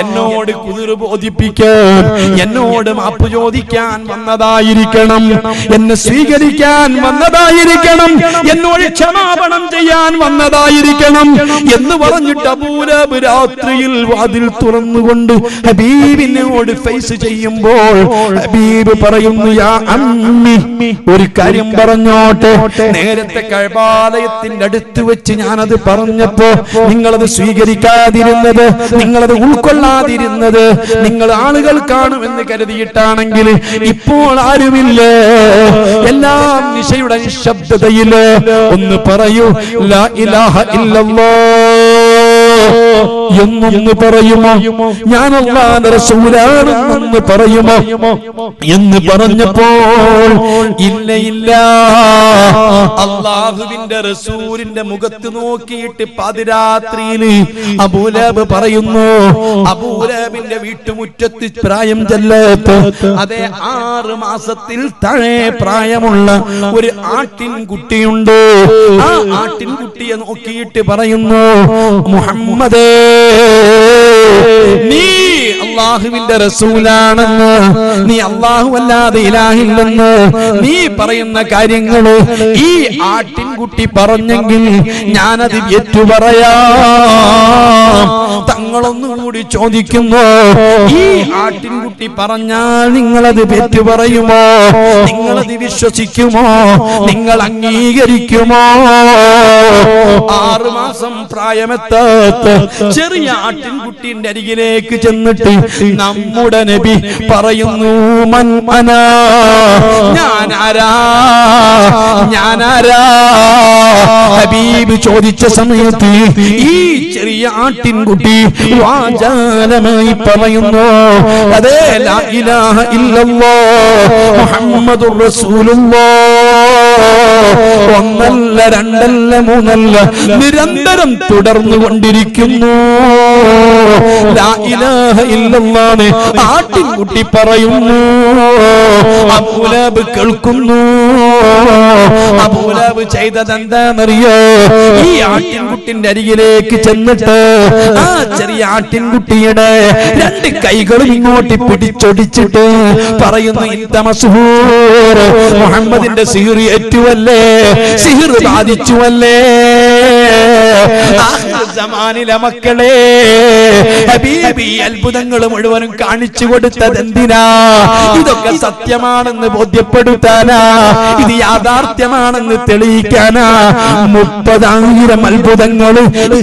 എന്നോട് കുളിർ ബോധിപ്പിക്കാൻ, എന്നോട് മാപ്പ് ചോദിക്കാൻ വന്നതായിരിക്കണം, എന്നെ സ്വീകരിക്കാൻ വന്നതായിരിക്കണം, എന്നോട് ക്ഷമാപണം ചെയ്യാൻ വന്നതായിരിക്കണം എന്ന് പറഞ്ഞിട്ട് അബൂലഹബ് രാത്രിയിൽ വാതിൽ തുറന്നുകൊണ്ട് ഹബീബിനോട് ഫേസ് ചെയ്യുമ്പോൾ ഹബീബ് പറയുന്നു, യാ അമ്മി ഒരു കാര്യം പറഞ്ഞോട്ടെ, നേരത്തെ കഅബാലയത്തിന്റെ അടുത്ത് വെച്ച് ഞാനത് പറഞ്ഞപ്പോ നിങ്ങളത് സ്വീകരിക്കാതിരുന്നത്, നിങ്ങളത് ഉൾക്കൊള്ളാതിരുന്നത് നിങ്ങൾ ആളുകൾ കാണുമെന്ന് കരുതിയിട്ടാണെങ്കിൽ ഇപ്പോൾ ആരുമില്ല, എല്ലാം നിശയുടെ നിശബ്ദതയില് ഒന്ന് പറയൂ ലാ ഇലാഹ ഇല്ലല്ലാഹ് എന്നൊന്ന് പറയുമോ, ഞാൻ അല്ലാഹുവിന്റെ റസൂലാണെന്ന് പറയുമോ എന്ന് പറഞ്ഞപ്പോൾ ഇല്ല ഇല്ല. അല്ലാഹുവിന്റെ റസൂലിന്റെ മുഖത്ത് നോക്കിയിട്ട് പാതിരാത്രിയിൽ അബൂലഹബ് പറയുന്നു, അബൂലഹബിന്റെ വീട്ടുമുറ്റത്ത് പ്രായം ചെല്ലാത്ത അതേ ആറ് മാസത്തിൽ താഴെ പ്രായമുള്ള ഒരു ആട്ടിൻകുട്ടിയുണ്ട്. ആ ആട്ടിൻകുട്ടിയെ നോക്കിയിട്ട് പറയുന്നു, മുഹമ്മദേ നീ അല്ലാഹുവിന്റെ റസൂലാണെന്ന്, നീ അല്ലാഹു അല്ലാതെ ഇലാഹില്ലെന്ന് നീ പറയുന്ന കാര്യങ്ങള് ഈ ആട്ടിൻകുട്ടി പറഞ്ഞെങ്കിൽ ഞാനത് ഏറ്റുപറയാം. തങ്ങളൊന്നുകൂടി ചോദിക്കുന്നു, ഈ ആട്ടിൻകുട്ടി പറഞ്ഞാൽ നിങ്ങളത് ഏറ്റുപറയുമോ, നിങ്ങളത് വിശ്വസിക്കുമോ, നിങ്ങൾ അംഗീകരിക്കുമോ? ആറുമാസം പ്രായമെത്താത്ത ചെറിയ ആട്ടിൻകുട്ടിന്റെ അരികിലേക്ക് ചെന്നിട്ട് നമ്മുടെ നബി പറയുന്നു, മൻമന ഞാനാരാ ഞാനാരാ ഹബീബ് ചോദിച്ച സമയത്ത് ഈ ചെറിയ ആട്ടിൻകുട്ടി വാചാലമായി പറയുന്നു, അതേ ലാ ഇലാഹ ഇല്ലല്ലാഹ് മുഹമ്മദുർ റസൂലുള്ളാഹ്. ഒന്നല്ല രണ്ടല്ല മൂന്നല്ല നിരന്തരം തുടർന്നു കൊണ്ടിരിക്കുന്നു. ലാ ഇലാഹ ഇല്ലല്ലാഹ് ആട്ടിൻകുട്ടി പറയുന്നു. അബൂലഹബ് കേൾക്കുന്നു. അബൂലഹബ് ചെയ്തതെന്താണെന്നറിയോ, ഈ ആട്ടിൻകുട്ടിന്റെ അരികിലേക്ക് ചെന്നിട്ട് ആ ചെറിയ ആട്ടിൻകുട്ടിയുടെ രണ്ട് കൈകളും ഇങ്ങോട്ട് പിടിച്ചൊടിച്ചിട്ട് പറയുന്നു, ഇന്ത മസ്ഹൂർ മുഹമ്മദിന്റെ സിഹിർ ഏറ്റുവല്ലേ, സിഹിർ ബാധിച്ചുവല്ലേ, ആ ആഖിറുസമാനിലെ മക്കളെ, ഹബീബി അത്ഭുതങ്ങൾ മുഴുവനും കാണിച്ചു കൊടുത്തതെന്തിനാ? ഇതൊക്കെ സത്യമാണെന്ന് ബോധ്യപ്പെടുത്താനാ, ഇത് യാഥാർത്ഥ്യമാണെന്ന് തെളിയിക്കാനാ. മുപ്പതായിരം അത്ഭുതങ്ങൾ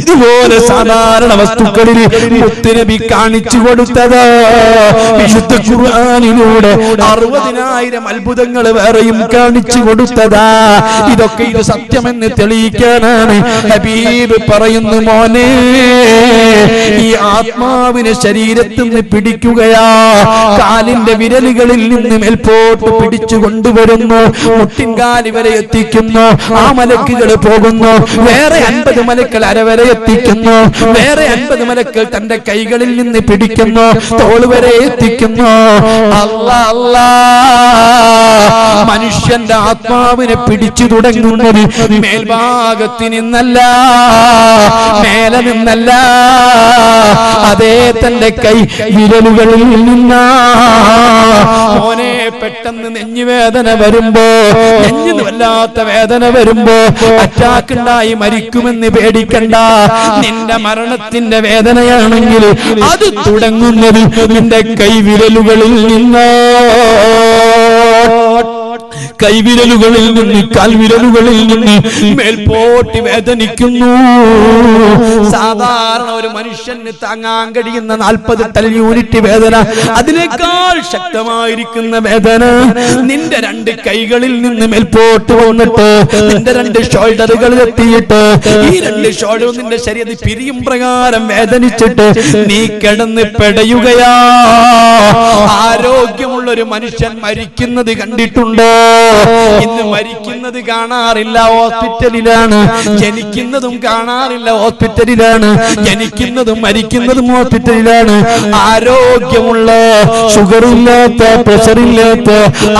ഇതുപോലെ സാധാരണ വസ്തുക്കളിൽ മുത്തുനബി കാണിച്ചു കൊടുത്തത്. വിശുദ്ധ ഖുർആനിലൂടെ അറുപതിനായിരം അത്ഭുതങ്ങൾ വേറെയും കാണിച്ചു കൊടുത്തതാ. ഇതൊക്കെ ഇത് സത്യമെന്ന് തെളിയിക്കാനാണ് ഹബീബ് പറയുന്നു, മോനെ ഈ ആത്മാവിനെ ശരീരത്തിൽ നിന്ന് പിടിക്കുകയാ, കാലിന്റെ വിരലുകളിൽ നിന്ന് മേൽപോട്ട് പിടിച്ചു കൊണ്ടുവരുന്നു, മുട്ടിൻകാലി വരെ എത്തിക്കുന്നു, ആ മലക്കുകൾ പോകുന്നു, വേറെ അൻപത് മലക്കൾ അരവരെ എത്തിക്കുന്നു, വേറെ അൻപത് മലക്കൾ തന്റെ കൈകളിൽ നിന്ന് പിടിക്കുന്നു, തോള് വരെ എത്തിക്കുന്നു. അല്ലാ അല്ലാ, മനുഷ്യന്റെ ആത്മാവിനെ പിടിച്ചു തുടങ്ങുന്നത് മേൽഭാഗത്ത് നിന്നല്ല, മേലെ നിന്നല്ല, അതേ തന്റെ കൈ വിരലുകളിൽ നിന്നാ. മോനെ, പെട്ടെന്ന് നെഞ്ഞുവേദന വരുമ്പോ, നെഞ്ഞിന് വല്ലാത്ത വേദന വരുമ്പോ അറ്റാക്ക് ഉണ്ടായി മരിക്കുമെന്ന് പേടിക്കണ്ട. നിന്റെ മരണത്തിന്റെ വേദനയാണെങ്കിൽ അത് തുടങ്ങുന്നത് നിന്റെ കൈ വിരലുകളിൽ നിന്നോ. കൈവിരലുകളിൽ നിന്ന്, കാൽവിരലുകളിൽ നിന്ന് മേൽപോട്ടി വേദനിക്കുന്നു. സാധാരണ ഒരു മനുഷ്യന് താങ്ങാൻ കഴിയുന്ന നാൽപ്പത് ടൺ യൂണിറ്റ് വേദന, അതിനേക്കാൾ ശക്തമായിരിക്കുന്ന വേദന നിന്റെ രണ്ട് കൈകളിൽ നിന്ന് മേൽപോട്ട് വന്നിട്ട്, നിന്റെ രണ്ട് ഷോൾഡറുകളിൽ എത്തിയിട്ട്, ഈ രണ്ട് ഷോൾഡർ നിന്റെ ശരീരത്തിൽ പിരിയും പ്രകാരം വേദനിച്ചിട്ട് നീ കിടന്ന് പെടയുകയാ. ആരോഗ്യമുള്ള ഒരു മനുഷ്യൻ മരിക്കുന്നത് കണ്ടിട്ടുണ്ടോ? ഇന്ന് മരിക്കുന്നത് കാണാറില്ല, ഹോസ്പിറ്റലിലാണ്. ജനിക്കുന്നതും കാണാറില്ല, ഹോസ്പിറ്റലിലാണ്. ജനിക്കുന്നതും മരിക്കുന്നതും ഹോസ്പിറ്റലിലാണ്. ആരോഗ്യമുള്ള, ഷുഗറില്ലാത്ത, പ്രഷറില്ലാത്ത,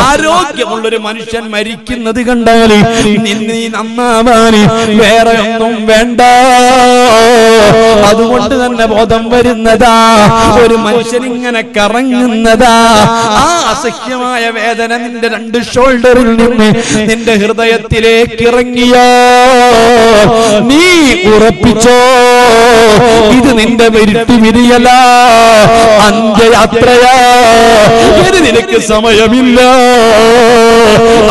ആരോഗ്യമുള്ള ഒരു മനുഷ്യൻ മരിക്കുന്നത് കണ്ടാൽ നിന്നീ നന്നാവാന് വേറെ ഒന്നും വേണ്ട. അതുകൊണ്ട് തന്നെ ബോധം വരുന്നതാ, ഒരു മനുഷ്യനിങ്ങനെ കറങ്ങുന്നതാ, ആ അസഹ്യമായ വേദന നിന്റെ രണ്ട് ഷോൾഡറിൽ നിന്ന് നിന്റെ ഹൃദയത്തിലേക്ക് ഇറങ്ങിയോ. നീ ഉറപ്പിച്ചോ, ഇത് നിന്റെ വിരുട്ടി വിരിയല, അന്ത്യയാത്രയാ. ഇത് നിനക്ക് സമയമില്ല,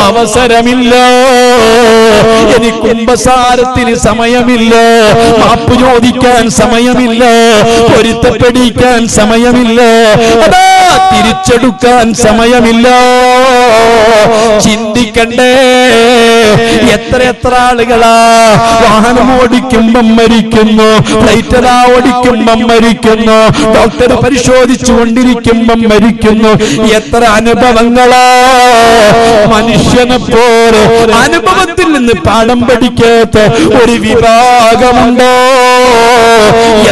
അവസരമില്ല, ഇനി കുംഭസാരത്തിന് സമയമില്ല, മാപ്പ് ചോദിക്കാൻ സമയമില്ല, പൊരുത്തപ്പെടിക്കാൻ സമയമില്ല, അതാ തിരിച്ചെടുക്കാൻ സമയമില്ല. ചിന്തിക്കണ്ടേ, എത്ര എത്ര ആളുകളാ വാഹനം ഓടിക്കുമ്പം മരിക്കുന്നു, ലൈറ്ററാ ഓടിക്കുമ്പം മരിക്കുന്നു, ഡോക്ടർ പരിശോധിച്ചു കൊണ്ടിരിക്കുമ്പം മരിക്കുന്നു. എത്ര അനുഭവങ്ങളാ. മനുഷ്യനെ പോലെ അനുഭവത്തിൽ നിന്ന് പാഠം പഠിക്കാത്ത ഒരു വിഭാഗമുണ്ടോ?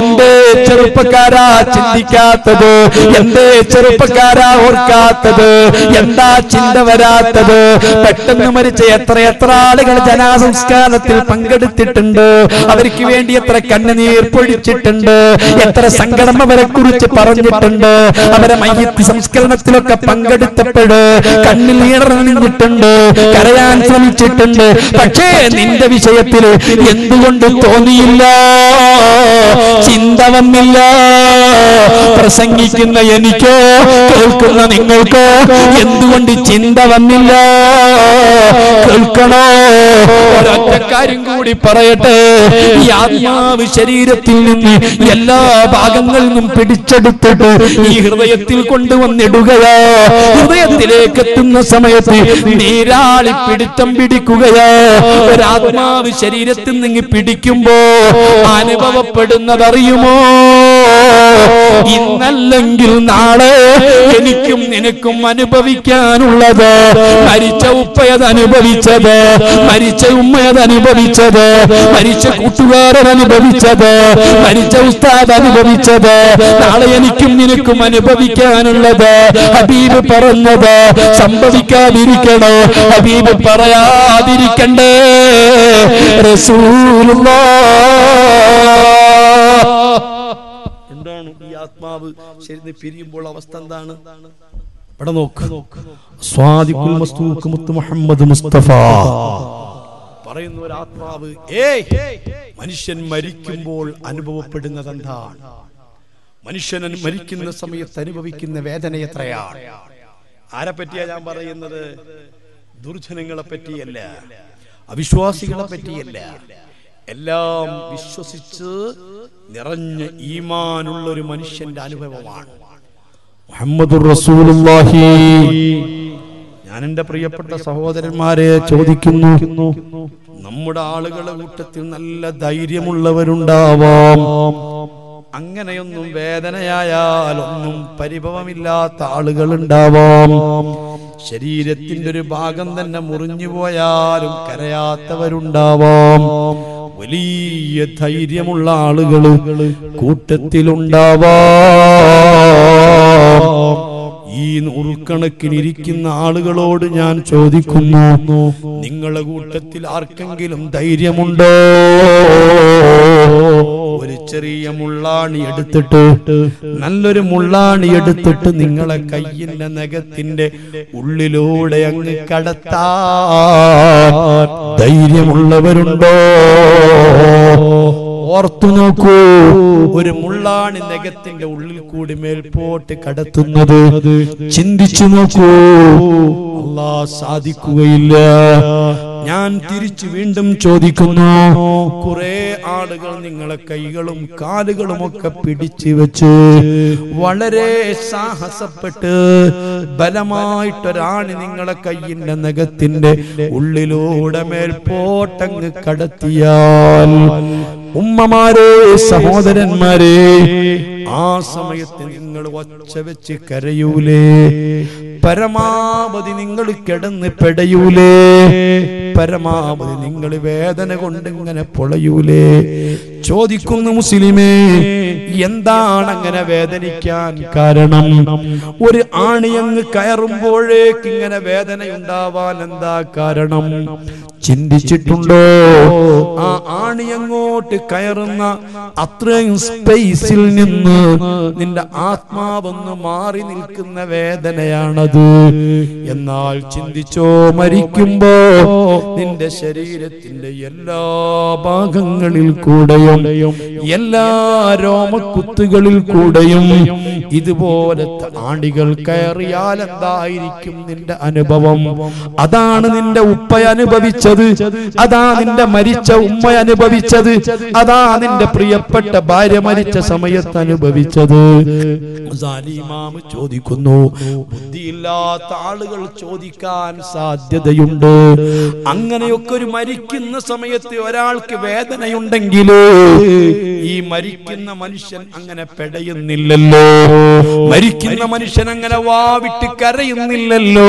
എന്തേ ചെറുപ്പക്കാരാ ചിന്തിക്കാത്തത്? എന്തേ ചെറുപ്പക്കാരാ ഓർക്കാത്തത്? എന്താ ചിന്ത വരാത്തത്? പെട്ടെന്ന് മരിച്ച എത്ര എത്ര ആളുകൾ ജനാസംസ്കാരത്തിൽ പങ്കെടുത്തിട്ടുണ്ട്, അവർക്ക് വേണ്ടി എത്ര കണ്ണുനീർ പൊഴിച്ചിട്ടുണ്ട്, എത്ര സങ്കടം അവരെ കുറിച്ച് പറഞ്ഞിട്ടുണ്ട്, അവരെ മയ്യത്ത് സംസ്കരണത്തിലൊക്കെ പങ്കെടുത്തപ്പെട് കണ്ണിൽ നീറിട്ടുണ്ട്, കരയാൻ ശ്രമിച്ചിട്ടുണ്ട്. പക്ഷേ നിന്റെ വിഷയത്തിൽ എന്തുകൊണ്ട് തോന്നിയില്ല? ചിന്ത വന്നില്ല. പ്രസംഗിക്കുന്ന എനിക്കോ കേൾക്കുന്ന നിങ്ങൾക്കോ എന്തുകൊണ്ട് ചിന്ത വന്നില്ല? കേൾക്കണോ? ഒരൊറ്റക്കാരും കൂടി പറയട്ടെ, ഈ ആത്മാവ് ശരീരത്തിൽ നിന്ന് എല്ലാ ഭാഗങ്ങളിൽ നിന്നും പിടിച്ചെടുത്തിട്ട് ഈ ഹൃദയത്തിൽ കൊണ്ടുവന്നിടുകയാ. ഹൃദയത്തിലേക്ക് എത്തുന്ന സമയത്ത് നീരാളി പിടുത്തം പിടിക്കുകയാ. ഒരാത്മാവ് ശരീരത്തിൽ നിന്ന് പിടിക്കുമ്പോ അനുഭവപ്പെടുന്നതറിയുമോ? ഇന്നല്ലെങ്കിൽ നാളെ എനിക്കും നിനക്കും അനുഭവിക്കാനുള്ളത്, മരിച്ച ഉപ്പയത് അനുഭവിച്ചത്, മരിച്ച ഉമ്മയത് അനുഭവിച്ചത്, മരിച്ച കൂട്ടുകാരൻ അനുഭവിച്ചത്, മരിച്ച ഉസ്താദ് അനുഭവിച്ചത്, നാളെ എനിക്കും നിനക്കും അനുഭവിക്കാനുള്ളത്. ഹബീബ് പറഞ്ഞത് സംഭവിക്കാതിരിക്കണോ? ഹബീബ് പറയാതിരിക്കണ്ടേ? റസൂലുള്ളാഹ് എന്താണ് ഈ ആത്മാവ് ശരീരം പിരിയുമ്പോൾ അവസ്ഥ എന്താണ്? ഇവിടെ നോക്ക്. സ്വാദിഖുൽ മസ്തൂഖ് മുത്ത് മുഹമ്മദ് മുസ്തഫ പറയുന്ന ഒരു ആത്മാവ് ഏയ് മനുഷ്യൻ മരിക്കുമ്പോൾ അനുഭവപ്പെടുന്നതെന്താണ്? മനുഷ്യൻ മരിക്കുന്ന സമയത്ത് അനുഭവിക്കുന്ന വേദന എത്രയാണ്? ആരെ പറ്റിയാ ഞാൻ പറയുന്നത്? ദുർജനങ്ങളെ പറ്റിയല്ല, അവിശ്വാസികളെ പറ്റിയല്ല. എല്ലാം വിശ്വസിച്ച് നിറഞ്ഞ ഈമാനുള്ള ഒരു മനുഷ്യന്റെ അനുഭവമാണ് മുഹമ്മദുർ റസൂലുള്ളാഹി. ഞാൻ എന്റെ പ്രിയപ്പെട്ട സഹോദരന്മാരെ ചോദിക്കുന്നു, നമ്മുടെ ആളുകളുടെ കൂട്ടത്തിൽ നല്ല ധൈര്യമുള്ളവരുണ്ടാവാം. അങ്ങനെയൊന്നും വേദനയായാൽ ഒന്നും പരിഭവമില്ലാത്ത ആളുകൾ ഉണ്ടാവാം. ശരീരത്തിന്റെ ഒരു ഭാഗം തന്നെ മുറിഞ്ഞു പോയാലും കരയാത്തവരുണ്ടാവാം. വലിയ ധൈര്യമുള്ള ആളുകൾ കൂട്ടത്തിലുണ്ടാവാം. ഈ നൂറുകണക്കിനിരിക്കുന്ന ആളുകളോട് ഞാൻ ചോദിക്കുന്നു, നിങ്ങളുടെ കൂട്ടത്തിൽ ആർക്കെങ്കിലും ധൈര്യമുണ്ടോ? ഒരു ചെറിയ മുള്ളാണി എടുത്തിട്ട്, നല്ലൊരു മുള്ളാണി എടുത്തിട്ട് നിങ്ങളെ കയ്യിന്റെ നഖത്തിന്റെ ഉള്ളിലൂടെ അങ്ങ് കടത്താൻ ധൈര്യമുള്ളവരുണ്ടോ? ഓർത്തു നോക്കൂ, ഒരു മുള്ളാണി നഖത്തിന്റെ ഉള്ളിൽ കൂടി മേൽപോട്ട് കടത്തുന്നത് ചിന്തിച്ചു നോക്കൂ. അല്ലാ, സാധിക്കുകയില്ല. ഞാൻ തിരിച്ചു വീണ്ടും ചോദിക്കുന്നു, കുറെ ആളുകൾ നിങ്ങളെ കൈകളും കാലുകളും ഒക്കെ പിടിച്ചു വെച്ച് വളരെ സാഹസപ്പെട്ട് ബലമായിട്ടൊരാണി നിങ്ങളെ കയ്യിന്റെ നഖത്തിന്റെ ഉള്ളിലൂടെ മേൽപോട്ടങ്ങ് കടത്തിയാൽ, ഉമ്മമാരെ, സഹോദരന്മാരെ, ആ സമയത്ത് നിങ്ങൾ ഒച്ച വെച്ച് കരയൂലേ? പരമാവധി നിങ്ങൾ കിടന്ന് പെടയൂലേ? പരമാവധി നിങ്ങൾ വേദന കൊണ്ട് ഇങ്ങനെ പൊളയൂലേ? ചോദിക്കുന്നു മുസ്ലിമേ, എന്താണ് അങ്ങനെ വേദനിക്കാൻ കാരണം? ഒരു ആണിയങ്ങ് കയറുമ്പോഴേക്ക് ഇങ്ങനെ വേദനയുണ്ടാവാൻ എന്താ കാരണം? ചിന്തിച്ചിട്ടുണ്ടോ? ആ ആണിയങ്ങോട്ട് കയറുന്ന അത്രയും സ്പേസിൽ നിന്ന് നിന്റെ ആത്മാവൊന്ന് മാറി നിൽക്കുന്ന വേദനയാണത്. എന്നാൽ ചിന്തിച്ചോ, മരിക്കുമ്പോ നിന്റെ ശരീരത്തിന്റെ എല്ലാ ഭാഗങ്ങളിൽ കൂടെയും എല്ലാ രോമക്കുത്തുകളിൽ കൂടെയും ഇതുപോലത്തെ ആണികൾ കയറിയാൽ എന്തായിരിക്കും നിന്റെ അനുഭവം? അതാണ് നിന്റെ ഉപ്പ അനുഭവിച്ചത്, അതാ നിന്റെ മരിച്ച ഉമ്മ അനുഭവിച്ചത്, അതാ നിന്റെ പ്രിയപ്പെട്ട ഭാര്യ മരിച്ച സമയത്ത് അനുഭവിച്ചത്. ഇമാം ചോദിക്കുന്നു, ബുദ്ധിയില്ലാത്ത ആളുകൾ ചോദിക്കാൻ സാധ്യതയുണ്ട്, അങ്ങനെയൊക്കെ ഒരു മരിക്കുന്ന സമയത്ത് ഒരാൾക്ക് വേദനയുണ്ടെങ്കിൽ ഈ മരിക്കുന്ന മനുഷ്യൻ അങ്ങനെ പെടയുന്നില്ലല്ലോ, മരിക്കുന്ന മനുഷ്യൻ അങ്ങനെ വാവിട്ട് കരയുന്നില്ലല്ലോ,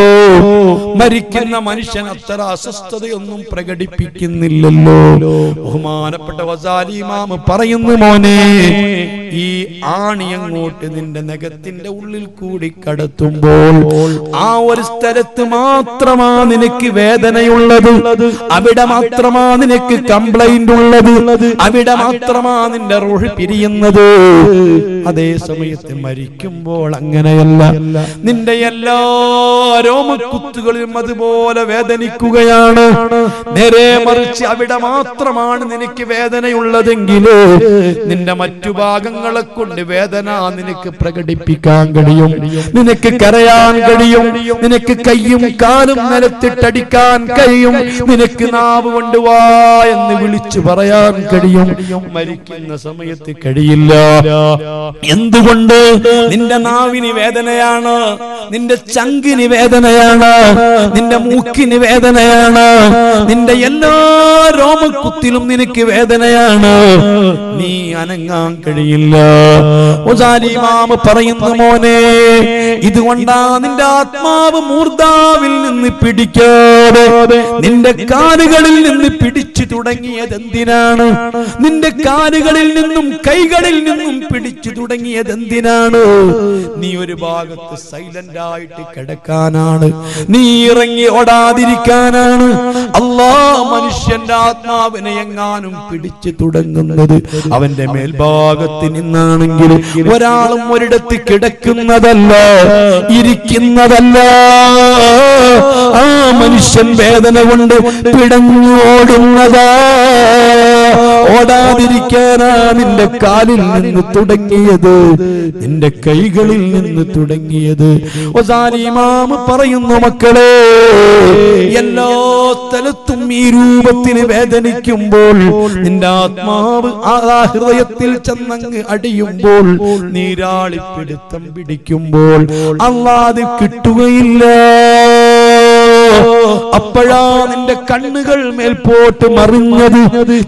മരിക്കുന്ന മനുഷ്യൻ അത്ര അസ്വസ്ഥതയൊന്നും പ്രകടിപ്പിക്കുന്നില്ലല്ലോ. ബഹുമാനപ്പെട്ട വസാലി ഇമാം പറയുന്നു, മോനെ, ഈ ആണി അങ്ങോട്ട് നിന്റെ നഖത്തിന്റെ ഉള്ളിൽ കൂടി കടത്തുമ്പോൾ ആ ഒരു സ്ഥലത്ത് മാത്രമാ നിനക്ക് വേദനയുള്ളത്, അവിടെ മാത്രമാ നിനക്ക് കംപ്ലൈന്റ് ഉള്ളത്, അവിടെ മാത്രമാ നിന്റെ റൂഹ് പിരിയുന്നത്. അതേ സമയത്ത് മരിക്കുമ്പോൾ അങ്ങനെയല്ല, നിന്റെ എല്ലാ രോമക്കുത്തുകളും അതുപോലെ വേദനിക്കുകയാണ്. നേരെ മറിച്ച് അവിടെ മാത്രമാണ് നിനക്ക് വേദനയുള്ളതെങ്കിൽ നിന്റെ മറ്റു ഭാഗങ്ങളെ കൊണ്ട് വേദന നിനക്ക് പ്രകടിപ്പിക്കാൻ കഴിയും, നിനക്ക് കരയാൻ കഴിയും, നിനക്ക് കയ്യും കാലും നിലത്തിട്ടടിക്കാൻ കഴിയും, നിനക്ക് നാവ് കൊണ്ട് വാ എന്ന് വിളിച്ചു പറയാൻ കഴിയും. മരിക്കുന്ന സമയത്ത് കഴിയില്ല. എന്തുകൊണ്ട്? നിന്റെ നാവിന് വേദനയാണ്, നിന്റെ ചങ്കിന് വേദനയാണ്, നിന്റെ മൂക്കിന് വേദനയാണ്, നിന്റെ എല്ലാ രോമക്കുത്തിലും നിനക്ക് വേദനയാണ്, നീ അനങ്ങാൻ കഴിയില്ല. ഓസാലി ഇമാമ പറയുന്നു, മോനെ, ഇതുകൊണ്ടാ നിന്റെ ആത്മാവ് മൂർധാവിൽ നിന്ന് പിടിക്കാതെ നിന്റെ കാലുകളിൽ നിന്ന് പിടിച്ചു തുടങ്ങിയത്. എന്തിനാണ് നിന്റെ കാലുകളിൽ നിന്നും കൈകളിൽ നിന്നും പിടിച്ചു തുടങ്ങിയത്? എന്തിനാണ്? നീ ഒരു ഭാഗത്ത് സൈലന്റ് ആയിട്ട് കിടക്കാനാണ്, നീ ഇറങ്ങി ഓടാതിരിക്കാനാണ്. അല്ലാ, മനുഷ്യന്റെ ആത്മാവിനെ എങ്ങാനും പിടിച്ചു തുടങ്ങുന്നത് അവന്റെ മേൽഭാഗത്ത് നിന്നാണെങ്കിൽ ഒരാളും ഒരിടത്ത് കിടക്കുന്നതല്ല, ഇരിക്കുന്നതല്ല. ആ മനുഷ്യൻ വേദന കൊണ്ട് പിടഞ്ഞോടുന്നതാ. ഓടാതിരിക്കാനാണ് നിന്റെ കാലിൽ നിന്ന് തുടങ്ങിയത്, നിന്റെ കൈകളിൽ നിന്ന് തുടങ്ങിയത്. ഒസാനി ഇമാമ് പറയുന്നു, മക്കളെ, എല്ലാ സ്ഥലത്തും ഈ രൂപത്തിന് വേദനിക്കുമ്പോൾ, നിന്റെ ആത്മാവ് ആ ഹൃദയത്തിൽ ചെന്നങ്ങ് അടിയുമ്പോൾ, നീരാളിപ്പിടുത്തം പിടിക്കുമ്പോൾ അല്ലാതെ കിട്ടുകയില്ല. അപ്പോഴാ നിന്റെ കണ്ണുകൾ മേൽപോട്ട് മറിഞ്ഞത്,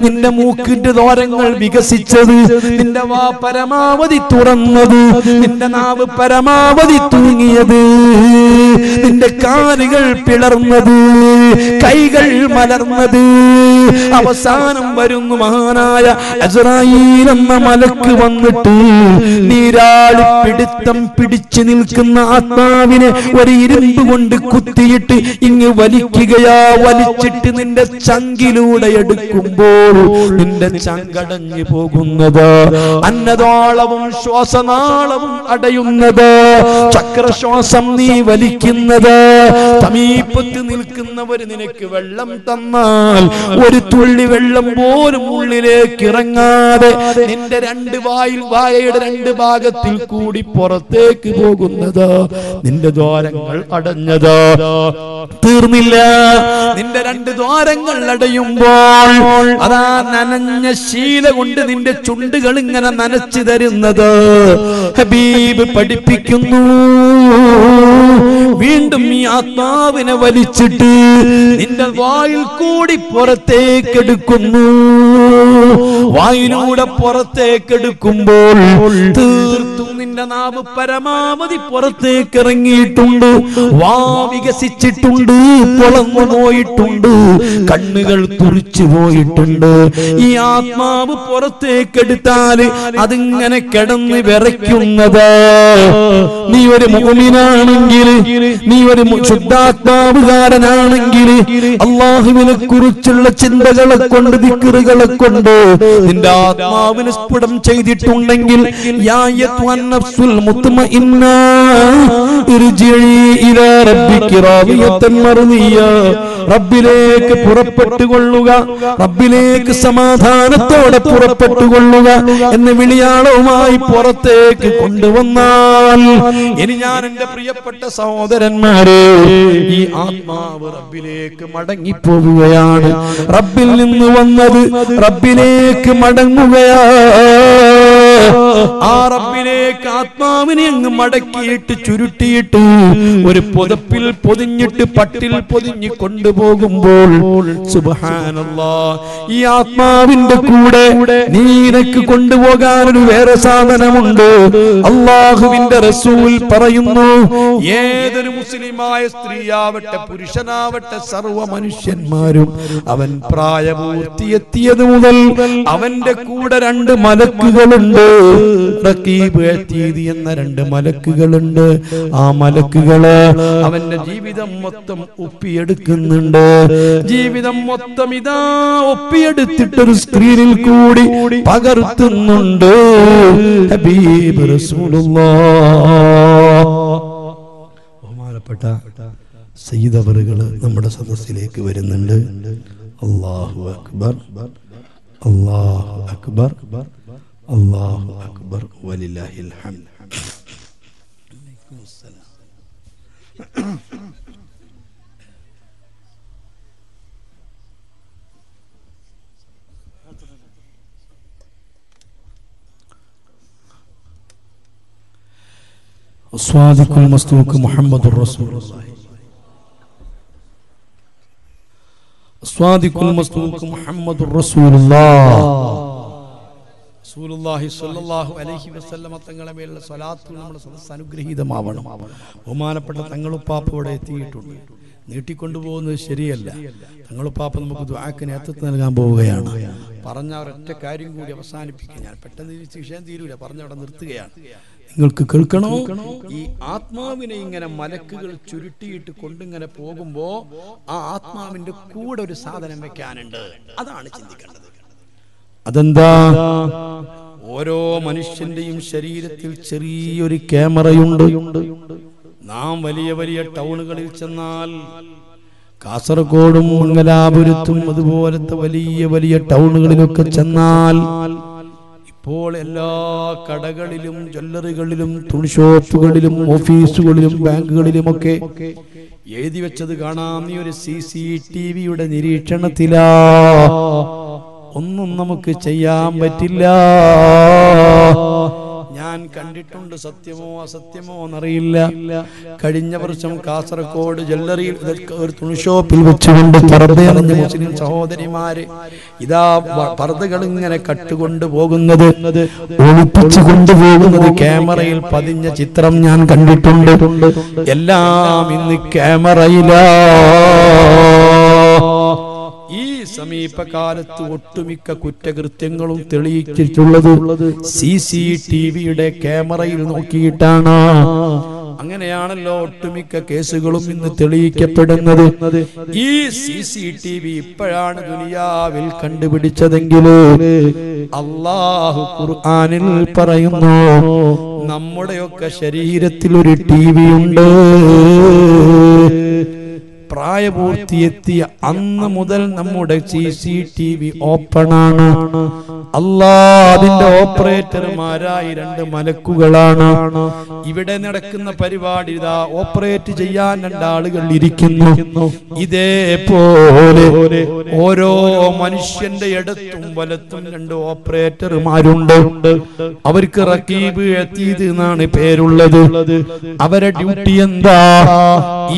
നിന്റെ മൂക്കിന്റെ ദ്വാരങ്ങൾ വികസിച്ചത്, നിന്റെ വാ പരമാവധി തുറന്നത്, നിന്റെ നാവ് പരമാവധി തൂങ്ങിയത്, നിന്റെ കാലുകൾ പിളർന്നത്, കൈകൾ മലർന്നത്. അവസാനം വരുന്നു മഹാനായ അസ്രായീൽ എന്ന മലക്ക് വന്നിട്ട് നീരാളി പിടുത്തം പിടിച്ചു നിൽക്കുന്ന ആത്മാവിനെ ഒരു ഇരുമ്പ് കൊണ്ട് കുത്തിയിട്ട് ഇങ്ങ് വലിക്കുകയാ. വലിച്ചിട്ട് നിന്റെ ചങ്കിലൂടെ എടുക്കുമ്പോൾ നിന്റെ ചങ്കടഞ്ഞു പോകുന്നത്, അന്നനാളവും ശ്വാസനാളവും അടയുന്നത്, ചക്രശ്വാസം നീ വലിക്കുന്നത്. സമീപത്ത് നിൽക്കുന്നവര് നിനക്ക് വെള്ളം തന്നാൽ ഒരു തുള്ളി വെള്ളം പോലും ഉള്ളിലേക്ക് ഇറങ്ങാതെ നിന്റെ രണ്ട് വായിൽ വായയുടെ രണ്ട് ഭാഗത്തിൽ കൂടി പുറത്തേക്ക് പോകുന്നത്, നിന്റെ ദ്വാരങ്ങൾ അടഞ്ഞത്. തീർന്നില്ല, നിന്റെ രണ്ട് ദ്വാരങ്ങൾ അടയുമ്പോൾ അതാ നനഞ്ഞ ശീല കൊണ്ട് നിന്റെ ചുണ്ടുകൾ ഇങ്ങനെ നനച്ചു തരുന്നത്. ഹബീബ് പഠിപ്പിക്കുന്നു, വീണ്ടും ഈ ആത്മാവിനെ വലിച്ചിട്ട് നിന്റെ വായിൽ കൂടി പുറത്തേക്കെടുക്കുന്നു. വായിലൂടെ പുറത്തേക്കെടുക്കുമ്പോൾ തീർത്തും നിന്റെ നാവ് പരമാവധി പുറത്തേക്ക് ഇറങ്ങിയിട്ടുണ്ട്, വാ വികസിച്ചിട്ടുണ്ട്, പൊളന്നു പോയിട്ടുണ്ട്, കണ്ണുകൾ തുറിച്ചു പോയിട്ടുണ്ട്. ഈ ആത്മാവ് പുറത്തേക്കെടുത്താൽ അതിങ്ങനെ കിടന്ന് വിറയ്ക്കുന്നത്. നീ ഒരു മുഅ്മിനാണെങ്കിൽ, നീ ഒരു ശുദ്ധാത്മാവുകാരനാണെങ്കിൽ, അല്ലാഹുവിനെ കുറിച്ചുള്ള ചിന്തകളെ കൊണ്ട്, ദിക്റുകളെ കൊണ്ട് നിന്റെ ആത്മാവിനെ സ്ഫുടം ചെയ്തിട്ടുണ്ടെങ്കിൽ, യാ അയ്യത്തുഹൻ നഫ്സുൽ മുത്മഇന്ന ഇർജിഇ ഇലാ റബ്ബിക റാദിയതൻ മർദിയ, റബ്ബിലേക്ക് പുറപ്പെട്ടുകൊള്ളുക, റബ്ബിലേക്ക് സമാധാനത്തോടെ പുറപ്പെട്ടുകൊള്ളുക എന്ന് വിളിയാളവുമായി പുറത്തേക്ക് കൊണ്ടുവന്നാൽ, ഇനി ഞാൻ എന്റെ പ്രിയപ്പെട്ട സഹോദരന്മാരെ, ഈ ആത്മാവ് റബ്ബിലേക്ക് മടങ്ങിപ്പോവുകയാണ്. റബ്ബിൽ നിന്ന് വന്നത് റബ്ബിലേക്ക് മടങ്ങുകയാണ്. ആ റബ്ബിലേക്ക് ആത്മാവിനെ അങ്ങ് മടക്കിയിട്ട് ചുരുട്ടിയിട്ട് ഒരു പൊതപ്പിൽ പൊതിഞ്ഞിട്ട് പട്ടിൽ പൊതിഞ്ഞു കൊണ്ടുപോകുമ്പോൾ സുബ്ഹാനല്ലാഹ്, ഈ ആത്മാവിന്റെ കൂടെ നീനക്ക് കൊണ്ടുപോകാനൊരു വേറെ സാധനമുണ്ട്. അല്ലാഹുവിന്റെ റസൂൽ പറയുന്നു, ഏതൊരു മുസ്ലിമായ സ്ത്രീയാവട്ടെ പുരുഷനാവട്ടെ സർവ മനുഷ്യന്മാരും അവൻ പ്രായപൂർത്തിയെത്തിയത് മുതൽ അവന്റെ കൂടെ രണ്ട് മലക്കുകളുണ്ട്, റഖീബ് അതീദ് എന്ന രണ്ട് മലക്കുകളുണ്ട്. ആ മലക്കുകളെ അവന്റെ ജീവിതം മൊത്തം ഒപ്പിയെടുക്കുന്നുണ്ട്. ജീവിതം മൊത്തം ഇതാ ഒപ്പിയെടുത്തിട്ട് ഒരു സ്ക്രീനിൽ കൂടി പകർത്തുന്നുണ്ട്. ഹബീബ് റസൂലുള്ളാഹ് ബഹുമാനപ്പെട്ട സയ്യിദ് അവറുകൾ നമ്മുടെ സദസ്സിലേക്ക് വരുന്നുണ്ട്. അല്ലാഹു അക്ബർ, അല്ലാഹു അക്ബർ, അല്ലാഹു അക്ബർ, വലില്ലാഹിൽ ഹംദ്. വലൈക്കും അസ്സലാം. സ്വാദിഖുൽ മസ്തൂഖ് മുഹമ്മദുർ റസൂലുള്ളാഹി, സ്വാദിഖുൽ മസ്തൂഖ് മുഹമ്മദുർ റസൂലുള്ളാഹി. റസൂലുള്ളാഹി സ്വല്ലല്ലാഹു അലൈഹി വസല്ലം തങ്ങളെ മേലുള്ള സ്വലാത്ത് നമ്മുടെ സദസ്സ് അനുഗ്രഹീതമാവണം. ബഹുമാനപ്പെട്ട തങ്ങളുപ്പാപ്പ ഇവിടെ എത്തിയിട്ടുണ്ട്. നീട്ടിക്കൊണ്ടുപോകുന്നത് ശരിയല്ല. തങ്ങളുപ്പാപ്പ നമുക്ക് ദുആക്ക് നേതൃത്വം നൽകാൻ പോവുകയാണ്. പറഞ്ഞ ഒരൊറ്റ കാര്യം കൂടി അവസാനിപ്പിക്കുക. ഞാൻ പെട്ടെന്ന് വിഷയം തീരൂല, പറഞ്ഞവിടെ നിർത്തുകയാണ്. നിങ്ങൾക്ക് കേൾക്കണോ? ഈ ആത്മാവിനെ ഇങ്ങനെ മലക്കുകൾ ചുരുട്ടിയിട്ട് കൊണ്ടിങ്ങനെ പോകുമ്പോൾ ആ ആത്മാവിന്റെ കൂടെ ഒരു സാധനം വെക്കാനുണ്ട്. അതാണ് ചിന്തിക്കേണ്ടത്. അതെന്താ? ഓരോ മനുഷ്യന്റെയും ശരീരത്തിൽ ചെറിയൊരു ക്യാമറയുണ്ട്. നാം വലിയ വലിയ ടൗണുകളിൽ ചെന്നാൽ കാസർഗോഡും മംഗലാപുരത്തും അതുപോലത്തെ വലിയ വലിയ ടൗണുകളിലൊക്കെ ചെന്നാൽ ഇപ്പോൾ എല്ലാ കടകളിലും ജ്വല്ലറികളിലും തുണി ഷോപ്പുകളിലും ഓഫീസുകളിലും ബാങ്കുകളിലുമൊക്കെ എഴുതി വെച്ചത് കാണാം, ഈ ഒരു സി സി ടി വിയുടെ നിരീക്ഷണത്തിലാ, ഒന്നും നമുക്ക് ചെയ്യാൻ പറ്റില്ല. ഞാൻ കണ്ടിട്ടുണ്ട്, സത്യമോ അസത്യമോ എന്നറിയില്ല. കഴിഞ്ഞ വർഷം കാസർഗോഡ് ജ്വല്ലറിയിൽ ഒരു തുണിഷോപ്പിൽ വെച്ചുകൊണ്ട് പർദ്ദയണിഞ്ഞ മുസ്ലിം സഹോദരിമാര് ഇതാ പർദ്ദകൾ ഇങ്ങനെ കട്ടുകൊണ്ട് പോകുന്നത്, ഒളിപ്പിച്ചു കൊണ്ടുപോകുന്നത്, ക്യാമറയിൽ പതിഞ്ഞ ചിത്രം ഞാൻ കണ്ടിട്ടുണ്ട്. എല്ലാം ഇന്ന് ക്യാമറയിലാ. ഈ സമീപകാലത്ത് ഒട്ടുമിക്ക കുറ്റകൃത്യങ്ങളും തെളിയിച്ചിട്ടുള്ളത് സി സി ടി വിയുടെ ക്യാമറയിൽ നോക്കിയിട്ടാണ്. അങ്ങനെയാണല്ലോ ഒട്ടുമിക്ക കേസുകളും ഇന്ന് തെളിയിക്കപ്പെടുന്നത്. ഈ സി സി ടി വി ഇപ്പോഴാണ് ദുനിയാവിൽ കണ്ടുപിടിച്ചതെങ്കില് അള്ളാഹു ഖുർആനിൽ പറയുന്നു, നമ്മുടെയൊക്കെ ശരീരത്തിൽ ഒരു ടി വി ഉണ്ട്. പ്രായപൂർത്തിയെത്തിയ അന്ന് മുതൽ നമ്മുടെ സി സി ടി വി ഓപ്പണാണ്. അല്ലാ, അതിന്റെ ഓപ്പറേറ്റർമാരായി രണ്ട് മലക്കുകളാണ്. ഇവിടെ നടക്കുന്ന പരിപാടി ഇതാ ഓപ്പറേറ്റ് ചെയ്യാൻ രണ്ടാളുകൾ ഇരിക്കുന്നു. ഇതേപോലെ ഓരോ മനുഷ്യന്റെ ഇടത്തും വലത്തും രണ്ട് ഓപ്പറേറ്റർമാരുണ്ട്. അവർക്ക് റഖീബ് യതീദ് എന്നാണ് പേരുള്ളത്. അവരുടെ ഡ്യൂട്ടി എന്താ?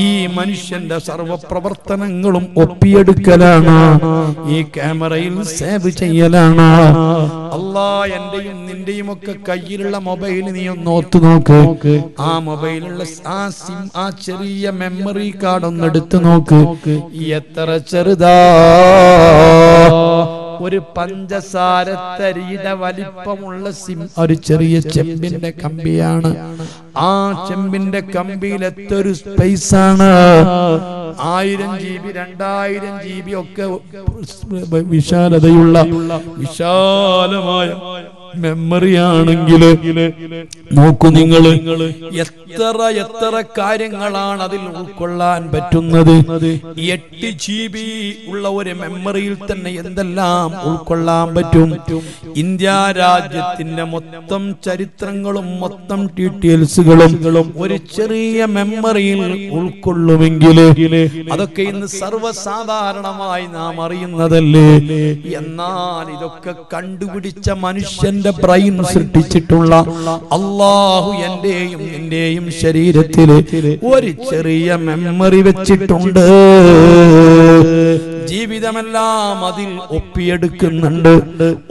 ഈ മനുഷ്യന്റെ സർവപ്രവർത്തനങ്ങളും ഒപ്പിയെടുക്കലാണ്, ഈ ക്യാമറയിൽ സേവ് ചെയ്യലാണ്. അല്ലാ, എന്റെയും നിന്റെയും ഒക്കെ കയ്യിലുള്ള മൊബൈൽ നീ ഒന്ന് ഓർത്തു നോക്ക്. ആ മൊബൈലുള്ള ആ സിം, ആ ചെറിയ മെമ്മറി കാർഡ് ഒന്ന് എടുത്തു നോക്ക്. എത്ര ചെറുതാ, ഒരു പഞ്ചസാരത്തരിയുടെ വലിപ്പമുള്ള സിം. ഒരു ചെറിയ ചെമ്പിന്റെ കമ്പിയാണ്. ആ ചെമ്പിന്റെ കമ്പിയിൽ എത്തൊരു സ്പേസ് ആണ്. ആയിരം ജി ബി രണ്ടായിരം ജി ബി ഒക്കെ വിശാലതയുള്ള വിശാലമായ മെമ്മറി ആണെങ്കിൽ നോക്കൂ നിങ്ങൾ, എത്ര എത്ര കാര്യങ്ങളാണ് അതിൽ ഉൾക്കൊള്ളാൻ പറ്റുന്നത്. എട്ട് ജി ബി ഉള്ള ഒരു മെമ്മറിയിൽ തന്നെ എന്തെല്ലാം ഉൾക്കൊള്ളാൻ പറ്റും. ഇന്ത്യ രാജ്യത്തിന്റെ മൊത്തം ചരിത്രങ്ങളും മൊത്തം ഡീറ്റെയിൽസുകളും ഒരു ചെറിയ മെമ്മറിയിൽ ഉൾക്കൊള്ളുമെങ്കിൽ അതൊക്കെ ഇന്ന് സർവ്വസാധാരണമായി നാം അറിയുന്നതല്ലേ. എന്നാൽ ഇതൊക്കെ കണ്ടുപിടിച്ച മനുഷ്യൻ ബ്രെയിൻ സൃഷ്ടിച്ചിട്ടുള്ള അല്ലാഹു എന്റെയും എന്റെയും ശരീരത്തിൽ ഒരു ചെറിയ മെമ്മറി വെച്ചിട്ടുണ്ട്. ജീവിതമെല്ലാം അതിൽ ഒപ്പിയെടുക്കുന്നുണ്ട്.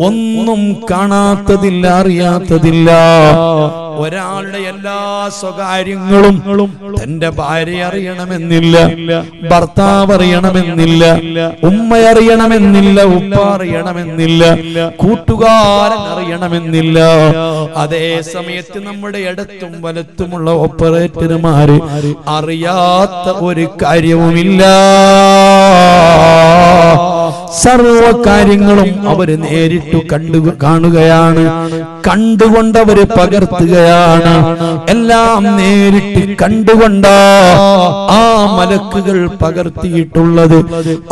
ഒന്നും കാണാത്തതില്ല, അറിയാത്തതില്ല. ഒരാളുടെ എല്ലാ സ്വകാര്യങ്ങളും തന്റെ ഭാര്യ അറിയണമെന്നില്ല, ഭർത്താവ് അറിയണമെന്നില്ല, ഉമ്മ അറിയണമെന്നില്ല, ഉപ്പ അറിയണമെന്നില്ല, കൂട്ടുകാരൻ അറിയണമെന്നില്ല. അതേ സമയത്ത് നമ്മുടെ ഇടത്തും വലത്തുമുള്ള ഓപ്പറേറ്റർമാര് അറിയാത്ത ഒരു കാര്യവുമില്ല. സർവ കാര്യങ്ങളും അവര് നേരിട്ടു കണ്ടു കാണുകയാണ്, കണ്ടുകൊണ്ടവര് പകർത്തുകയാണ്. എല്ലാം നേരിട്ട് കണ്ടുകൊണ്ടാ ആ മലക്കുകൾ പകർത്തിയിട്ടുള്ളത്.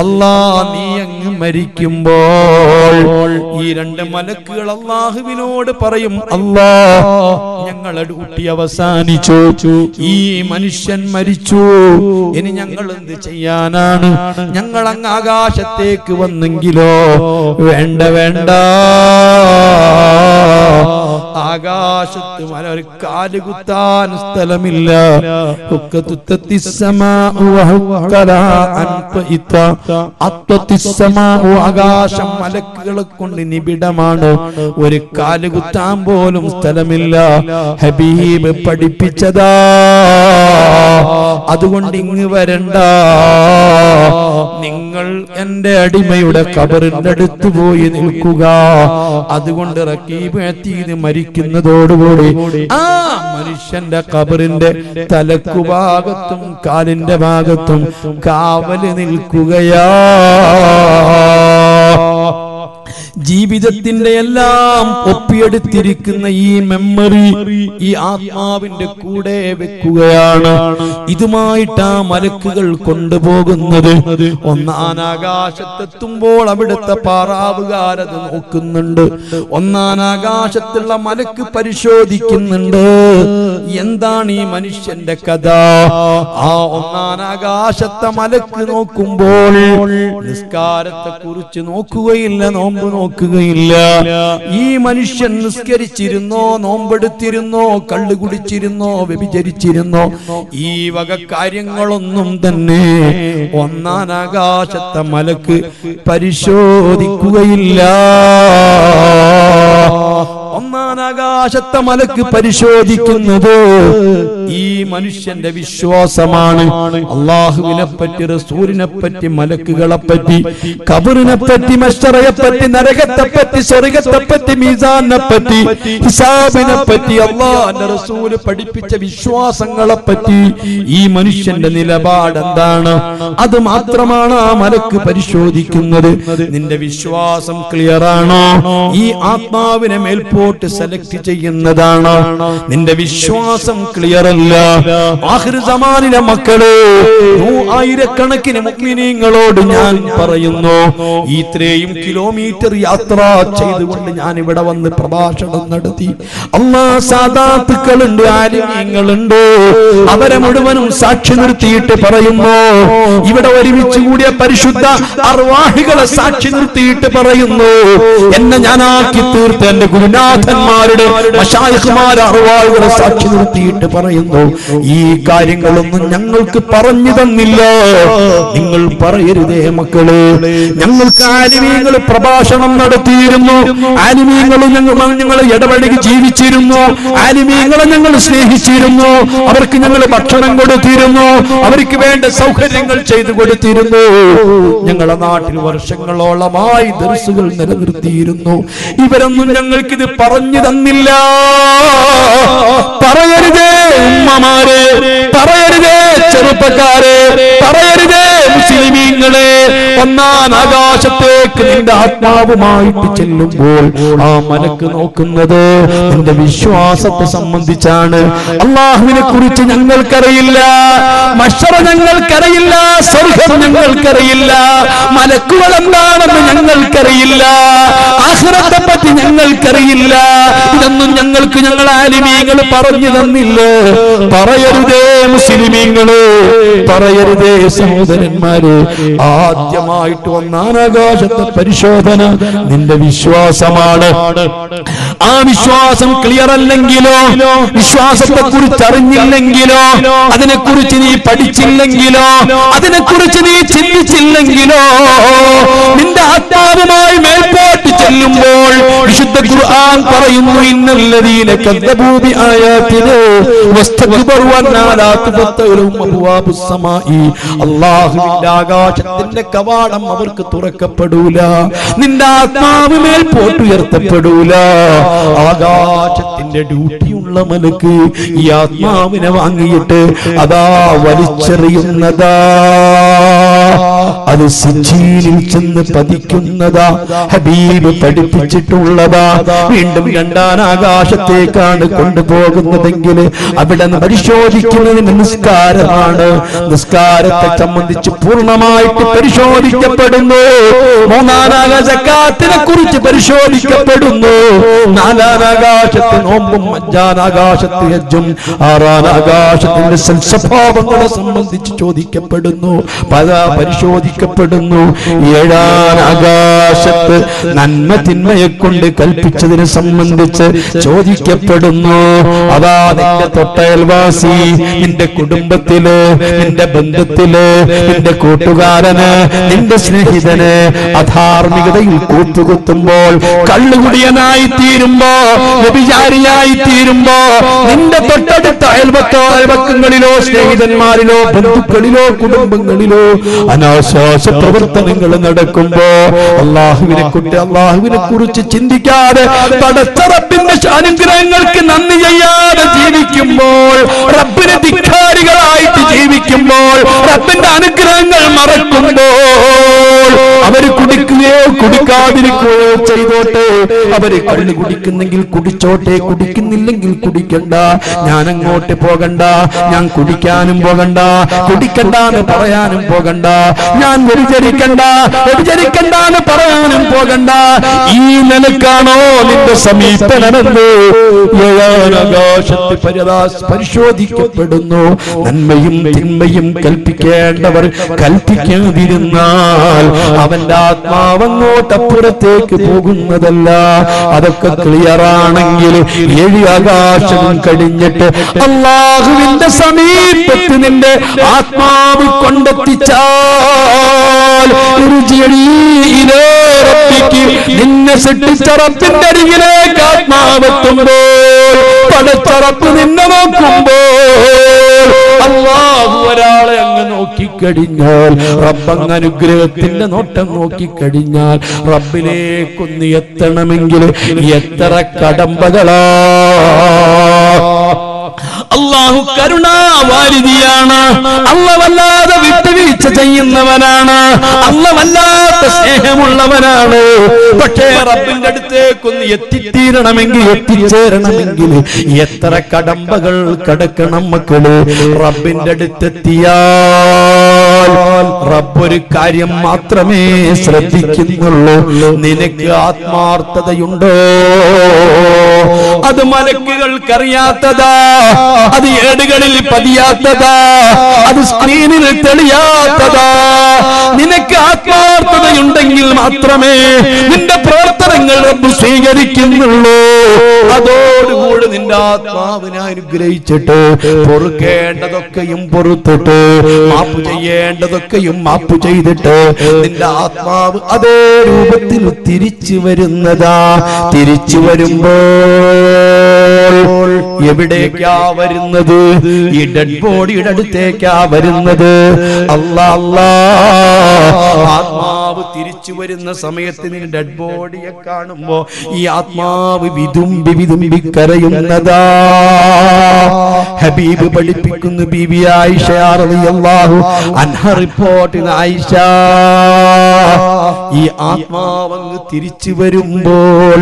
അല്ലാ, നീ അങ്ങ് മരിക്കുമ്പോൾ ഈ രണ്ട് മലക്കുകൾ അള്ളാഹുവിനോട് പറയും, അല്ലാ, ഞങ്ങളെ ഡ്യൂട്ടി അവസാനിച്ചു, ഈ മനുഷ്യൻ മരിച്ചു, ഇനി ഞങ്ങൾ എന്ത് ചെയ്യാനാണ്? ഞങ്ങൾ അങ്ങ് ആകാശത്തേക്ക് വന്നെങ്കിലോ? വേണ്ട വേണ്ട, ആകാശത്ത് ഒരു കാലുകുത്താൻ സ്ഥലമില്ല. ആകാശം മലക്കുകളെ കൊണ്ട് നിബിഡമാണ്, ഒരു കാലുകുത്താൻ പോലും സ്ഥലമില്ല. ഹബീബ് പഠിപ്പിച്ചതാ, അതുകൊണ്ട് ഇങ്ങ് വരണ്ട, നിങ്ങൾ എന്റെ അടിമയുടെ ഖബറിന്റെ അടുത്ത് പോയി നിൽക്കുക. അതുകൊണ്ട് റഖീബ് യതീദ് മരിക്കുന്നതോടുകൂടി ആ മനുഷ്യന്റെ ഖബറിന്റെ തലക്കുഭാഗത്തും കാലിന്റെ ഭാഗത്തും കാവല് നിൽക്കുകയാ. ജീവിതത്തിന്റെ എല്ലാം ഒപ്പിയെടുത്തിരിക്കുന്ന ഈ മെമ്മറി ഈ ആത്മാവിന്റെ കൂടെ വെക്കുകയാണ്. ഇതുമായിട്ടാ മലക്കുകൾ കൊണ്ടുപോകുന്നത്. ഒന്നാം ആകാശത്തെത്തുമ്പോൾ അവിടുത്തെ പാറാവുകാരത് നോക്കുന്നുണ്ട്. ഒന്നാം ആകാശത്തുള്ള മലക്ക് പരിശോധിക്കുന്നുണ്ട്, എന്താണ് ഈ മനുഷ്യന്റെ കഥ? ആ ഒന്നാം ആകാശത്തെ മലക്ക് നോക്കുമ്പോൾ നിസ്കാരത്തെ കുറിച്ച് നോക്കുകയില്ല, നോമ്പ് നോക്കുകയില്ല. ഈ മനുഷ്യൻ നിസ്കരിച്ചിരുന്നോ, നോമ്പെടുത്തിരുന്നോ, കള്ളു കുടിച്ചിരുന്നോ, വ്യഭിചരിച്ചിരുന്നോ, ഈ വക കാര്യങ്ങളൊന്നും തന്നെ ഒന്നാം ആകാശത്തെ മലക്ക് പരിശോധിക്കുകയില്ല. ഒന്നാം ആകാശത്തെ മലക്ക് പരിശോധിക്കുന്നത് ഈ മനുഷ്യന്റെ വിശ്വാസമാണ്. അള്ളാഹുവിനെ പറ്റി, റസൂലിനെ പറ്റി, മലക്കുകളെ പറ്റി, ഖബറിനെ പറ്റി, മശ്റയെ പറ്റി, നരകത്തെ പറ്റി, സ്വർഗത്തെ പറ്റി, മീസാനെ പറ്റി, ഹിസാബിനെ പറ്റി, അള്ളാഹുവിന്റെ റസൂല് പഠിപ്പിച്ച വിശ്വാസങ്ങളെ പറ്റി ഈ മനുഷ്യന്റെ നിലപാട് എന്താണ്? അത് മാത്രമാണ് ആ മലക്ക് പരിശോധിക്കുന്നത്. നിന്റെ വിശ്വാസം ക്ലിയർ ആണോ? ഈ ആത്മാവിനെ മേൽപോട്ട് സെലക്ട് ചെയ്യുന്നതാണ്. നിന്റെ വിശ്വാസം ക്ലിയർ അല്ല. ആഖിർ സമാനിലെ മക്കളെ, ആയിരക്കണക്കിന് മുഅ്മിനീങ്ങളോട് ഞാൻ പറയുന്നു, ഇത്രയും കിലോമീറ്റർ യാത്ര ചെയ്തുകൊണ്ട് ഞാൻ ഇവിടെ വന്ന് പ്രഭാഷണം നടത്തി, അല്ലാഹ് സാദാത്തുക്കളുണ്ട്, ആലിമീങ്ങളുണ്ട്, അവരെ മുഴുവനും സാക്ഷി നിർത്തിയിട്ട് പറയുന്നു, ഇവിടെ ഒരുമിച്ച് കൂടിയ പരിശുദ്ധ അർവാഹികളെ സാക്ഷി നിർത്തിയിട്ട് പറയുന്നു, എന്നെ ഞാനാക്കി തീർത്ത എന്റെ ഗുരുനാഥന്മാരുടെ മശായിഖുമാരെ, അർവാഹികളെ സാക്ഷി നിർത്തിയിട്ട് പറയുന്നു, ഈ കാര്യങ്ങളൊന്നും ഞങ്ങൾക്ക് പറഞ്ഞു തന്നില്ല. നിങ്ങൾ പറയരുതേ മക്കളെ, ഞങ്ങൾക്ക് ആലിമീങ്ങൾ പ്രഭാഷണം നടത്തിയിരുന്നു, ആലിമീങ്ങൾ ഞങ്ങൾ ഇടപഴകി ജീവിച്ചിരുന്നു, ആലിമീങ്ങളെ ഞങ്ങൾ സ്നേഹിച്ചിരുന്നു, അവർക്ക് ഞങ്ങൾ ഭക്ഷണം കൊടുത്തിരുന്നു, അവർക്ക് വേണ്ട സൗകര്യങ്ങൾ ചെയ്തു കൊടുത്തിരുന്നു, ഞങ്ങളുടെ നാട്ടിൽ വർഷങ്ങളോളമായി ദർസുകൾ നിലനിർത്തിയിരുന്നു, ഇവരൊന്നും ഞങ്ങൾക്കിത് പറഞ്ഞു തന്നില്ല. പറയരുതേ ഉമ്മമാരെ, പറയരുതേ ചെറുപ്പക്കാരെ, പറയരുതേ മുസ്ലിമീങ്ങളെ. ഒന്നാം ആകാശത്തേക്ക് നിന്റെ ആത്മാവുമായിട്ട് ചെല്ലുമ്പോൾ ആ മലക്ക് നോക്കുന്നത് നിന്റെ വിശ്വാസത്തെ സംബന്ധിച്ചാണ്. അള്ളാഹുവിനെ കുറിച്ച് ഞങ്ങൾക്കറിയില്ല, മശ്റ ഞങ്ങൾക്കറിയില്ല, സ്വർഗം ഞങ്ങൾക്കറിയില്ല, മലക്കുകൾ എന്താണെന്ന് ഞങ്ങൾക്കറിയില്ല, ആഖിറത്തെ പറ്റി ഞങ്ങൾക്കറിയില്ല, ഇതൊന്നും ഞങ്ങൾക്ക് ഞങ്ങൾ ആലിമീങ്ങൾ പറഞ്ഞു തന്നില്ല. പറയരുതേ മുസ്ലിമീങ്ങളെ, പറയരുതേ സഹോദരന്മാരെ. ആദ്യമായിട്ട് ഒന്നാം ആകാശത്തെ പരിശോധന നിന്റെ വിശ്വാസമാണ്. ആ വിശ്വാസം ക്ലിയർ അല്ലെങ്കിലോ, വിശ്വാസത്തെ കുറിച്ച് അറിഞ്ഞില്ലെങ്കിലോ, അതിനെ കുറിച്ച് നീ പഠിച്ചില്ലെങ്കിലോ, അതിനെ കുറിച്ച് നീ ചിന്തിച്ചില്ലെങ്കിലോ, നിന്റെ ആത്മാവുമായി മേൽപോട്ട് ചെല്ലുമ്പോൾ വിശുദ്ധ ഖുർആൻ പറയുന്നു, ഇന്നല്ലദീന കദ്ദബൂ ബിആയാതിനാ വസ്തക്ബറൂ അന്നാ ലാ തുഫ്തഹു ലഹും അബ്വാബുസ് സമാഇ, അല്ലാഹുവിന്റെ ആകാശത്തിന്റെ കവാടം അവർക്ക് തുറക്കപ്പെടൂല, നിന്റെ ആത്മാവ് മേൽപോട്ട് ഉയർത്തപ്പെടൂല. ആകാശത്തിന്റെ ഡ്യൂട്ടിയുള്ള മലക്ക് ഈ ആത്മാവിനെ വാങ്ങിയിട്ട് അതാ വലിച്ചെറിയുന്നതാ, അത് സിജീനിൽ ചെന്ന് പതിക്കുന്നതാ, ഹബീബ് പഠിപ്പിച്ചിട്ടുള്ളതാ. വീണ്ടും രണ്ടാം ആകാശത്തേക്കാണ് കൊണ്ടുപോകുന്നതെങ്കിൽ അവിടെ പരിശോധിക്കുന്നതിന് നിസ്കാരമാണ്. നിസ്കാരത്തെ സംബന്ധിച്ച് പൂർണ്ണമായിട്ട് പരിശോധിക്കപ്പെടുന്നു. മൂന്നാം ആകാശത്തിനെ കുറിച്ച് പരിശോധിക്കപ്പെടുന്നു. നാലാം ആകാശത്ത് നോമ്പും, അഞ്ചാം ആകാശത്ത് ഹജ്ജും, ആറാം ആകാശത്തിന്റെ സൽസ്വഭാവങ്ങളെ സംബന്ധിച്ച് ചോദിക്കപ്പെടുന്നു, പല പരിശോധിക്കപ്പെടുന്നു. ഏഴാം ആകാശത്ത് നന്മ തിന്മയെ കൊണ്ട് കൽപ്പിച്ചതിനെ സംബന്ധിച്ച് ചോദിക്കപ്പെടുന്നു. അതാ നിന്റെ തൊട്ടയൽവാസി, നിന്റെ കുടുംബത്തില്, നിന്റെ ബന്ധത്തില്, നിന്റെ കൂട്ടുകാരന്, നിന്റെ സ്നേഹിതന് അധാർമികതയിൽ കൂട്ടുകുത്തുമ്പോൾ, കള്ളുകുടിയനായി തീരുമ്പോ, വ്യഭിചാരിയായി തീരുമ്പോ, നിന്റെ തൊട്ടടുത്ത അയൽവക്കോ അയൽവക്കങ്ങളിലോ സ്നേഹിതന്മാരിലോ ബന്ധുക്കളിലോ കുടുംബങ്ങളിലോ അനാശാസ പ്രവർത്തനങ്ങൾ നടക്കുമ്പോ, അള്ളാഹുവിനെ കുറിച്ച് അള്ളാഹുവിനെ കുറിച്ച് ചിന്തിക്കാതെ പടച്ച റബ്ബിന്റെ അനുഗ്രഹങ്ങൾക്ക് നന്ദി ചെയ്യാതെ ജീവിക്കുമ്പോൾ, റബ്ബിനെ ധിക്കാരികളായിട്ട് ജീവിക്കുമ്പോൾ, റബ്ബിന്റെ അനുഗ്രഹങ്ങൾ മറക്കുമ്പോൾ, അവർ കുടിക്കുകയോ കുടിക്കാതിരിക്കുകയോ ചെയ്തോട്ടെ. അവര് കള്ള് കുടിക്കുന്നെങ്കിൽ കുടിച്ചോട്ടെ, കുടിക്കുന്നില്ലെങ്കിൽ കുടിക്കണ്ട, ഞാൻ അങ്ങോട്ട് പോകണ്ട, ഞാൻ കുടിക്കാനും പോകണ്ട, കുടിക്കണ്ടെന്ന് പറയാനും പോകണ്ട, ഞാൻ വ്യഭിചരിക്കണ്ട വ്യഭിചരിക്കണ്ടെന്ന് പറയാനും പോകണ്ട. ഈ നിലക്കാണോ നിന്റെ സമീപനമെന്ന് പരിശോധിക്കപ്പെടുന്നു. നന്മയും തിന്മയും കൽപ്പിക്കേണ്ടവർ കൽപ്പിക്കാതിരുന്നാൽ അവന്റെ ആത്മാവങ്ങോട്ടപ്പുറത്തേക്ക് പോകുന്നതല്ല. അതൊക്കെ ക്ലിയർ ആണെങ്കിൽ ഏഴ് ആകാശം കഴിഞ്ഞിട്ട് അള്ളാഹുവിന്റെ സമീപത്ത് നിന്റെ ആത്മാവ് കൊണ്ടെത്തിച്ചാൽ നിന്നെ സൃഷ്ടിച്ചറപ്പിന്റെ അരികിലേക്ക് ആത്മാവെത്തുമ്പോൾ പടച്ചറപ്പ് നിന്നെ നോക്കുമ്പോൾ അല്ലാഹു ഒരാളെ അങ്ങ് നോക്കിക്കഴിഞ്ഞാൽ, റബ്ബങ്ങ് അനുഗ്രഹത്തിന്റെ നോട്ടം നോക്കിക്കഴിഞ്ഞാൽ, റബ്ബിലേക്കൊന്ന് എത്തണമെങ്കിൽ എത്ര കടമ്പകളാ. അള്ളാഹു കരുണാവാരിധിയാണ്, അള്ള വല്ലാതെ വിട്ടുവീഴ്ച ചെയ്യുന്നവനാണ്, അള്ള വല്ലാത്ത സ്നേഹമുള്ളവനാണ്. പക്ഷേ റബ്ബിന്റെ അടുത്തേക്കൊന്ന് എത്തിത്തീരണമെങ്കിൽ എത്തിച്ചേരണമെങ്കിൽ എത്ര കടമ്പകൾ കടക്കണം മക്കള്. റബ്ബിന്റെ അടുത്തെത്തിയാൽ റബ്ബൊരു കാര്യം മാത്രമേ ശ്രദ്ധിക്കുന്നുള്ളൂ, നിനക്ക് ആത്മാർത്ഥതയുണ്ടോ? അത് മലക്കുകൾക്കറിയാത്തതാ, അത് ഏടുകളിൽ പതിയാത്തതാ, അത് സ്ക്രീനിൽ തെളിയാത്തതാ. നിനക്ക് ആത്മാർത്ഥതയുണ്ടെങ്കിൽ മാത്രമേ നിന്റെ പ്രവർത്തനങ്ങൾ റബ്ബ് സ്വീകരിക്കുന്നുള്ളൂ. അതോടുകൂടി നിന്റെ ആത്മാവിനെ അനുഗ്രഹിച്ചിട്ട് പൊറുക്കേണ്ടതൊക്കെയും പൊറുത്തിട്ട് മാപ്പ് ചെയ്യേണ്ടതൊക്കെയും മാപ്പ് ചെയ്തിട്ട് നിന്റെ ആത്മാവ് അതേ രൂപത്തിൽ തിരിച്ചു വരുന്നതാ. തിരിച്ചു വരുമ്പോൾ എവിടേക്കാ വരുന്നത്? ഈ ഡെഡ് ബോഡിയുടെ അടുത്തേക്കാ വരുന്നത്. അല്ലാ അല്ലാ, ആത്മാവ് തിരിച്ചു വരുന്ന സമയത്ത് നീ ഡെഡ് ബോഡിയെ കാണുമ്പോ ഈ ആത്മാവ് വിതുമ്പി വിതുമ്പി കരയുന്നതാ. ഹബീബ് പഠിപ്പിക്കുന്നു, ബീബി ആയിഷ റളിയല്ലാഹു അൻഹ റിപ്പോർട്ട്, ആയിഷ ഈ ആത്മാവങ്ങ് തിരിച്ചു വരുമ്പോൾ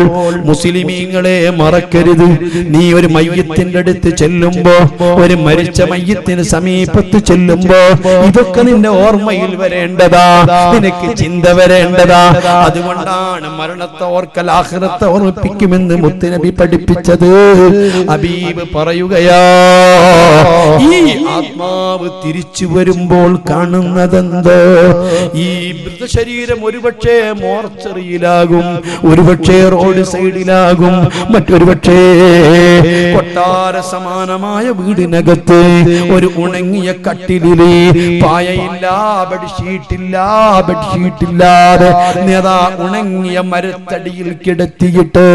മുസ്ലിമീങ്ങളെ മറക്കരുത്. നീ ഒരു മയ്യത്തിന്റെ അടുത്ത് ചെല്ലുമ്പോ, ഒരു മരിച്ച മയ്യത്തിന് സമീപത്ത് ചെല്ലുമ്പോ ഇതൊക്കെ നിന്റെ ഓർമ്മയിൽ വരേണ്ടതാ, നിനക്ക് ചിന്ത വരേണ്ടതാ. അതുകൊണ്ടാണ് മരണത്തെ ഓർക്കൽ ആഖിറത്തെ ഓർമ്മിപ്പിക്കുമെന്ന് മുത്തുനബി പഠിപ്പിച്ചത്. ഹബീബ് പറയുകയാ, ഈ ആത്മാവ് തിരിച്ചു വരുമ്പോൾ കാണുന്നതെന്തോ? ഈ മൃതശരീരം ഒരുപക്ഷേ മോർച്ചറിയിലാകും, ഒരുപക്ഷേ റോഡ് സൈഡിലാകും, മറ്റൊരുപക്ഷേ കൊട്ടാര സമാനമായ വീടിനകത്ത് ഒരു ഉണങ്ങിയ കട്ടിലില് പായയില്ല, ബെഡ്ഷീറ്റില്ല, ബെഡ്ഷീറ്റില്ലാതെ നേതാ ഉണങ്ങിയ മരത്തടിയിൽ കിടത്തിയിട്ട്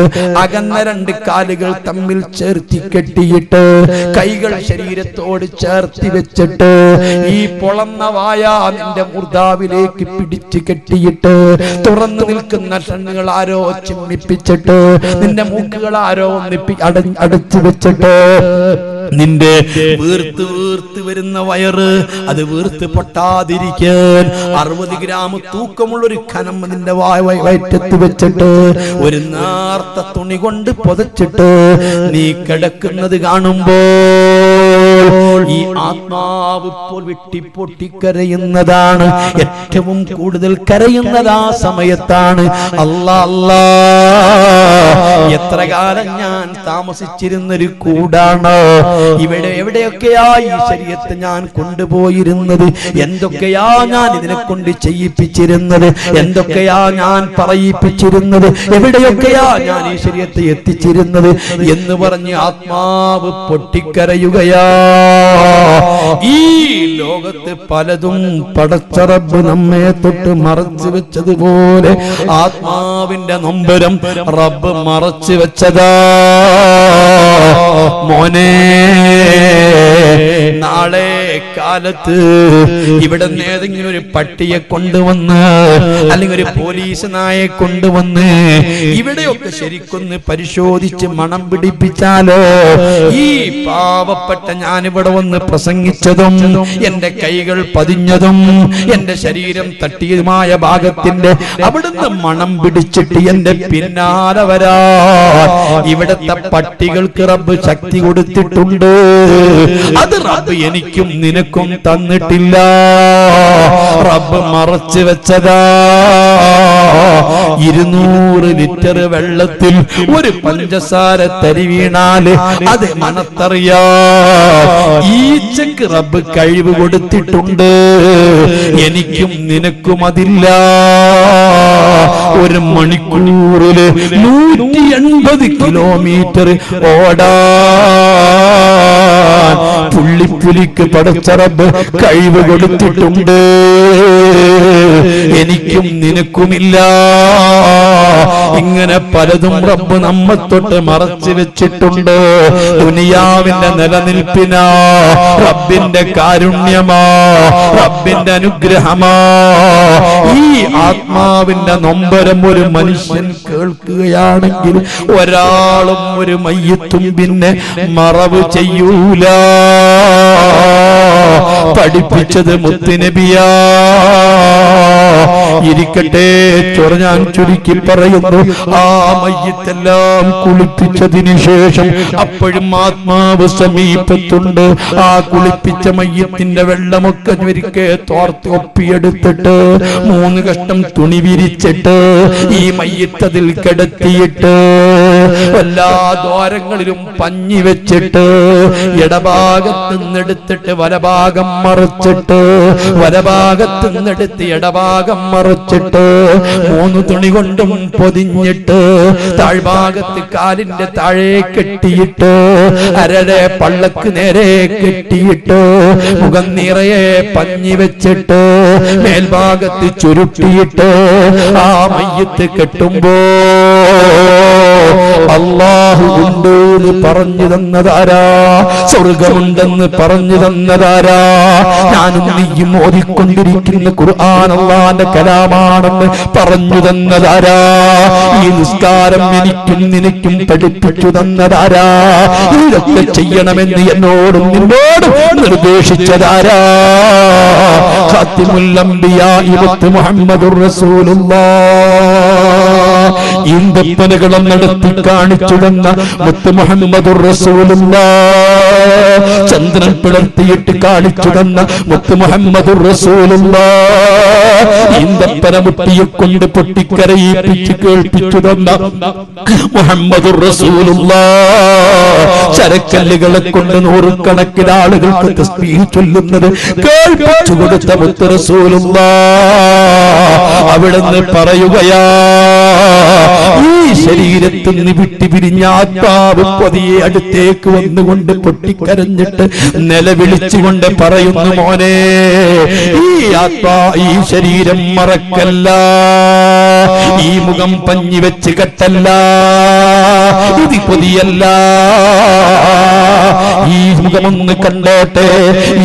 അകന്ന രണ്ട് കാലുകൾ തമ്മിൽ ചേർത്തി കെട്ടിയിട്ട് കൈകൾ ശരീരത്തോട് ചേർത്തി വെച്ചിട്ട് ഈ പൊളന്ന വായ നിന്റെ മുർദാവിലേക്ക് പിടിച്ചു കെട്ടിയിട്ട് തുറന്നു നിൽക്കുന്ന കണ്ണുകൾ ആരോ ചിമ്മിപ്പിച്ചിട്ട് നിന്റെ മൂക്കുകൾ ആരോ ഒന്നിപ്പി അടച്ചു വെച്ചിട്ട് നിന്റെ വീർത്ത് വീർത്ത് വരുന്ന വയറ് അത് വീർത്ത് പൊട്ടാതിരിക്കാൻ അറുപത് ഗ്രാം തൂക്കമുള്ളൊരു കനം നിന്റെ വയറ്റത്ത് വെച്ചിട്ട് ഒരു നേർത്ത തുണി കൊണ്ട് പൊതച്ചിട്ട് നീ കിടക്കുന്നത് കാണുമ്പോ ഈ ആത്മാവ് ഇപ്പോൾ വെട്ടി പൊട്ടിക്കരയുന്നതാണ്. ഏറ്റവും കൂടുതൽ കരയുന്നത് ആ സമയത്താണ്. അല്ലാ അല്ലാ, എത്ര കാലം ഞാൻ താമസിച്ചിരുന്നൊരു കൂടാണ് ഇവിടെ, എവിടെയൊക്കെയാ ഈ ശരീരത്തെ ഞാൻ കൊണ്ടുപോയിരുന്നത്, എന്തൊക്കെയാ ഞാൻ ഇതിനെ കൊണ്ട് ചെയ്യിപ്പിച്ചിരുന്നത്, എന്തൊക്കെയാ ഞാൻ പറയിപ്പിച്ചിരുന്നത്, എവിടെയൊക്കെയാ ഞാൻ ഈ ശരീരത്തെ എത്തിച്ചിരുന്നത് എന്ന് പറഞ്ഞ് ആത്മാവ് പൊട്ടിക്കരയുകയാ. ഈ ലോകത്ത് പലതും പടച്ചറബ് നമ്മെ തൊട്ട് മറച്ചു വെച്ചതുപോലെ ആത്മാവിന്റെ നൊമ്പരം റബ്ബ് മറച്ചു വെച്ചതാ. മോനെ, നാളെ കാലത്ത് ഇവിടന്ന് ഏതെങ്കിലും ഒരു പട്ടിയെ കൊണ്ടുവന്ന് അല്ലെങ്കിൽ ഒരു പോലീസ് നായയെ കൊണ്ടുവന്ന് ഇവിടെയൊക്കെ ശരിക്കൊന്ന് പരിശോധിച്ച് മണം പിടിപ്പിച്ചാലോ? ഈ പാവപ്പെട്ട ഞാനിവിടെ വന്ന് പ്രസംഗിച്ചതും എൻ്റെ കൈകൾ പതിഞ്ഞതും എൻ്റെ ശരീരം തട്ടിയതുമായ ഭാഗത്തിൻ്റെ അവിടുന്ന് മണം പിടിച്ചിട്ട് എൻ്റെ പിന്നാലെ വരാ ഇവിടത്തെ പട്ടികൾക്ക് റബ്ബ് ശക്തി കൊടുത്തിട്ടുണ്ട്. അത് റബ്ബ് എനിക്കും നിനക്കും തന്നിട്ടില്ല, റബ്ബ് മറച്ചു വെച്ചതാ. ഇരുന്നൂറ് ലിറ്റർ വെള്ളത്തിൽ ഒരു പഞ്ചസാര തരി വീണാല് അത് മണത്തറിയാ ഈച്ചക്ക് റബ്ബ് കഴിവ് കൊടുത്തിട്ടുണ്ട്, എനിക്കും നിനക്കും അതില്ല. ഒരു മണിക്കൂറില് നൂറ്റി എൺപത് കിലോമീറ്റർ ഓടാ പുള്ളിപ്പുലിക്ക് പടച്ച റബ്ബ് കഴിവ് കൊടുത്തിട്ടുണ്ട്, എനിക്കും നിനക്കുമില്ല. ഇങ്ങനെ പലതും റബ്ബ് നമ്മെ തൊട്ട് മറച്ചു വെച്ചിട്ടുണ്ട്. ദുനിയാവിന്റെ നിലനിൽപ്പിനാ റബ്ബിന്റെ കാരുണ്യമാ റബ്ബിന്റെ അനുഗ്രഹമാ ഈ ആത്മാവിന്റെ നൊമ്പരം ഒരു മനുഷ്യൻ കേൾക്കുകയാണെങ്കിൽ ഒരാളും ഒരു മയ്യത്തും പിന്നെ മറവ് ചെയ്യൂല. പഠിപ്പിച്ചത് മുത്തുനബിയാ. ഇരിക്കട്ടെ, ഞാൻ ചുരുക്കി പറയുന്നു. ആ മയ്യത്തെല്ലാം കുളിപ്പിച്ചതിന് ശേഷം അപ്പോഴും ആത്മാവ് സമീപത്തുണ്ട്. ആ കുളിപ്പിച്ച മയ്യത്തിന്റെ വെള്ളമൊക്കെ ഒരിക്കെ തോർത്ത് ഒപ്പിയെടുത്തിട്ട് മൂന്ന് കഷ്ണം തുണി വിരിച്ചിട്ട് ഈ മയ്യത്തതിൽ കിടത്തിയിട്ട് എല്ലാ ദ്വാരങ്ങളിലും പഞ്ഞി വെച്ചിട്ട് ഇടഭാഗത്ത് നിന്നെടുത്തിട്ട് വലഭാഗം മറച്ചിട്ട് വലഭാഗത്ത് നിന്നെടുത്ത് ഇടഭാഗം മറച്ചിട്ട് മൂന്ന് തുണി കൊണ്ടും പൊതിഞ്ഞിട്ട് താഴ്ഭാഗത്ത് കാലിന്റെ താഴെ കെട്ടിയിട്ട് അരടെ പള്ളക്ക് നേരെ കെട്ടിയിട്ട് മുഖം നിറയെ പഞ്ഞി വെച്ചിട്ട് മേൽഭാഗത്ത് ചുരുട്ടിയിട്ട് ആ മയ്യത്ത് കെട്ടുമ്പോ അല്ലാഹു ഉണ്ടെന്ന് പറഞ്ഞു തന്നതാരാ? സ്വർഗമുണ്ടെന്ന് പറഞ്ഞു തന്നതാരാ? ഞാനും നീയും ഓതിക്കൊണ്ടിരിക്കുന്ന ഖുർആൻ അല്ലാഹുവിന്റെ കലാമാണെന്ന് പറഞ്ഞു തന്നതാരാ? ഈ നിസ്കാരം എനിക്കും നിനക്കും പഠിപ്പിച്ചു തന്നതാരാ? ഇതൊക്കെ ചെയ്യണമെന്ന് എന്നോടും നിന്നോടും നിർദ്ദേശിച്ചതാരാ? ഖാതിമുൽ അംബിയാ മുഹമ്മദുർ റസൂലുള്ളാഹ്. ഈ ദപ്പനകളും നടത്തി കാണിച്ചു തന്ന മുത്ത് മുഹമ്മദുർ റസൂലുള്ളാഹ്. ചന്ദ്രൻ പിളർത്തിയിട്ട് കാണിച്ചു തന്ന മുത്ത് മുഹമ്മദുർ റസൂലുള്ളാഹ്. ഈ ദപ്പന മുട്ടിയെ കൊണ്ട് പൊട്ടിക്കരയിപ്പിച്ച് കേൾപ്പിച്ചു തന്ന മുഹമ്മദുർ റസൂലുള്ളാഹ്. ചരക്കല്ലുകളെ കൊണ്ട് നൂറുകണക്കിന് ആളുകൾക്ക് തസ്ബീഹ് ചൊല്ലുന്നത് കേൾപ്പിച്ചു കൊടുത്ത മുത്ത് റസൂലുള്ളാഹ്. അവിടുന്ന് പറയുകയാ, ഈ ശരീരത്തിൽ നിന്ന് വിട്ടു പിരിഞ്ഞ ആത്മാവ് പതിയെ അടുത്തേക്ക് വന്നുകൊണ്ട് പൊട്ടിക്കരഞ്ഞിട്ട് നിലവിളിച്ചുകൊണ്ട് പറയുന്നു, മോനെ ഈ ആത്മാ ഈ ശരീരം മറക്കല്ല, ഈ മുഖം പഞ്ഞി വെച്ച് കെട്ടല്ല, ഇത് പൊതിയല്ല, ഈ മുഖമൊന്ന് കണ്ടോട്ടെ,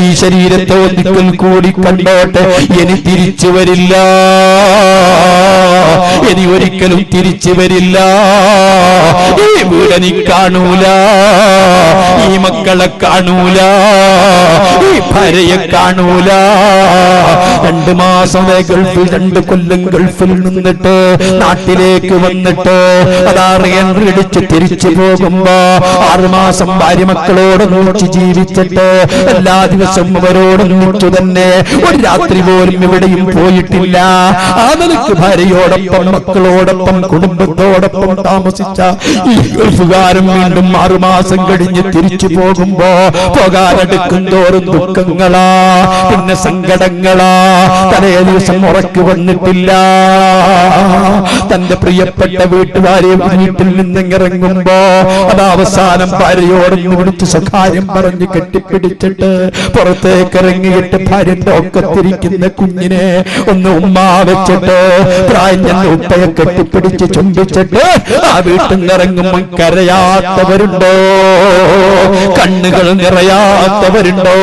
ഈ ശരീരത്തെ ഒന്നിക്കൽ കൂടി കണ്ടോട്ടെ, ഇനി തിരിച്ചു വരില്ല, ഇനി ഒരിക്കലും തിരിച്ചു വരില്ല, ഈ വീടനി കാണൂല, ഈ മക്കളെ കാണൂല, ഈ ഭാര്യയെ കാണൂല. രണ്ടു മാസം ഗൾഫിൽ രണ്ട് കൊല്ലം ഗൾഫിൽ നിന്നിട്ട് നാട്ടിലേക്ക് വന്നിട്ട് അതാറ് എൻട്രി അടിച്ച് തിരിച്ചു പോകുമ്പോ ആറുമാസം ഭാര്യ മക്കളോടൊന്നിച്ച് ജീവിച്ചിട്ട് എല്ലാ ദിവസവും അവരോടൊന്നിച്ചു തന്നെ ഒരു രാത്രി പോലും എവിടെയും പോയിട്ടില്ല. ആ നിലക്ക് ഭാര്യയോടൊപ്പം മക്കളോടൊപ്പം കുടുംബത്തോടൊപ്പം താമസിച്ച ഈ ഗൾഫുകാരൻ വീണ്ടും ആറുമാസം കഴിഞ്ഞ് തിരിച്ചു പോകുമ്പോ പോകാനെടുക്കും തോറും ദുഃഖങ്ങളാ, പിന്നെ സങ്കടങ്ങളാ. തലേ ദിവസം ഉറക്കി വന്നിട്ടില്ല. തന്റെ പ്രിയപ്പെട്ട വീട്ടുകാരെ വീട്ടിൽ നിന്നിറങ്ങുമ്പോ അത് അവസാനം ഭാര്യയോട് വിളിച്ച് സഹായം പറഞ്ഞ് കെട്ടിപ്പിടിച്ചിട്ട് പുറത്തേക്ക് ഇറങ്ങിയിട്ട് ഭാര്യന്റെ ഒക്കത്തിരിക്കുന്ന കുഞ്ഞിനെ ഒന്ന് ഉമ്മ വെച്ചിട്ട് പ്രായഞ്ഞെന്ന് ഉപ്പയെ കെട്ടിപ്പിടിച്ച് ചുംബിച്ചിട്ട് ആ വീട്ടിൽ നിന്നിറങ്ങുമ്പോൾ കരയാത്തവരുണ്ടോ? കണ്ണുകൾ നിറയാത്തവരുണ്ടോ?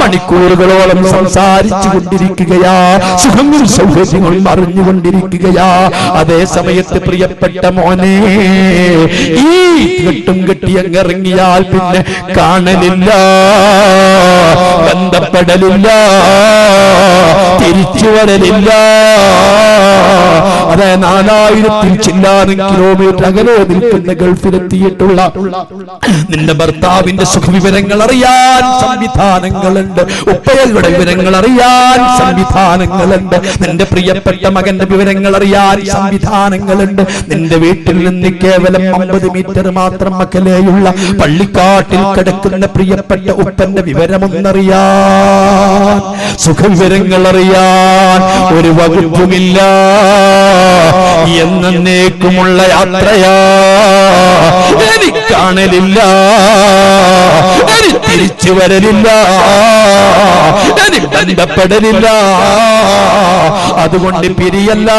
മണിക്കൂറുകളോളം സംസാരിച്ചുകൊണ്ടിരിക്കുകയാ, സുഖങ്ങൾ സൗകര്യങ്ങൾ മറിഞ്ഞുകൊണ്ടിരിക്കുകയാ. അതേ സമയത്ത് പ്രിയപ്പെട്ട മോനെ, ഈ കെട്ടും കെട്ടി അങ്ങ് ഇറങ്ങിയാൽ പിന്നെ കാണലില്ല, ബന്ധപ്പെടലില്ല, തിരിച്ചു വരലില്ല. അതെ, നാലായിരത്തിൽ ചില്ലാനും കിലോമീറ്റർ അകലെ നിൽക്കുന്ന ഗൾഫിലെത്തിയിട്ടുള്ള നിന്റെ ഭർത്താവിന്റെ സുഖവിവരങ്ങൾ അറിയാൻ സംവിധാനങ്ങളുണ്ട്, ഉപ്പയുടെ വിവരങ്ങൾ അറിയാൻ സംവിധാനങ്ങളുണ്ട്, നിന്റെ പ്രിയപ്പെട്ട മകന്റെ വിവരങ്ങൾ അറിയാൻ സംവിധാനങ്ങളുണ്ട്. നിന്റെ വീട്ടിൽ നിന്ന് കേവലം അമ്പത് മീറ്റർ മാത്രം മക്കളെയുള്ള പള്ളിക്കാട്ടിൽ കിടക്കുന്ന പ്രിയപ്പെട്ട ഉപ്പന്റെ വിവരമൊന്നറിയാൻ, സുഖവിവരങ്ങൾ അറിയാൻ ഒരു വകുപ്പുമില്ല. എന്നേക്കുമുള്ള യാത്രയാ, എനിക്കാണലില്ല, എനി തിരിച്ചു വരലില്ല, എനി ബന്ധപ്പെടലില്ല. അതുകൊണ്ട് പിരിയല്ല.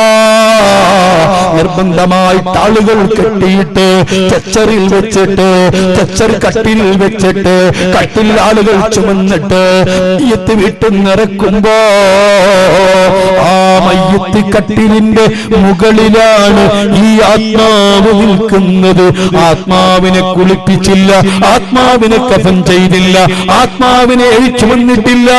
നിർബന്ധമായിട്ട് ആളുകൾ കെട്ടിയിട്ട് ചച്ചറിൽ വെച്ചിട്ട്, ചച്ചർ കട്ടിൽ വെച്ചിട്ട്, കട്ടിൽ ആളുകൾ ചുമന്നിട്ട് മയ്യത്ത് വിട്ട് നിറക്കുമ്പോ ആ മയ്യത്ത് കട്ടിലിന്റെ മുകളിലാണ് ഈ ആത്മാവ് നിൽക്കുന്നത്. ആത്മാവിനെ കുളിപ്പിച്ചില്ല, ആത്മാവിനെ കഫൻ ചെയ്തില്ല, ആത്മാവിനെ ചുമന്നിട്ടില്ല.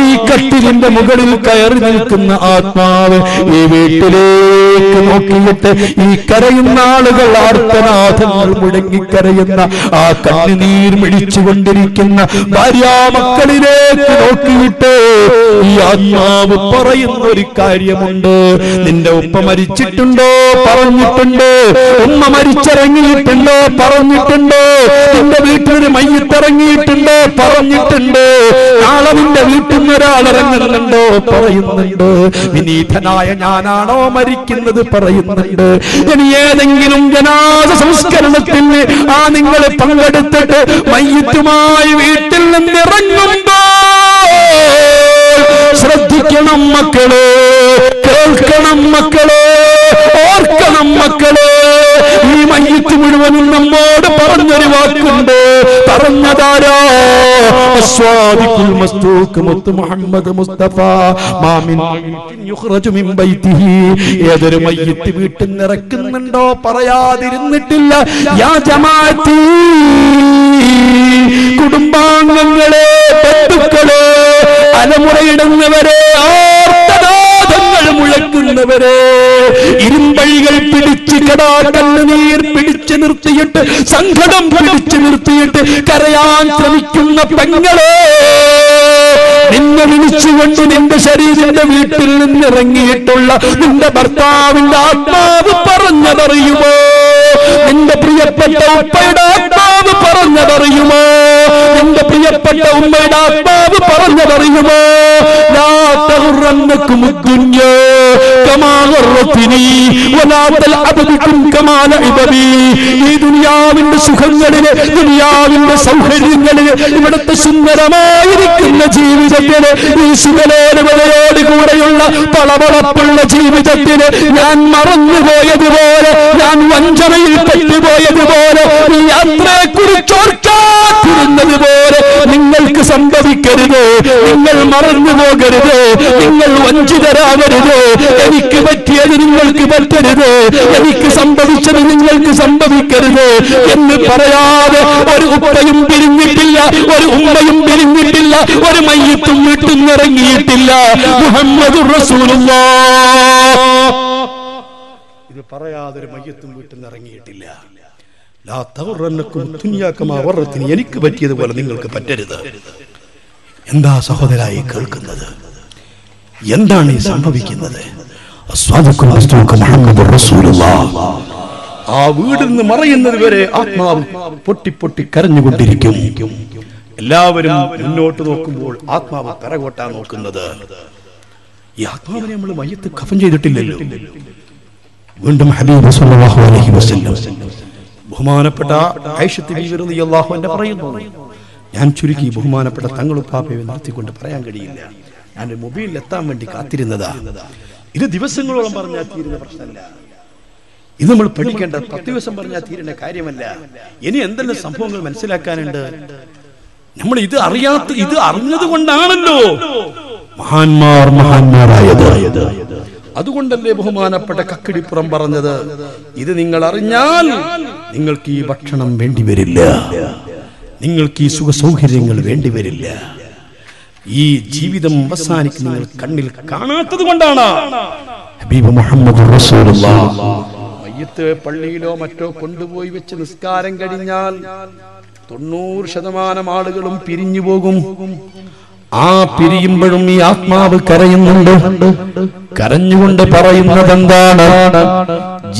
ഈ കട്ടിലിന്റെ മുകളിൽ കയറി നിൽക്കുന്ന ആത്മാവ് ഈ വീട്ടിലേക്ക് നോക്കിയിട്ട് ഈ കരയുന്ന ആളുകൾ, ആർത്തനാഥങ്ങൾ മുടങ്ങിക്കരയുന്ന ആ കണ്ണുനീർ മിഴിച്ചുകൊണ്ടിരിക്കുന്ന ഭാര്യാമക്കളിലേക്ക് നോക്കിയിട്ട് ഈ ആത്മാവ് പറയുന്ന ഒരു കാര്യമുണ്ട്. നിന്റെ ഉപ്പ മരിച്ചിട്ടുണ്ടോ? പറഞ്ഞിട്ടുണ്ട്. ഉമ്മ മരിച്ചിറങ്ങിയിട്ടുണ്ടോ? പറഞ്ഞിട്ടുണ്ടോ. നിന്റെ വീട്ടിലൊരു മയ്യത്തിറങ്ങിയിട്ടുണ്ടോ? പറഞ്ഞിട്ടുണ്ട്. നാളെ നിന്റെ വീട്ടിൽ നിന്ന് ഒരാളിറങ്ങുന്നുണ്ടോ? പറയുന്നുണ്ട്. വിനീതനായ ഞാനാണോ മരിക്കുന്നത്? പറയുന്നുണ്ട്. ഇനി ഏതെങ്കിലും ജനാസ സംസ്കരണത്തിൽ ആ നിങ്ങൾ പങ്കെടുത്തിട്ട് മയ്യത്തുമായി വീട്ടിൽ നിന്നിറങ്ങുന്നുണ്ടോ? ശ്രദ്ധിക്കണം മക്കളെ, കേൾക്കണം മക്കളെ, ഓർക്കണം മക്കളെ. ഈ മയ്യത്ത് മുഴുവനും നമ്മോട് പറഞ്ഞൊരു വാക്കുണ്ട്. പറഞ്ഞതാരോ? മുസ്തഫ മാമിൻ യുഖ്റജു മിൻ ബൈതിഹി. ഏതൊരു മയ്യത്ത് വീട്ടിൽ നിറക്കുന്നുണ്ടോ പറയാതിരുന്നിട്ടില്ല. യാ ജമാഅത്തി, കുടുംബാംഗങ്ങളെ, ബന്ധുക്കളെ, അലമുറയിടുന്നവരെ, ആർത്തനാദങ്ങൾ മുഴക്കുന്നവരെ, ഇരുമ്പഴികൾ പിടിച്ച് കടാകണ്ണുനീർ പിടിച്ചു നിർത്തിയിട്ട്, സങ്കടം പിടിച്ചു നിർത്തിയിട്ട് കരയാൻ ശ്രമിക്കുന്ന പെങ്ങളെ, നിന്നെ വിളിച്ചുകൊണ്ട് നിന്റെ ശരീരത്തിന്റെ വീട്ടിൽ നിന്നിറങ്ങിയിട്ടുള്ള നിന്റെ ഭർത്താവിന്റെ ആത്മാവ് പറഞ്ഞതറിയുമോ? നിന്റെ പ്രിയപ്പെട്ട ഉപ്പയുടെ ആത്മാവ് പറഞ്ഞതറിയുമോ? നിന്റെ പ്രിയപ്പെട്ട ഉമ്മയുടെ ആത്മാവ് പറഞ്ഞതറിയുമോ? ഈ ദുനിയാവിന്റെ സുഖങ്ങളില്, ദുനിയാവിന്റെ സൗഹൃദങ്ങളില്, ഇവിടുത്തെ സുന്ദരമായിരിക്കുന്ന ജീവിതത്തില്, ഈ സുഖലോലമയോട് കൂടെയുള്ള പളവളപ്പുള്ള ജീവിതത്തില് ഞാൻ മറന്നുപോയതുപോലെ, ഞാൻ വഞ്ചനയിൽ പെട്ടുപോയതുപോലെ, ഈ യാത്രയെ കുറിച്ച് ഓർക്കാതിരുന്നത് പോലെ നിങ്ങൾക്ക് സംഭവിക്കരുത്. നിങ്ങൾ മറന്നു പോകരുത്, നിങ്ങൾ വഞ്ചിതരാകരുത്. എനിക്ക് പറ്റിയത് നിങ്ങൾക്ക് പറ്റരുത്, എനിക്ക് സംഭവിച്ചത് നിങ്ങൾക്ക് സംഭവിക്കരുത് എന്ന് പറയാതെ ഒരു ഉപ്പയും പിരിഞ്ഞിട്ടില്ല, ഒരു ഉമ്മയും പിരിഞ്ഞിട്ടില്ല, ഒരു മയ്യത്തും വീട്ടിൽ നിറങ്ങിയിട്ടില്ല. മുഹമ്മദുർ റസൂലുള്ളാഹ് ഇത് പറയാതെ ഒരു മയ്യത്തും വീട്ടിൽ നിറങ്ങിയിട്ടില്ല. എനിക്ക് പറ്റിയതുപോലെ നിങ്ങൾക്ക് പറ്റരുത്. എന്താ സഹോദരായി കേൾക്കുന്നത്? എന്താണ് ഈ സംഭവിക്കുന്നത്? ആ വീട് മറയുന്നത് വരെ ആത്മാവ് പൊട്ടി പൊട്ടി കരഞ്ഞുകൊണ്ടിരിക്കും. എല്ലാവരും മുന്നോട്ട് നോക്കുമ്പോൾ ആത്മാവ് പിറകോട്ടാ നോക്കുന്നത്. ഈ ആത്മാവിനെ നമ്മൾ മയ്യത്ത് കഫൻ ചെയ്തിട്ടില്ലല്ലോ. വീണ്ടും ഹബീബ് ബഹുമാനപ്പെട്ട ആയിഷത്ത് ബീവി റളിയല്ലാഹു അൻഹ പറയുന്നു, ഞാൻ ചുരുക്കി ബഹുമാനപ്പെട്ട തങ്ങളുപ്പാപ്പയെ നിർത്തിക്കൊണ്ട് പറയാൻ കഴിയില്ല, ഞാനൊരു മൊബൈലിൽ എത്താൻ വേണ്ടി കാത്തിരുന്നതാ. ഇത് ദിവസങ്ങളോളം പറഞ്ഞാൽ തീരുന്ന പ്രശ്നമല്ല, ഇത് നമ്മൾ പഠിക്കേണ്ട പത്ത് ദിവസം പറഞ്ഞാൽ തീരേണ്ട കാര്യമല്ല. ഇനി എന്തെല്ലാം സംഭവങ്ങൾ മനസ്സിലാക്കാനുണ്ട്. നമ്മൾ ഇത് അറിയാത്ത ഇത് അറിഞ്ഞത് കൊണ്ടാണല്ലോ മഹാന്മാർ മഹാന്മാരായത്, അതുകൊണ്ടല്ലേ ബഹുമാനപ്പെട്ട കക്കിടിപ്പുറം പറഞ്ഞത്, ഇത് നിങ്ങൾ അറിഞ്ഞാൽ നിങ്ങൾക്ക് ഈ ഭക്ഷണം വേണ്ടിവരില്ല, നിങ്ങൾക്ക് ഈ സുഖ സൗകര്യങ്ങൾ വേണ്ടിവരില്ല. ഈ ജീവിതം അവസാനിക്കുന്ന നിങ്ങൾ കണ്ണിൽ കാണാത്തത് കൊണ്ടാണ് ഹബീബ് മുഹമ്മദ് റസൂലുള്ളാഹി മയ്യത്ത് പള്ളിയിലോ മറ്റോ കൊണ്ടുപോയി വെച്ച് നിസ്കാരം കഴിഞ്ഞാൽ തൊണ്ണൂറ് ശതമാനം ആളുകളും പിരിഞ്ഞു പോകും. ആ പിരിയുമ്പോഴും ഈ ആത്മാവ് കരയുന്നുണ്ട്. കരഞ്ഞുകൊണ്ട് പറയുന്നതെന്താണ്?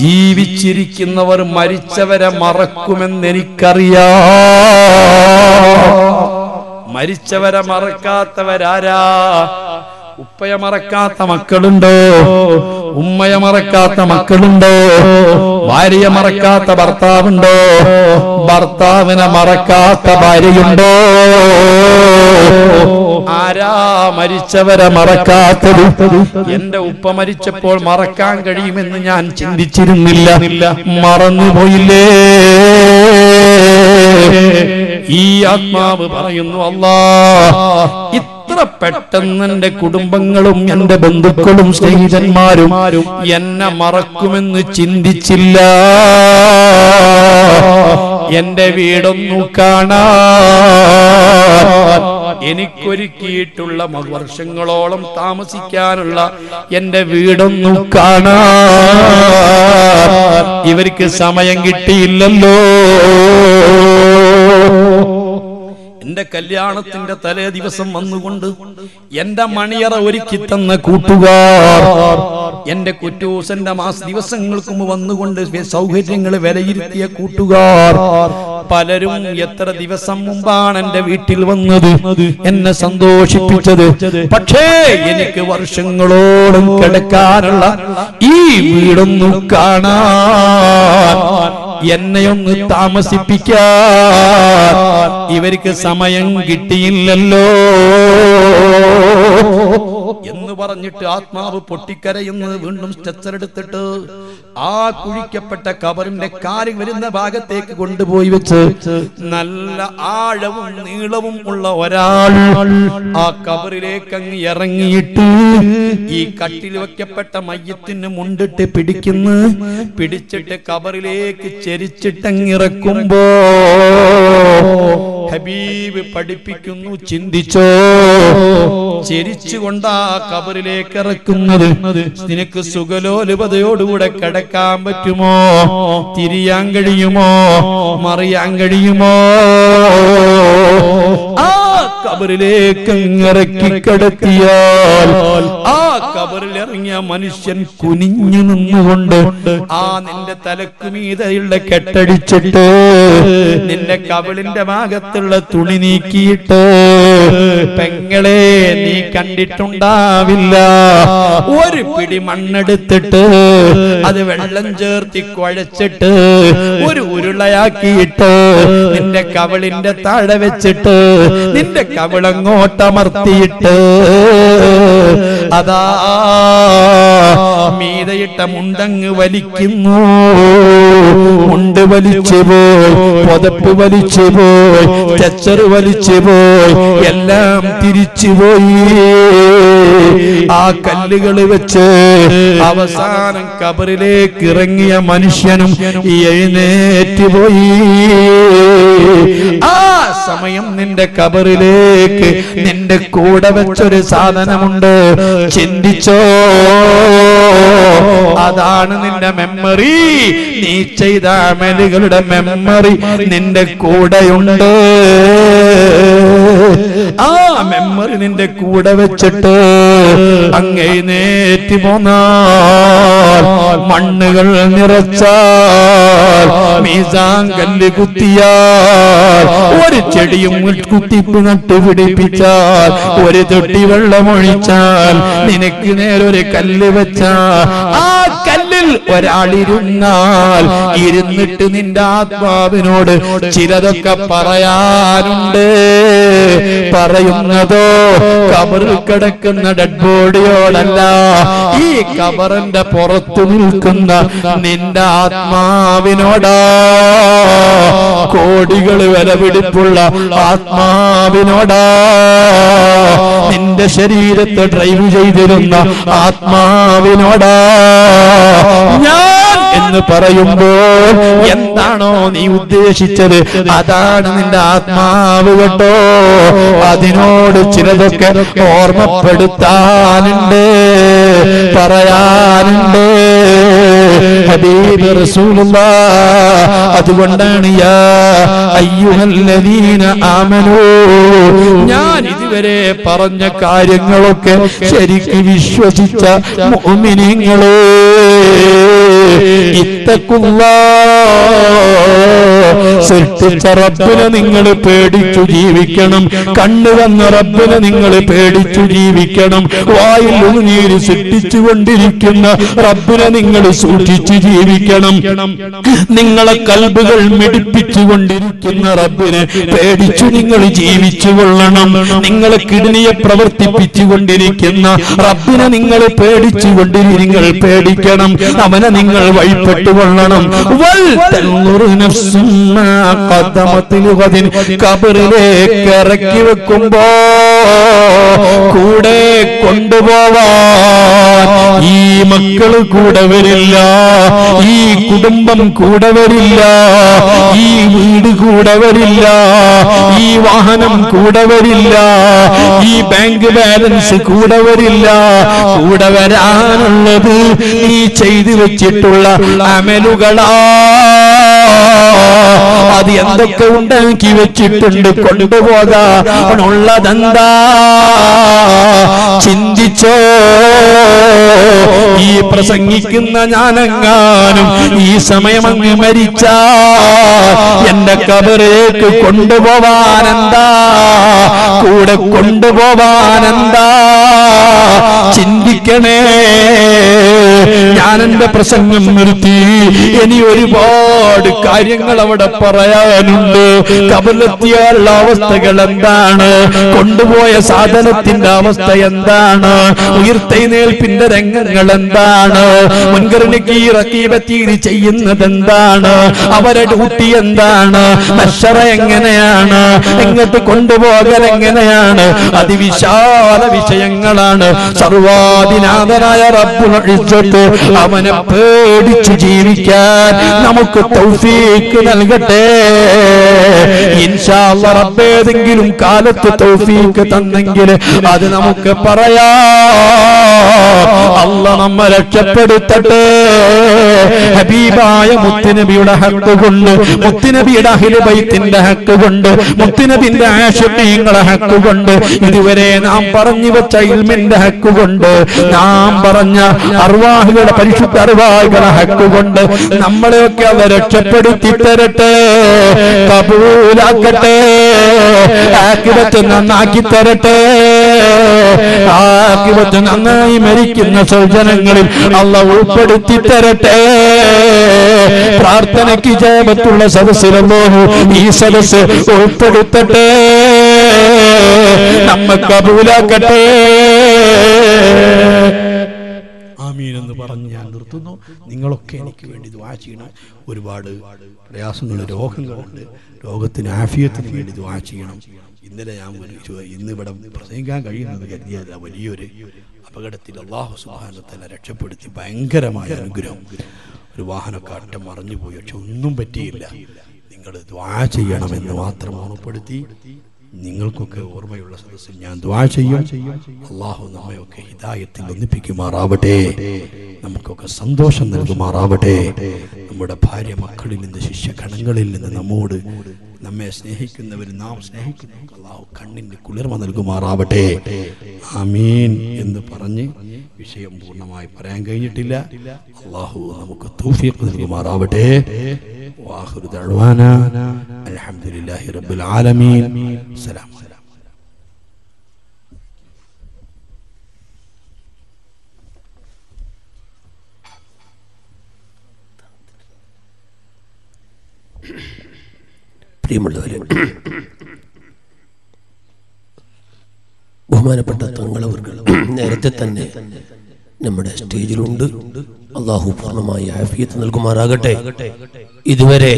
ജീവിച്ചിരിക്കുന്നവർ മരിച്ചവരെ മറക്കുമെന്നെനിക്കറിയാം, മരിച്ചവരെ മറക്കാത്തവരാരാ? ഉപ്പയെ മറക്കാത്ത മക്കളുണ്ടോ? ഉമ്മയെ മറക്കാത്ത മക്കളുണ്ടോ? ഭാര്യയെ മറക്കാത്ത ഭർത്താവുണ്ടോ? ഭർത്താവിനെ മറക്കാത്ത ഭാര്യയുണ്ടോ? ആരാ മരിച്ചവരെ മറക്കാത്തത്? എന്റെ ഉപ്പ മരിച്ചപ്പോൾ മറക്കാൻ കഴിയുമെന്ന് ഞാൻ ചിന്തിച്ചിരുന്നില്ല, മറന്നുപോയില്ലേ. ഈ ആത്മാവ് പറയുന്നു, അല്ലാ, ഇത്ര പെട്ടെന്ന് എന്റെ കുടുംബങ്ങളും എന്റെ ബന്ധുക്കളും സ്നേഹിതന്മാരും എന്നെ മറക്കുമെന്ന് ചിന്തിച്ചില്ല, എന്റെ വീടൊന്നു കാണാൻ എനിക്കൊരുക്കിയിട്ടുള്ള വർഷങ്ങളോളം താമസിക്കാനുള്ള എന്റെ വീടൊന്നു കാണാൻ ഇവർക്ക് സമയം കിട്ടിയില്ലല്ലോ. എന്റെ കല്യാണത്തിന്റെ തലേ ദിവസം വന്നുകൊണ്ട് എന്റെ മണിയറ ഒരുക്കി തന്ന കൂട്ടുകാർ, എന്റെ കുറ്റൂസന്റെ മാസ ദിവസങ്ങൾക്കും വന്നുകൊണ്ട് സൗകര്യങ്ങൾ വിലയിരുത്തിയ കൂട്ടുകാർ പലരും എത്ര ദിവസം മുമ്പാണ് എന്റെ വീട്ടിൽ വന്നത്, എന്നെ സന്തോഷിപ്പിച്ചത്. പക്ഷേ എനിക്ക് വർഷങ്ങളോളം കിടക്കാനുള്ള ഈ വീടൊന്നു കാണാൻ, എന്നെയൊന്ന് താമസിപ്പിക്കാൻ ഇവർക്ക് സമയം കിട്ടിയില്ലല്ലോ എന്ന് പറഞ്ഞിട്ട് ആത്മാവ് പൊട്ടിക്കരയുന്നത് വീണ്ടും സ്ട്രെച്ചർ എടുത്തിട്ട് ആ കുഴിക്കപ്പെട്ട കബറിന്റെ കാല് വരുന്ന ഭാഗത്തേക്ക് കൊണ്ടുപോയി വെച്ച് നല്ല ആഴവും നീളവും ഉള്ള ഒരാൾ ആ കബറിലേക്ക് അങ്ങ് ഇറങ്ങിയിട്ട് ഈ കട്ടിൽ വെക്കപ്പെട്ട മയ്യത്തിന് മുണ്ടിട്ട് പിടിക്കുന്നു, പിടിച്ചിട്ട് കബറിലേക്ക് ചെരിച്ചിട്ടങ്ങിറക്കുമ്പോ ഹബീബ് പഠിപ്പിക്കുന്നു, ചിന്തിച്ചോ, ചിരിച്ചുകൊണ്ടാ കബറിലേക്ക് ഇറക്കുന്നത്, നിനക്ക് സുഖലോലുപതയോടുകൂടെ കിടക്കാൻ പറ്റുമോ? തിരിയാൻ കഴിയുമോ? മറിയാൻ കഴിയുമോ? ആ കബറിലേക്ക് ഇറക്കി കിടത്തിയാൽ ആ കബറിലിറങ്ങിയ മനുഷ്യൻ കുനിഞ്ഞു നിന്നുകൊണ്ട് ആ നിന്റെ തലക്കുമീതയുള്ള കെട്ടടിച്ചിട്ട് നിന്റെ കബളിന്റെ ഭാഗത്തുള്ള തുണി നീക്കിയിട്ട്, പെങ്ങളെ നീ കണ്ടിട്ടുണ്ടാവില്ല, ഒരു പിടി മണ്ണെടുത്തിട്ട് അത് വെള്ളം ചേർത്തി കുഴച്ചിട്ട് ഒരു ഉരുളയാക്കിയിട്ട് നിന്റെ കവളിന്റെ താഴെ വെച്ചിട്ട് നിന്റെ കവിളങ്ങോട്ടമർത്തിയിട്ട് അതാ മീതയിട്ട മുണ്ടങ്ങ് വലിക്കുന്നു. മുണ്ട് വലിച്ചു പോയി, പുതപ്പ് വലിച്ചു പോയി, ചച്ചർ വലിച്ചു പോയി, എല്ലാം തിരിച്ചുപോയി. ആ കല്ലുകൾ വെച്ച് അവസാനം കബറിലേക്ക് ഇറങ്ങിയ മനുഷ്യനും എഴുന്നേറ്റ് പോയി. ആ സമയം നിന്റെ കബറിലേക്ക് നിന്റെ കൂടെ വെച്ചൊരു സാധനമുണ്ട്, ചിന്തിച്ചോ? അതാണ് നിന്റെ മെമ്മറി, നീ ചെയ്ത അമലുകളുടെ മെമ്മറി നിന്റെ കൂടെയുണ്ട്. ആ മെമ്മറി നിന്റെ കൂടെ വെച്ചിട്ട് അങ്ങേ നേറ്റി പോന്നാൽ, മണ്ണുകൾ നിറച്ചാൽ, മീസാൻ കല്ല് കുത്തിയാൽ, ഒരു ചെടിയും കുത്തിപ്പ് നട്ടുപിടിപ്പിച്ചാൽ, ഒരു തൊട്ടി വെള്ളമൊഴിച്ചാൽ, നിനക്ക് നേരൊരു കല്ല് വെച്ചാൽ, ആ കല്ല് ഒരാളിരുന്നാൽ ഇരുന്നിട്ട് നിന്റെ ആത്മാവിനോട് ചിലതൊക്കെ പറയാനുണ്ട്. പറയുന്നതോ കബറിൽ കിടക്കുന്ന ഡെഡ് ബോഡിയോടല്ല, ഈ കബറിന്റെ പുറത്തു നിൽക്കുന്ന നിന്റെ ആത്മാവിനോടാ. കോടികൾ വിലപിടിപ്പുള്ള ആത്മാവിനോടാ, നിന്റെ ശരീരത്തെ ഡ്രൈവ് ചെയ്തിരുന്ന ആത്മാവിനോടാ. ഞാൻ എന്ന് പറയുമ്പോൾ എന്താണോ നീ ഉദ്ദേശിച്ചത് അതാണ് നിന്റെ ആത്മാവ് കേട്ടോ. അതിനോട് ചിലതൊക്കെ ഓർമ്മപ്പെടുത്താനുണ്ട്, പറയാനുണ്ട് ഹബീബ് റസൂലുള്ളാഹ്. അതുകൊണ്ടാണ് യാ അയ്യുഹല്ലദീന ആമനൂ, ഞാൻ ഇതുവരെ പറഞ്ഞ കാര്യങ്ങളൊക്കെ ശരിക്ക് വിശ്വസിച്ച മുഅ്മിനീങ്ങളെ സൃഷ്ടിച്ച റബ്ബിനെ നിങ്ങൾ പേടിച്ചു ജീവിക്കണം. കണ്ണു വന്ന റബ്ബിനെ നിങ്ങൾ പേടിച്ചു ജീവിക്കണം. വായിൽ ഉമിനീര് സൃഷ്ടിച്ചു കൊണ്ടിരിക്കുന്ന റബ്ബിനെ നിങ്ങൾ സൂക്ഷിച്ചു ജീവിക്കണം. നിങ്ങളെ കൽബുകൾ മിടിപ്പിച്ചു കൊണ്ടിരിക്കുന്ന റബ്ബിനെ പേടിച്ചു നിങ്ങൾ ജീവിച്ചു കൊള്ളണം. നിങ്ങളെ കിഡ്നിയെ പ്രവർത്തിപ്പിച്ചു കൊണ്ടിരിക്കുന്ന റബ്ബിനെ നിങ്ങൾ പേടിച്ചു കൊണ്ടിരി നിങ്ങൾ പേടിക്കണം. അവനെ നിങ്ങൾ വഴിപ്പെട്ടുകൊള്ളണം. കബറിലേക്ക് ഇറക്കി വെക്കുമ്പോ കൂടെ കൊണ്ടുപോവാൻ ഈ മക്കള് കൂടെ വരില്ല, ഈ കുടുംബം കൂടെ വരില്ല, ഈ വീട് കൂടെ വരില്ല, ഈ വാഹനം കൂടെ വരില്ല, ഈ ബാങ്ക് ബാലൻസ് കൂടെ വരില്ല. കൂടെ വരാനുള്ളത് നീ ചെയ്തു വെച്ചിട്ടുള്ള അമലുകളാ. അത് എന്തൊക്കെ ഉണ്ടാക്കി വെച്ചിട്ടുണ്ട് കൊണ്ടുപോകാനുള്ളതെന്താ? ചിന്തിച്ചോ? ഈ പ്രസംഗിക്കുന്ന ഞാനെങ്ങാനും ഈ സമയം അങ്ങ് മരിച്ച എന്റെ കബറിലേക്ക് കൊണ്ടുപോവാനെന്താ, കൂടെ കൊണ്ടുപോവാനെന്താ? ചിന്തിക്കണേ. ഞാനെന്റെ പ്രസംഗം നിർത്തി, ഇനി ഒരുപാട് കാര്യങ്ങൾ അവിടെ പറയാനുണ്ട്. കബറിലെത്തിയാലുള്ള അവസ്ഥകൾ എന്താണ്, കൊണ്ടുപോയ സാധനത്തിന്റെ അവസ്ഥ എന്താണ്, ഉയർത്തെഴുന്നേൽപ്പിന്റെ രംഗങ്ങൾ എന്താണ്, മുൻകർണിക്കീർ അക്കീബത്തീരി ചെയ്യുന്നത് എന്താണ്, അവരുടെ ഡ്യൂട്ടി എന്താണ്, മഹ്ശറ എങ്ങനെയാണ്, എങ്ങോട്ട് കൊണ്ടുപോകൽ എങ്ങനെയാണ്, അതിവിശാല വിഷയങ്ങളാണ്. സർവാധിനാഥനായ റബ്ബുൽ ഇസ്സത്ത് അവനെ പേടിച്ചു ജീവിക്കാൻ നമുക്ക് തൗഫീഖ് നൽകട്ടെ. ഇൻഷാ അല്ലാഹ് റബ്ബ് ഏതെങ്കിലും കാലത്ത് തൗഫീഖ് തന്നെങ്കിൽ അത് നമുക്ക് പറയാം. അല്ലാഹ് നമ്മെ രക്ഷപ്പെടുത്തട്ടെ. ഹബീബായ മുത്തുനബിയുടെ ഹക്ക് കൊണ്ട്, മുത്തുനബിയുടെ അഹ്ലു ബൈത്തിന്റെ ഹക്ക് കൊണ്ട്, മുത്തുനബിന്റെ ആശിഖീങ്ങളുടെ ഹക്ക് കൊണ്ട്, ഇതുവരെ നാം പറഞ്ഞു വെച്ച ഇൽമിന്റെ ഹക്ക് കൊണ്ട്, നാം പറഞ്ഞ അർവാഹുകളുടെ പരിശുദ്ധ അർവാഹുകളുടെ ഹക്ക് കൊണ്ട് നമ്മളെയൊക്കെ അവ രക്ഷപ്പെടുത്തി തരട്ടെ, കബൂലാക്കട്ടെ, ആഖിറത്ത് നന്നാക്കി തരട്ടെ. ആഖിറത്ത് നന്നായി മരിക്കുന്ന സൗജനങ്ങളിൽ അല്ലാഹ് ഉൾപ്പെടുത്തി തരട്ടെ. പ്രാർത്ഥനയ്ക്ക് ഇജാബത്തുള്ള സദസ്സിലല്ലാഹു ഈ സദസ്സ് ഉൾപ്പെടുത്തട്ടെ, നമ്മെ കബൂലാക്കട്ടെ. ആമീൻ എന്ന് പറഞ്ഞ് ഞാൻ നിർത്തുന്നു. നിങ്ങളൊക്കെ എനിക്ക് വേണ്ടി ദുആ ചെയ്യണം. ഒരുപാട് പ്രയാസങ്ങൾ, രോഗങ്ങളുണ്ട്. രോഗത്തിന് ആഫിയത്തിന് വേണ്ടി ദുആ ചെയ്യണം. ഇന്നലെ ഞാൻ ഇന്നിവിടെ പ്രസംഗിക്കാൻ കഴിയുന്നത് കരുതിയല്ല, വലിയൊരു അപകടത്തിൽ അല്ലാഹു സുബ്ഹാനഹു വ തആല രക്ഷപ്പെടുത്തി. ഭയങ്കരമായ അനുഗ്രഹം. ഒരു വാഹനമൊക്കെ അട്ടം മറിഞ്ഞു പോയി, പക്ഷെ ഒന്നും പറ്റിയില്ല. നിങ്ങൾ ദുആ ചെയ്യണമെന്ന് മാത്രം ഓർമ്മപ്പെടുത്തി. നിങ്ങൾക്കൊക്കെ ഓർമ്മയുള്ള സദസ്സിൽ ഞാൻ ദുആ ചെയ്യും. അല്ലാഹു നമ്മയൊക്കെ ഹിദായത്തിൽ ഒന്നിപ്പിക്കുമാറാവട്ടെ, നമുക്കൊക്കെ സന്തോഷം നൽകുമാറാവട്ടെ. നമ്മുടെ ഭാര്യ മക്കളിൽ നിന്ന്, ശിഷ്യഗണങ്ങളിൽ നിന്ന്, നമ്മോട് നമ്മെ സ്നേഹിക്കുന്നവർ, നാം സ്നേഹിക്കുന്ന അല്ലാഹു കണ്ണിന് കുളിർമ നൽകുമാറാവട്ടെ. ആമീൻ എന്ന് പറഞ്ഞ് വിഷയം പൂർണ്ണമായി പറയാൻ കഴിഞ്ഞിട്ടില്ല. അല്ലാഹു നമുക്ക് തൗഫീഖ് നൽകുമാറാവട്ടെ. വാഖിറു ദഅ്വാനാ അൽഹംദുലില്ലാഹി റബ്ബിൽ ആലമീൻ. സലാം. പ്രിയമുള്ളവരെ, ബഹുമാനപ്പെട്ട തങ്ങളവർ നേരത്തെ തന്നെ നമ്മുടെ സ്റ്റേജിലുണ്ട്. അള്ളാഹു പൂർണ്ണമായി ആഫിയത്ത് നൽകുമാറാകട്ടെ. ഇതുവരെ